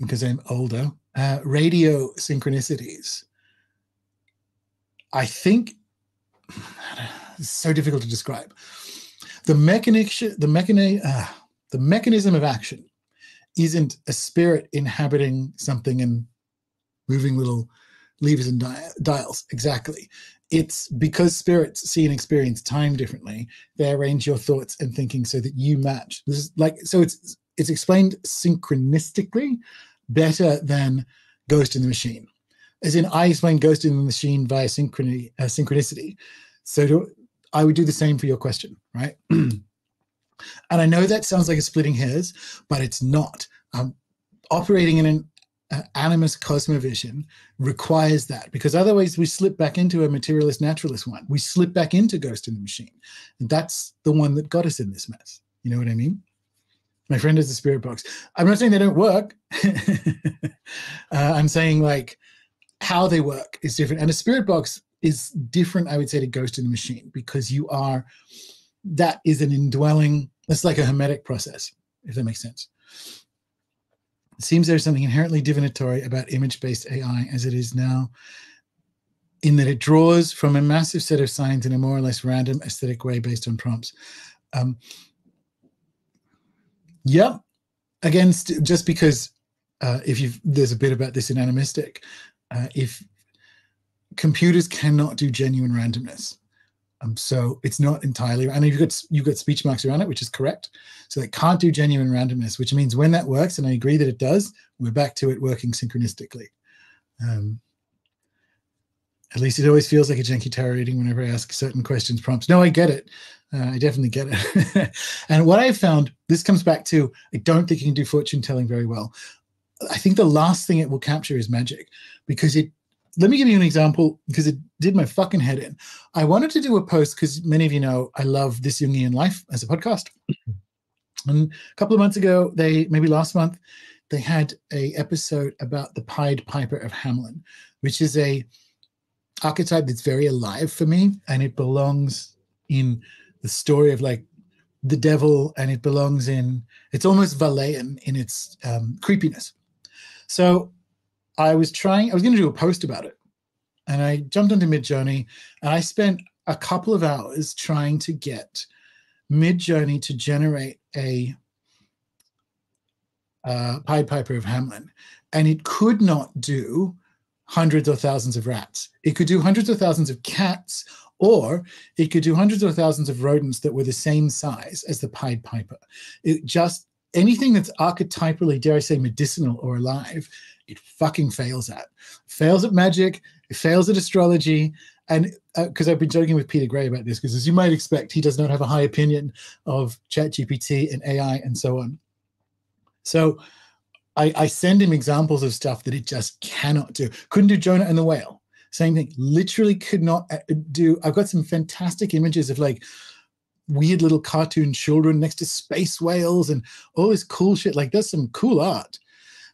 because I'm older, uh, radio synchronicities, I think, it's so difficult to describe. The mechanic, the mechanic, uh, The mechanism of action isn't a spirit inhabiting something and moving little levers and dia dials, exactly. It's because spirits see and experience time differently, they arrange your thoughts and thinking so that you match. This is like, so it's, it's explained synchronistically better than Ghost in the Machine. As in, I explain Ghost in the Machine via synchrony, uh, synchronicity. So do, I would do the same for your question, right? And I know that sounds like a splitting hairs, but it's not. Um, operating in an uh, animus cosmovision requires that, because otherwise we slip back into a materialist naturalist one. We slip back into Ghost in the Machine. And that's the one that got us in this mess. You know what I mean? My friend is the spirit box. I'm not saying they don't work. uh, I'm saying like how they work is different. And a spirit box is different, I would say, to Ghost in the Machine, because you are... that is an indwelling, that's like a hermetic process, if that makes sense. It seems there's something inherently divinatory about image-based A I as it is now, in that it draws from a massive set of signs in a more or less random aesthetic way based on prompts. Um, yeah, again, just because uh, if you've, there's a bit about this in Animistic, uh, if computers cannot do genuine randomness. Um, so it's not entirely, I know you've got, you've got speech marks around it, which is correct. So they can't do genuine randomness, which means when that works, and I agree that it does, we're back to it working synchronistically. Um, at least it always feels like a janky tarot reading whenever I ask certain questions prompts. No, I get it. Uh, I definitely get it. And what I've found, this comes back to, I don't think you can do fortune telling very well. I think the last thing it will capture is magic, because it, let me give you an example, because it did my fucking head in. I wanted to do a post, because many of you know I love This Jungian Life as a podcast. And a couple of months ago, they maybe last month, they had a episode about the Pied Piper of Hamelin, which is a archetype that's very alive for me, and it belongs in the story of like the devil, and it belongs in, it's almost Valleyan in its um, creepiness. So I was trying, I was going to do a post about it, and I jumped onto Midjourney, and I spent a couple of hours trying to get Midjourney to generate a uh, Pied Piper of Hamelin, and it could not do hundreds or thousands of rats. It could do hundreds or thousands of cats, or it could do hundreds or thousands of rodents that were the same size as the Pied Piper. It just, anything that's archetypally, dare I say, medicinal or alive, it fucking fails at. Fails at magic, it fails at astrology, And because uh, I've been joking with Peter Gray about this, because as you might expect, he does not have a high opinion of ChatGPT and A I and so on. So I, I send him examples of stuff that it just cannot do. Couldn't do Jonah and the whale. Same thing. Literally could not do. I've got some fantastic images of like weird little cartoon children next to space whales and all this cool shit. Like, that's some cool art,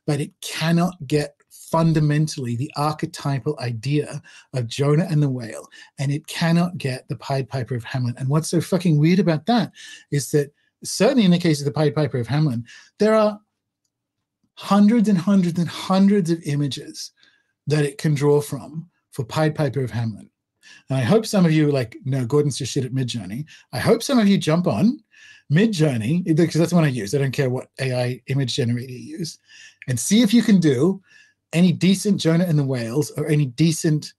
but it cannot get fundamentally the archetypal idea of Jonah and the whale, and it cannot get the Pied Piper of Hamelin. And what's so fucking weird about that is that certainly in the case of the Pied Piper of Hamelin, there are hundreds and hundreds and hundreds of images that it can draw from for Pied Piper of Hamelin. And I hope some of you like, no, Gordon's just shit at Midjourney. I hope some of you jump on Midjourney, because that's the one I use. I don't care what A I image generator you use. And see if you can do any decent Jonah and the whales or any decent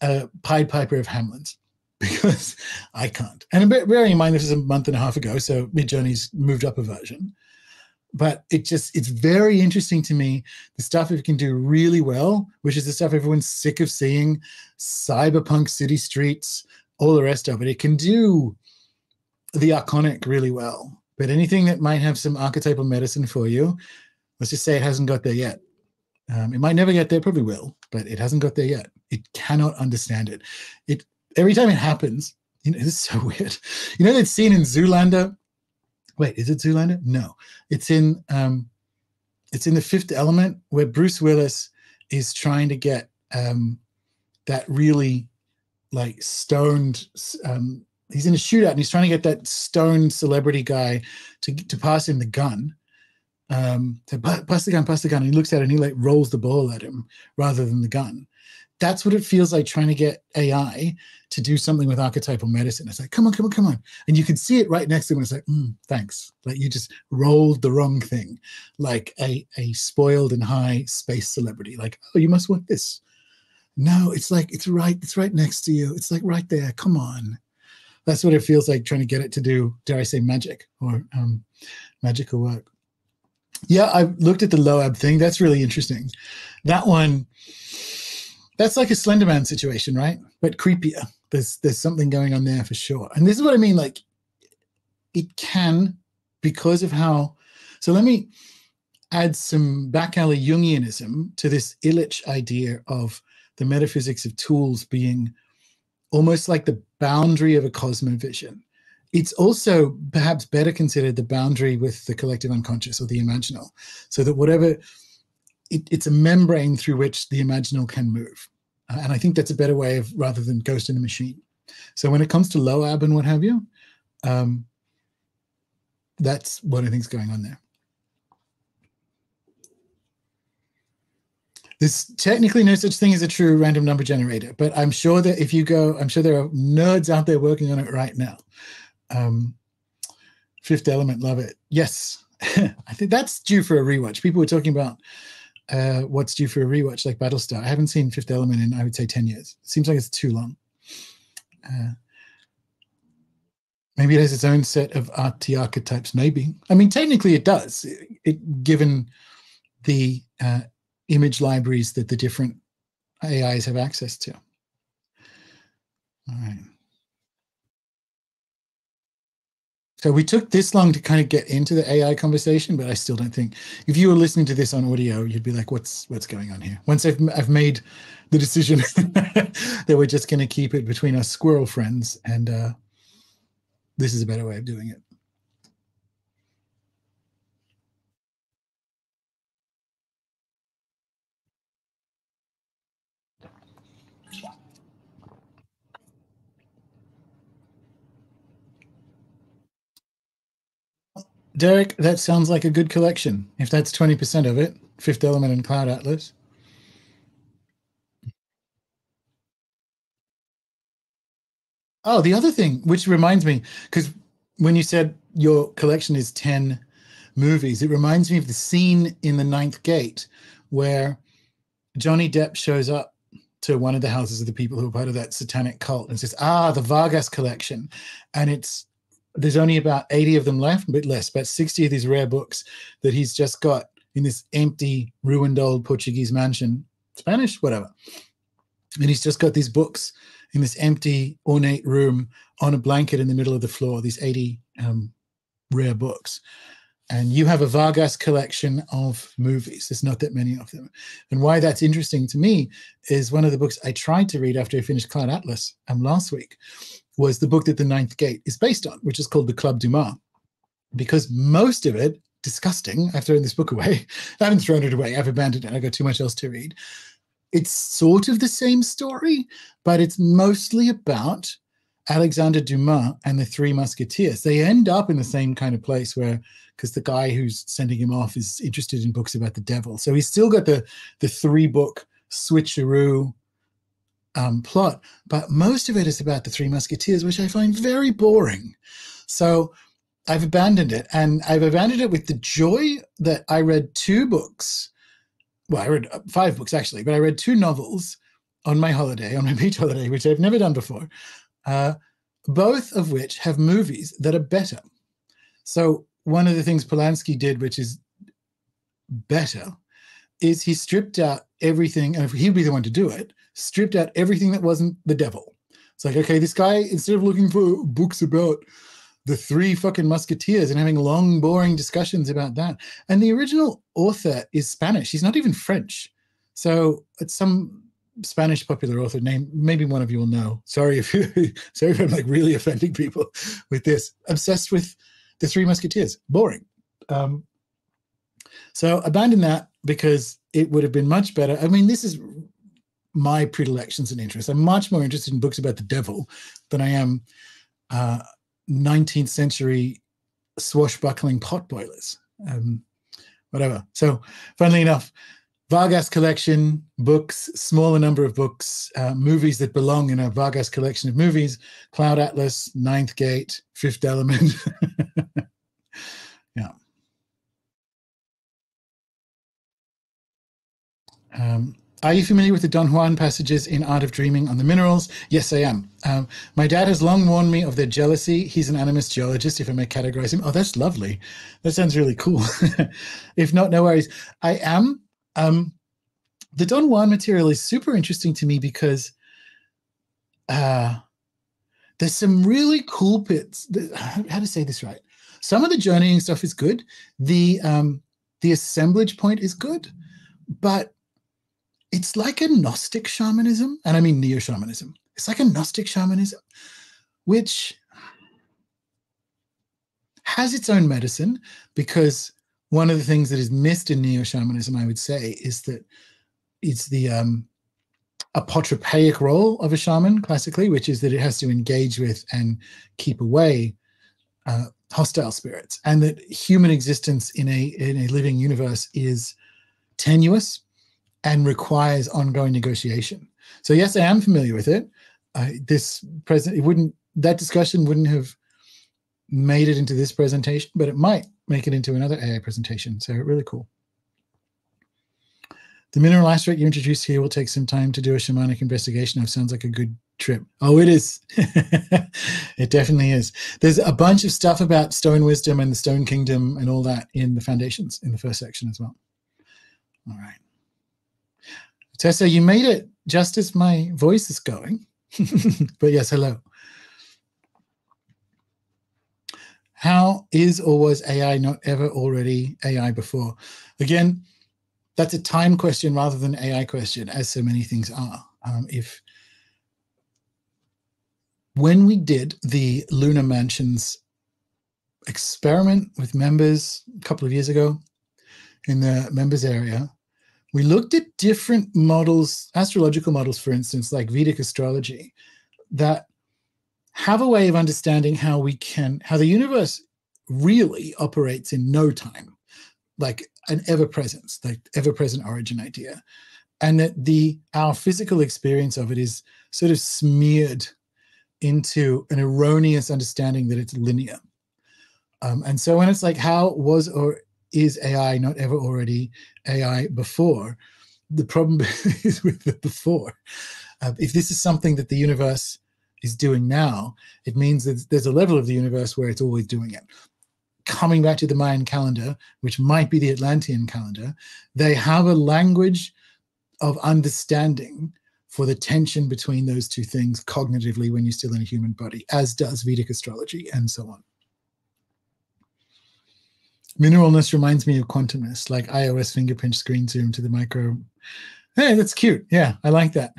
uh, Pied Piper of Hamelins, because I can't. And bearing in mind, this is a month and a half ago, so Midjourney's moved up a version. But it just, it's very interesting to me, the stuff it can do really well, which is the stuff everyone's sick of seeing, cyberpunk city streets, all the rest of it. It can do the iconic really well. But anything that might have some archetypal medicine for you, let's just say it hasn't got there yet. Um, it might never get there, probably will, but it hasn't got there yet. It cannot understand it. It every time it happens, you know, it's so weird. You know that scene in Zoolander? Wait, is it Zoolander? No, it's in um, it's in The Fifth Element, where Bruce Willis is trying to get um, that really like stoned. Um, he's in a shootout and he's trying to get that stoned celebrity guy to to pass him the gun. Um, so pass the gun, pass the gun. And he looks at it and he like rolls the ball at him rather than the gun. That's what it feels like trying to get A I to do something with archetypal medicine. It's like, come on, come on, come on. And you can see it right next to him. It's like, mm, thanks. Like you just rolled the wrong thing. Like a, a spoiled and high space celebrity. Like, oh, you must want this. No, it's like, it's right. It's right next to you. It's like right there. Come on. That's what it feels like trying to get it to do, dare I say, magic or um, magical work. Yeah, I looked at the Loab thing. That's really interesting. That one, that's like a Slender Man situation, right? But creepier. There's there's something going on there for sure. And this is what I mean. Like, it can, because of how. So let me add some back alley Jungianism to this Illich idea of the metaphysics of tools being almost like the boundary of a cosmovision. It's also perhaps better considered the boundary with the collective unconscious or the imaginal, so that whatever, it, it's a membrane through which the imaginal can move. Uh, and I think that's a better way of, rather than ghost in a machine. So when it comes to Loab and what have you, um, that's what I think is going on there. There's technically no such thing as a true random number generator, but I'm sure that if you go, I'm sure there are nerds out there working on it right now. Um, Fifth Element, love it. Yes, I think that's due for a rewatch. People were talking about uh, what's due for a rewatch, like Battlestar. I haven't seen Fifth Element in, I would say, ten years. It seems like it's too long. Uh, maybe it has its own set of R T archetypes, maybe. I mean, technically it does, it, it, given the uh, image libraries that the different A Is have access to. All right. So we took this long to kind of get into the A I conversation, but I still don't think, if you were listening to this on audio, you'd be like, what's what's going on here? Once I've, I've made the decision that we're just going to keep it between our squirrel friends, and uh, this is a better way of doing it. Derek, that sounds like a good collection. If that's twenty percent of it, Fifth Element and Cloud Atlas. Oh, the other thing, which reminds me, because when you said your collection is ten movies, it reminds me of the scene in The Ninth Gate where Johnny Depp shows up to one of the houses of the people who are part of that satanic cult and says, ah, the Vargas collection. And it's, there's only about eighty of them left, a bit less, about sixty of these rare books that he's just got in this empty, ruined old Portuguese mansion, Spanish, whatever. And he's just got these books in this empty, ornate room on a blanket in the middle of the floor, these eighty um, rare books. And you have a Vargas collection of movies. There's not that many of them. And why that's interesting to me is one of the books I tried to read after I finished Cloud Atlas um, last week was the book that The Ninth Gate is based on, which is called The Club Dumas, because most of it, disgusting, I've thrown this book away. I haven't thrown it away. I've abandoned it. I've got too much else to read. It's sort of the same story, but it's mostly about Alexandre Dumas and the Three Musketeers. They end up in the same kind of place where, because the guy who's sending him off is interested in books about the devil. So he's still got the, the three-book switcheroo um, plot, but most of it is about the Three Musketeers, which I find very boring. So I've abandoned it, and I've abandoned it with the joy that I read two books. Well, I read five books, actually, but I read two novels on my holiday, on my beach holiday, which I've never done before. Uh, both of which have movies that are better. So one of the things Polanski did, which is better, is he stripped out everything, and if he'd be the one to do it, stripped out everything that wasn't the devil. It's like, okay, this guy, instead of looking for books about the three fucking musketeers and having long, boring discussions about that. And the original author is Spanish. He's not even French. So it's some Spanish popular author name, maybe one of you will know. Sorry if you, sorry if I'm like really offending people with this. Obsessed with the Three Musketeers. Boring. Um, so abandon that because it would have been much better. I mean, this is my predilections and interests. I'm much more interested in books about the devil than I am uh, nineteenth century swashbuckling potboilers. Um, whatever. So funnily enough, Vargas collection, books, smaller number of books, uh, movies that belong in a Vargas collection of movies, Cloud Atlas, Ninth Gate, Fifth Element. Yeah. Um, are you familiar with the Don Juan passages in Art of Dreaming on the Minerals? Yes, I am. Um, my dad has long warned me of their jealousy. He's an animist geologist, if I may categorize him. Oh, that's lovely. That sounds really cool. If not, no worries. I am. Um, the Don Juan material is super interesting to me because uh, there's some really cool bits. How to say this right? Some of the journeying stuff is good. The um, the assemblage point is good, but it's like a Gnostic shamanism, and I mean neo-shamanism. It's like a Gnostic shamanism, which has its own medicine because one of the things that is missed in neo-shamanism, I would say, is that it's the um, apotropaic role of a shaman, classically, which is that it has to engage with and keep away uh, hostile spirits, and that human existence in a, in a living universe is tenuous and requires ongoing negotiation. So yes, I am familiar with it. Uh, this present, it wouldn't, that discussion wouldn't have made it into this presentation, but it might make it into another A I presentation, so really cool. The mineral aspect you introduced here will take some time to do a shamanic investigation of. Sounds like a good trip. Oh, it is. It definitely is. There's a bunch of stuff about stone wisdom and the stone kingdom and all that in the foundations in the first section as well. All right. Tessa, you made it just as my voice is going. But yes, hello. How is or was A I not ever already A I before? Again, that's a time question rather than A I question, as so many things are. Um, if when we did the Lunar Mansions experiment with members a couple of years ago in the members area, we looked at different models, astrological models, for instance, like Vedic astrology, that have a way of understanding how we can, how the universe really operates in no time, like an ever-presence, like ever-present origin idea, and that the our physical experience of it is sort of smeared into an erroneous understanding that it's linear. Um, and so when it's like, how was or is A I not ever already A I before? The problem is with the before. Uh, if this is something that the universe is doing now, it means that there's a level of the universe where it's always doing it. Coming back to the Mayan calendar, which might be the Atlantean calendar, they have a language of understanding for the tension between those two things cognitively when you're still in a human body, as does Vedic astrology and so on. Mineralness reminds me of quantumness, like iOS finger pinch screen zoom to the micro. Hey, that's cute. Yeah, I like that.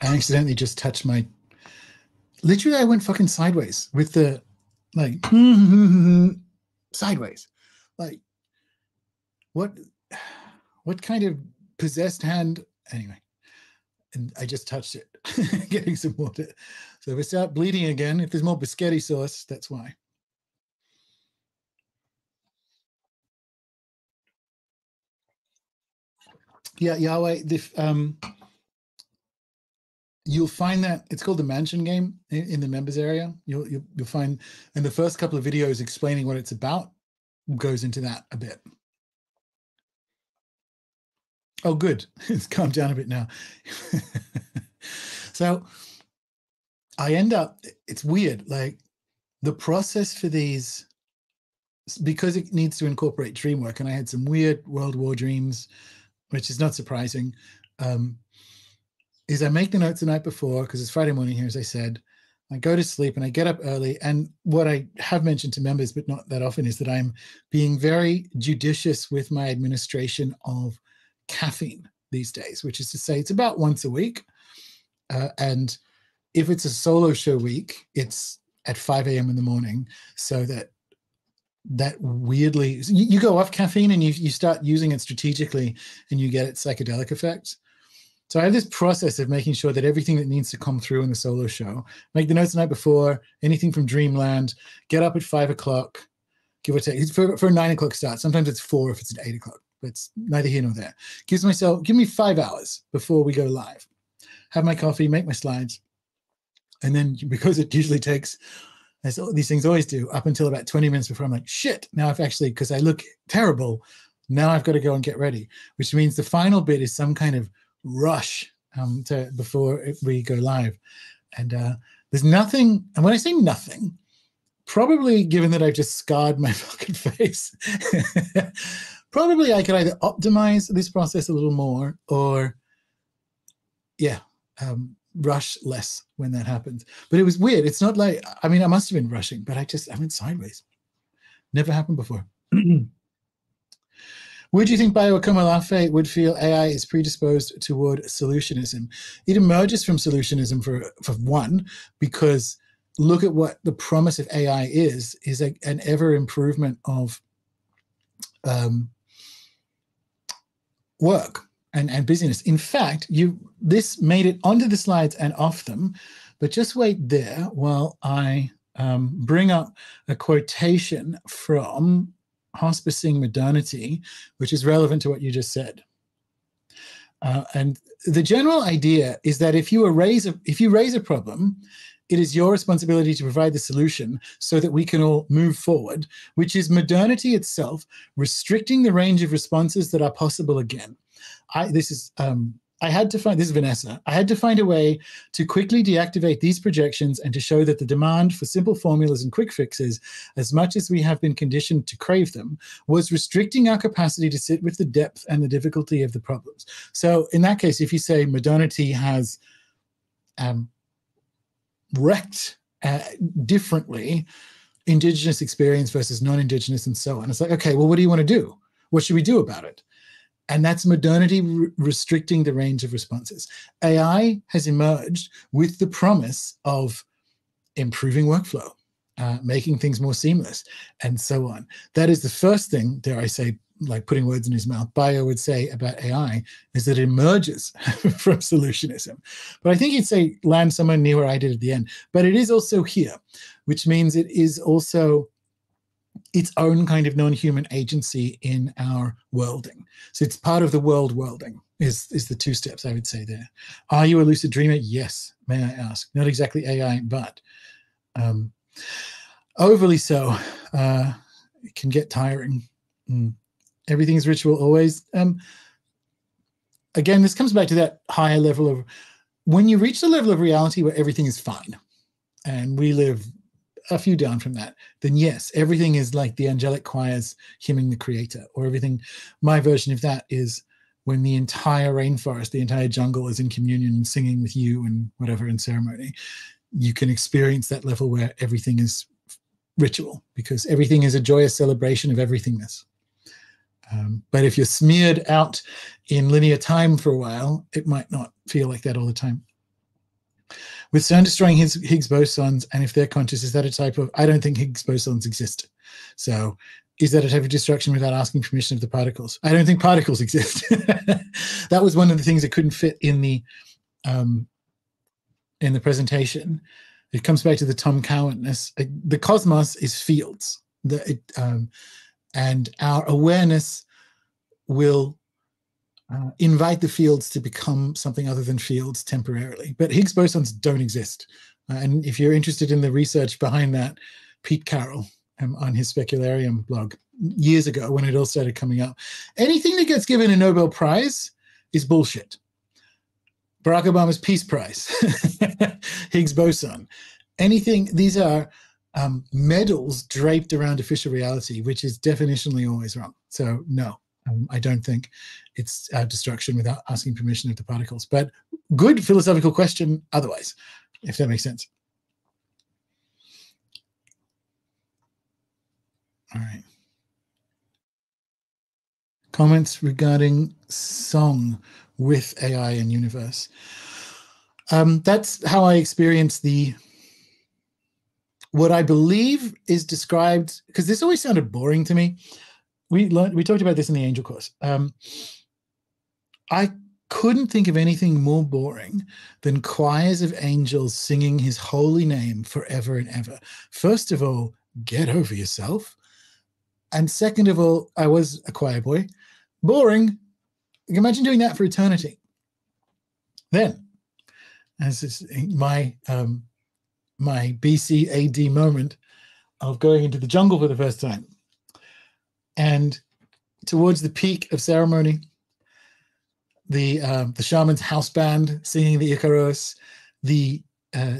I accidentally just touched my, literally I went fucking sideways with the, like, sideways. Like, what, what kind of possessed hand? Anyway, and I just touched it, getting some water. So if I start bleeding again, if there's more biscotti sauce, that's why. Yeah, Yahweh, the, um, you'll find that it's called the Mansion Game in, in the members area. You'll, you'll, you'll find, and the first couple of videos explaining what it's about goes into that a bit. Oh, good. It's calmed down a bit now. So I end up, it's weird, like the process for these, because it needs to incorporate dream work, and I had some weird World War dreams, which is not surprising, um, is I make the notes the night before, because it's Friday morning here, as I said. I go to sleep and I get up early. And what I have mentioned to members, but not that often, is that I'm being very judicious with my administration of caffeine these days, which is to say it's about once a week. Uh, and if it's a solo show week, it's at five a m in the morning, so that that weirdly, you, you go off caffeine and you, you start using it strategically and you get its psychedelic effects. So I have this process of making sure that everything that needs to come through in the solo show, make the notes the night before, anything from dreamland, get up at five o'clock, give or take, for, for a nine o'clock start. Sometimes it's four if it's at eight o'clock, but it's neither here nor there. Gives myself, give me five hours before we go live. Have my coffee, make my slides. And then because it usually takes, as these things always do, up until about twenty minutes before I'm like, shit, now I've actually, because I look terrible, now I've got to go and get ready, which means the final bit is some kind of rush um, to, before we go live. And uh, there's nothing, and when I say nothing, probably given that I've just scarred my fucking face, probably I could either optimize this process a little more or, yeah, um, rush less when that happens. But it was weird. It's not like, I mean, I must have been rushing, but I just, I went sideways. Never happened before. Would you think Bayo-Okomolafe would feel A I is predisposed toward solutionism? It emerges from solutionism for, for one, because look at what the promise of A I is, is a, an ever improvement of um, work and, and busyness. In fact, you this made it onto the slides and off them, but just wait there while I um, bring up a quotation from Hospicing Modernity, which is relevant to what you just said. Uh, and the general idea is that if you raise a, if you raise a problem, it is your responsibility to provide the solution so that we can all move forward, which is modernity itself, restricting the range of responses that are possible again. I, this is... Um, I had to find, this is Vanessa, I had to find a way to quickly deactivate these projections and to show that the demand for simple formulas and quick fixes, as much as we have been conditioned to crave them, was restricting our capacity to sit with the depth and the difficulty of the problems. So in that case, if you say modernity has um, wrecked uh, differently indigenous experience versus non-indigenous and so on, it's like, okay, well, what do you want to do? What should we do about it? And that's modernity re- restricting the range of responses. A I has emerged with the promise of improving workflow, uh, making things more seamless, and so on. That is the first thing, dare I say, like putting words in his mouth, Bayo would say about A I, is that it emerges from solutionism. But I think he'd say land somewhere near where I did at the end. But it is also here, which means it is also its own kind of non-human agency in our worlding. So it's part of the world worlding is, is the two steps I would say there. Are you a lucid dreamer? Yes, may I ask. Not exactly A I, but um, overly so. Uh, it can get tiring. Mm. Everything's ritual always. Um, again, this comes back to that higher level of, when you reach the level of reality where everything is fine, and we live a few down from that, then yes, everything is like the angelic choirs hymning the Creator, or everything. My version of that is when the entire rainforest, the entire jungle is in communion and singing with you and whatever in ceremony. You can experience that level where everything is ritual, because everything is a joyous celebration of everythingness. Um, but if you're smeared out in linear time for a while, it might not feel like that all the time. With CERN destroying his Higgs bosons, and if they're conscious, is that a type of... I don't think Higgs bosons exist. So is that a type of destruction without asking permission of the particles? I don't think particles exist. That was one of the things that couldn't fit in the um, in the presentation. It comes back to the Tom Cowant-ness. The cosmos is fields. The, it, um, and our awareness will... Uh, invite the fields to become something other than fields temporarily. But Higgs bosons don't exist. Uh, and if you're interested in the research behind that, Pete Carroll um, on his Specularium blog years ago when it all started coming up, anything that gets given a Nobel Prize is bullshit. Barack Obama's Peace Prize, Higgs boson. Anything, these are um, medals draped around official reality, which is definitionally always wrong. So no. Um, I don't think it's uh, destruction without asking permission of the particles. But good philosophical question otherwise, if that makes sense. All right. Comments regarding song with A I and universe. Um, that's how I experience the... what I believe is described... because this always sounded boring to me. We learned, we talked about this in the angel course. Um, I couldn't think of anything more boring than choirs of angels singing his holy name forever and ever. First of all, get over yourself. And second of all, I was a choir boy. Boring. Imagine doing that for eternity. Then, as is my, um, my B C A D moment of going into the jungle for the first time. And towards the peak of ceremony, the uh, the shaman's house band singing the Icaros, the uh,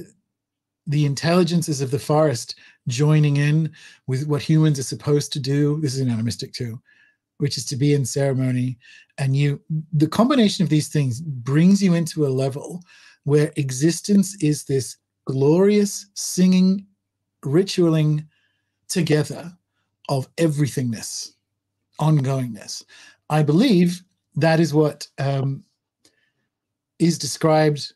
the intelligences of the forest joining in with what humans are supposed to do. This is an animistic too, which is to be in ceremony. And you, the combination of these things brings you into a level where existence is this glorious singing, ritualing together of everythingness, ongoingness. I believe that is what um, is described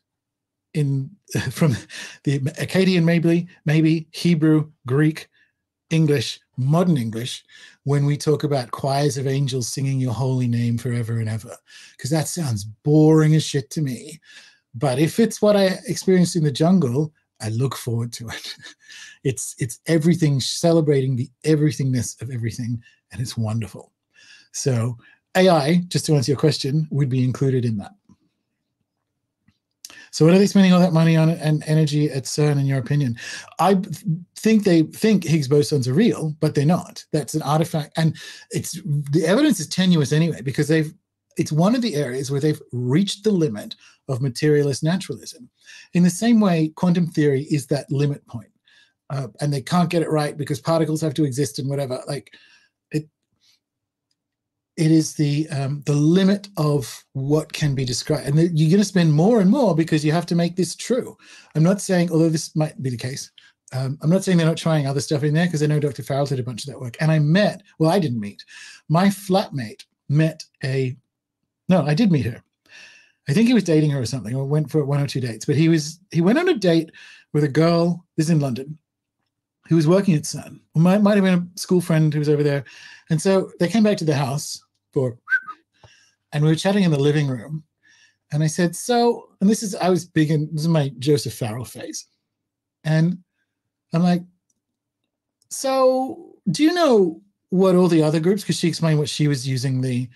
in uh, from the Akkadian, maybe, maybe Hebrew, Greek, English, modern English, when we talk about choirs of angels singing your holy name forever and ever, because that sounds boring as shit to me. But if it's what I experienced in the jungle, I look forward to it. It's it's everything, celebrating the everythingness of everything, and it's wonderful. So A I, just to answer your question, would be included in that. So what are they spending all that money on and energy at CERN, in your opinion? I think they think Higgs bosons are real, but they're not. That's an artifact. And it's the evidence is tenuous anyway, because they've it's one of the areas where they've reached the limit of materialist naturalism. In the same way, quantum theory is that limit point. Uh, and they can't get it right because particles have to exist and whatever. Like it, it is the um, the limit of what can be described. And you're going to spend more and more because you have to make this true. I'm not saying, although this might be the case, Um, I'm not saying they're not trying other stuff in there, because I know Doctor Farrell did a bunch of that work. And I met, well, I didn't meet. My flatmate met a, no, I did meet her. I think he was dating her or something, or went for one or two dates. But he was he went on a date with a girl, this is in London, who was working at CERN. Might, might have been a school friend who was over there. And so they came back to the house for, and we were chatting in the living room. And I said, so, and this is, I was big in, this is my Joseph Farrell phase. And I'm like, so do you know what all the other groups, because she explained what she was using the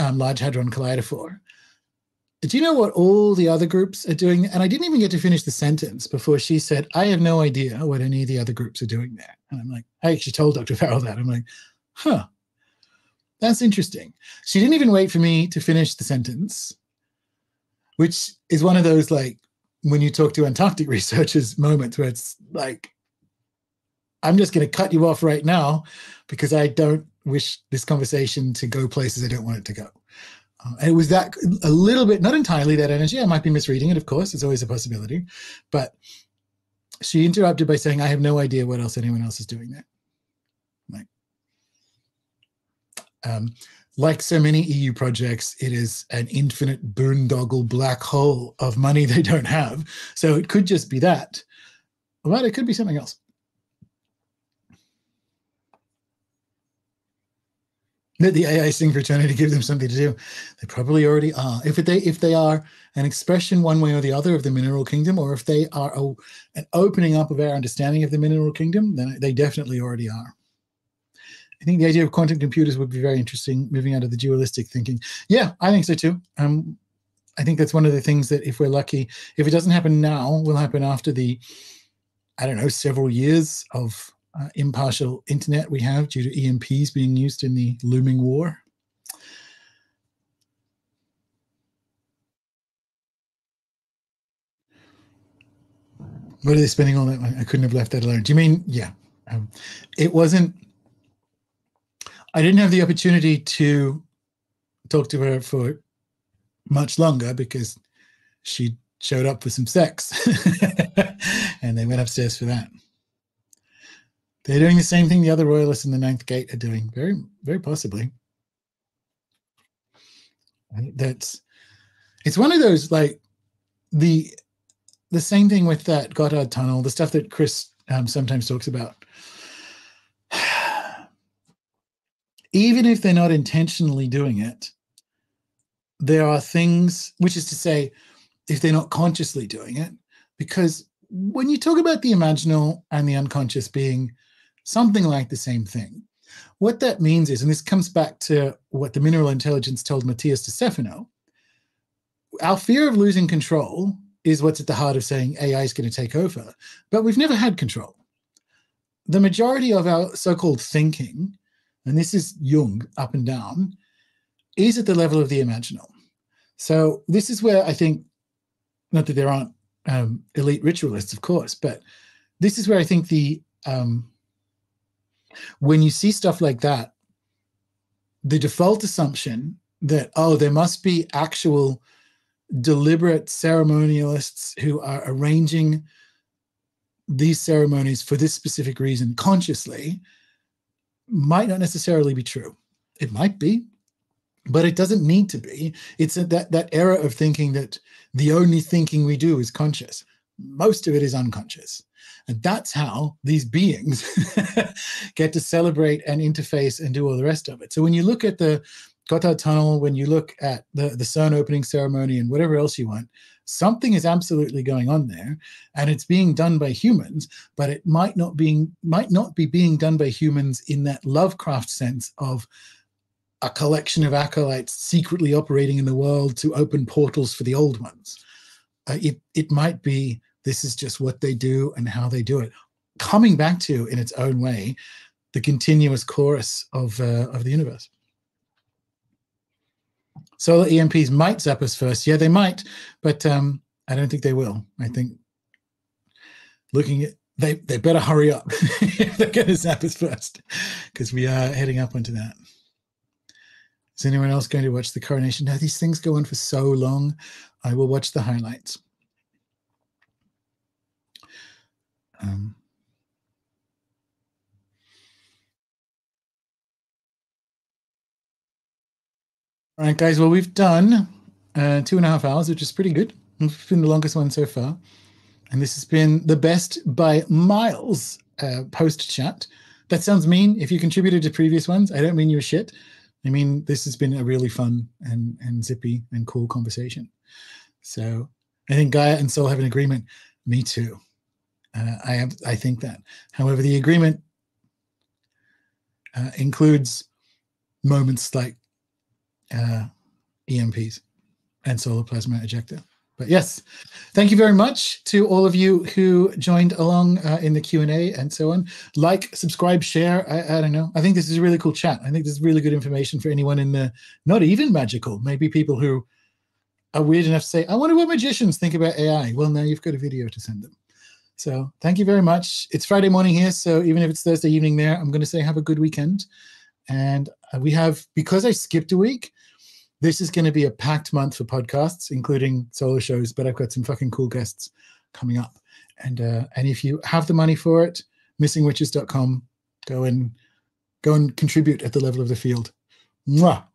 um, Large Hadron Collider for. Do you know what all the other groups are doing? And I didn't even get to finish the sentence before she said, I have no idea what any of the other groups are doing there. And I'm like, I actually told Doctor Farrell that. I'm like, huh, that's interesting. She didn't even wait for me to finish the sentence, which is one of those, like, when you talk to Antarctic researchers moments where it's like, I'm just going to cut you off right now because I don't wish this conversation to go places I don't want it to go. Uh, and it was that a little bit, not entirely that energy. I might be misreading it, of course. It's always a possibility. But she interrupted by saying, I have no idea what else anyone else is doing there. Like, um, like so many E U projects, it is an infinite boondoggle black hole of money they don't have. So it could just be that. But it could be something else. Let the A I Sing fraternity give them something to do. They probably already are. If they if they are an expression one way or the other of the mineral kingdom, or if they are a, an opening up of our understanding of the mineral kingdom, then they definitely already are. I think the idea of quantum computers would be very interesting, moving out of the dualistic thinking. Yeah, I think so too. Um, I think that's one of the things that, if we're lucky, if it doesn't happen now, will happen after the, I don't know, several years of Uh, impartial internet we have due to E M Ps being used in the looming war. What are they spending all that money? I couldn't have left that alone. Do you mean, yeah. Um, it wasn't, I didn't have the opportunity to talk to her for much longer because she showed up for some sex and they went upstairs for that. They're doing the same thing the other royalists in the Ninth Gate are doing, very, very possibly. And that's, it's one of those, like, the the same thing with that Gotthard Tunnel, the stuff that Chris um, sometimes talks about. Even if they're not intentionally doing it, there are things, which is to say, if they're not consciously doing it, because when you talk about the imaginal and the unconscious being something like the same thing, what that means is, and this comes back to what the mineral intelligence told Matthias de Stefano, our fear of losing control is what's at the heart of saying A I is going to take over, but we've never had control. The majority of our so-called thinking, and this is Jung up and down, is at the level of the imaginal. So this is where I think, not that there aren't um, elite ritualists, of course, but this is where I think the... Um, when you see stuff like that, the default assumption that, oh, there must be actual deliberate ceremonialists who are arranging these ceremonies for this specific reason consciously might not necessarily be true. It might be, but it doesn't need to be. It's a, that, that era of thinking that the only thinking we do is conscious. Most of it is unconscious. And that's how these beings get to celebrate and interface and do all the rest of it. So when you look at the Gotthard Tunnel, when you look at the, the CERN opening ceremony and whatever else you want, something is absolutely going on there. And it's being done by humans, but it might not, being, might not be being done by humans in that Lovecraft sense of a collection of acolytes secretly operating in the world to open portals for the old ones. Uh, it, it might be this is just what they do and how they do it. Coming back to, in its own way, the continuous chorus of, uh, of the universe. Solar E M Ps might zap us first. Yeah, they might, but um, I don't think they will. I think looking at, they, they better hurry up if they're going to zap us first, because we are heading up onto that. Is anyone else going to watch the coronation? No, these things go on for so long. I will watch the highlights. Um, all right, guys. Well, we've done uh, two and a half hours, which is pretty good. It's been the longest one so far, and this has been the best by miles uh, post chat. That sounds mean. If you contributed to previous ones, I don't mean you're shit. I mean this has been a really fun and and zippy and cool conversation. So I think Gaia and Sol have an agreement. Me too. Uh, I have, I think that. However, the agreement uh, includes moments like uh, E M Ps and solar plasma ejecta. But yes, thank you very much to all of you who joined along uh, in the Q and A and so on. Like, subscribe, share. I, I don't know. I think this is a really cool chat. I think this is really good information for anyone in the not even magical. Maybe people who are weird enough to say, I wonder what magicians think about A I. Well, now you've got a video to send them. So thank you very much. It's Friday morning here, so even if it's Thursday evening there, I'm going to say have a good weekend. And we have, because I skipped a week, this is going to be a packed month for podcasts, including solo shows, but I've got some fucking cool guests coming up. And uh, and if you have the money for it, missing witches dot com, go and, go and contribute at the level of the field. Mwah!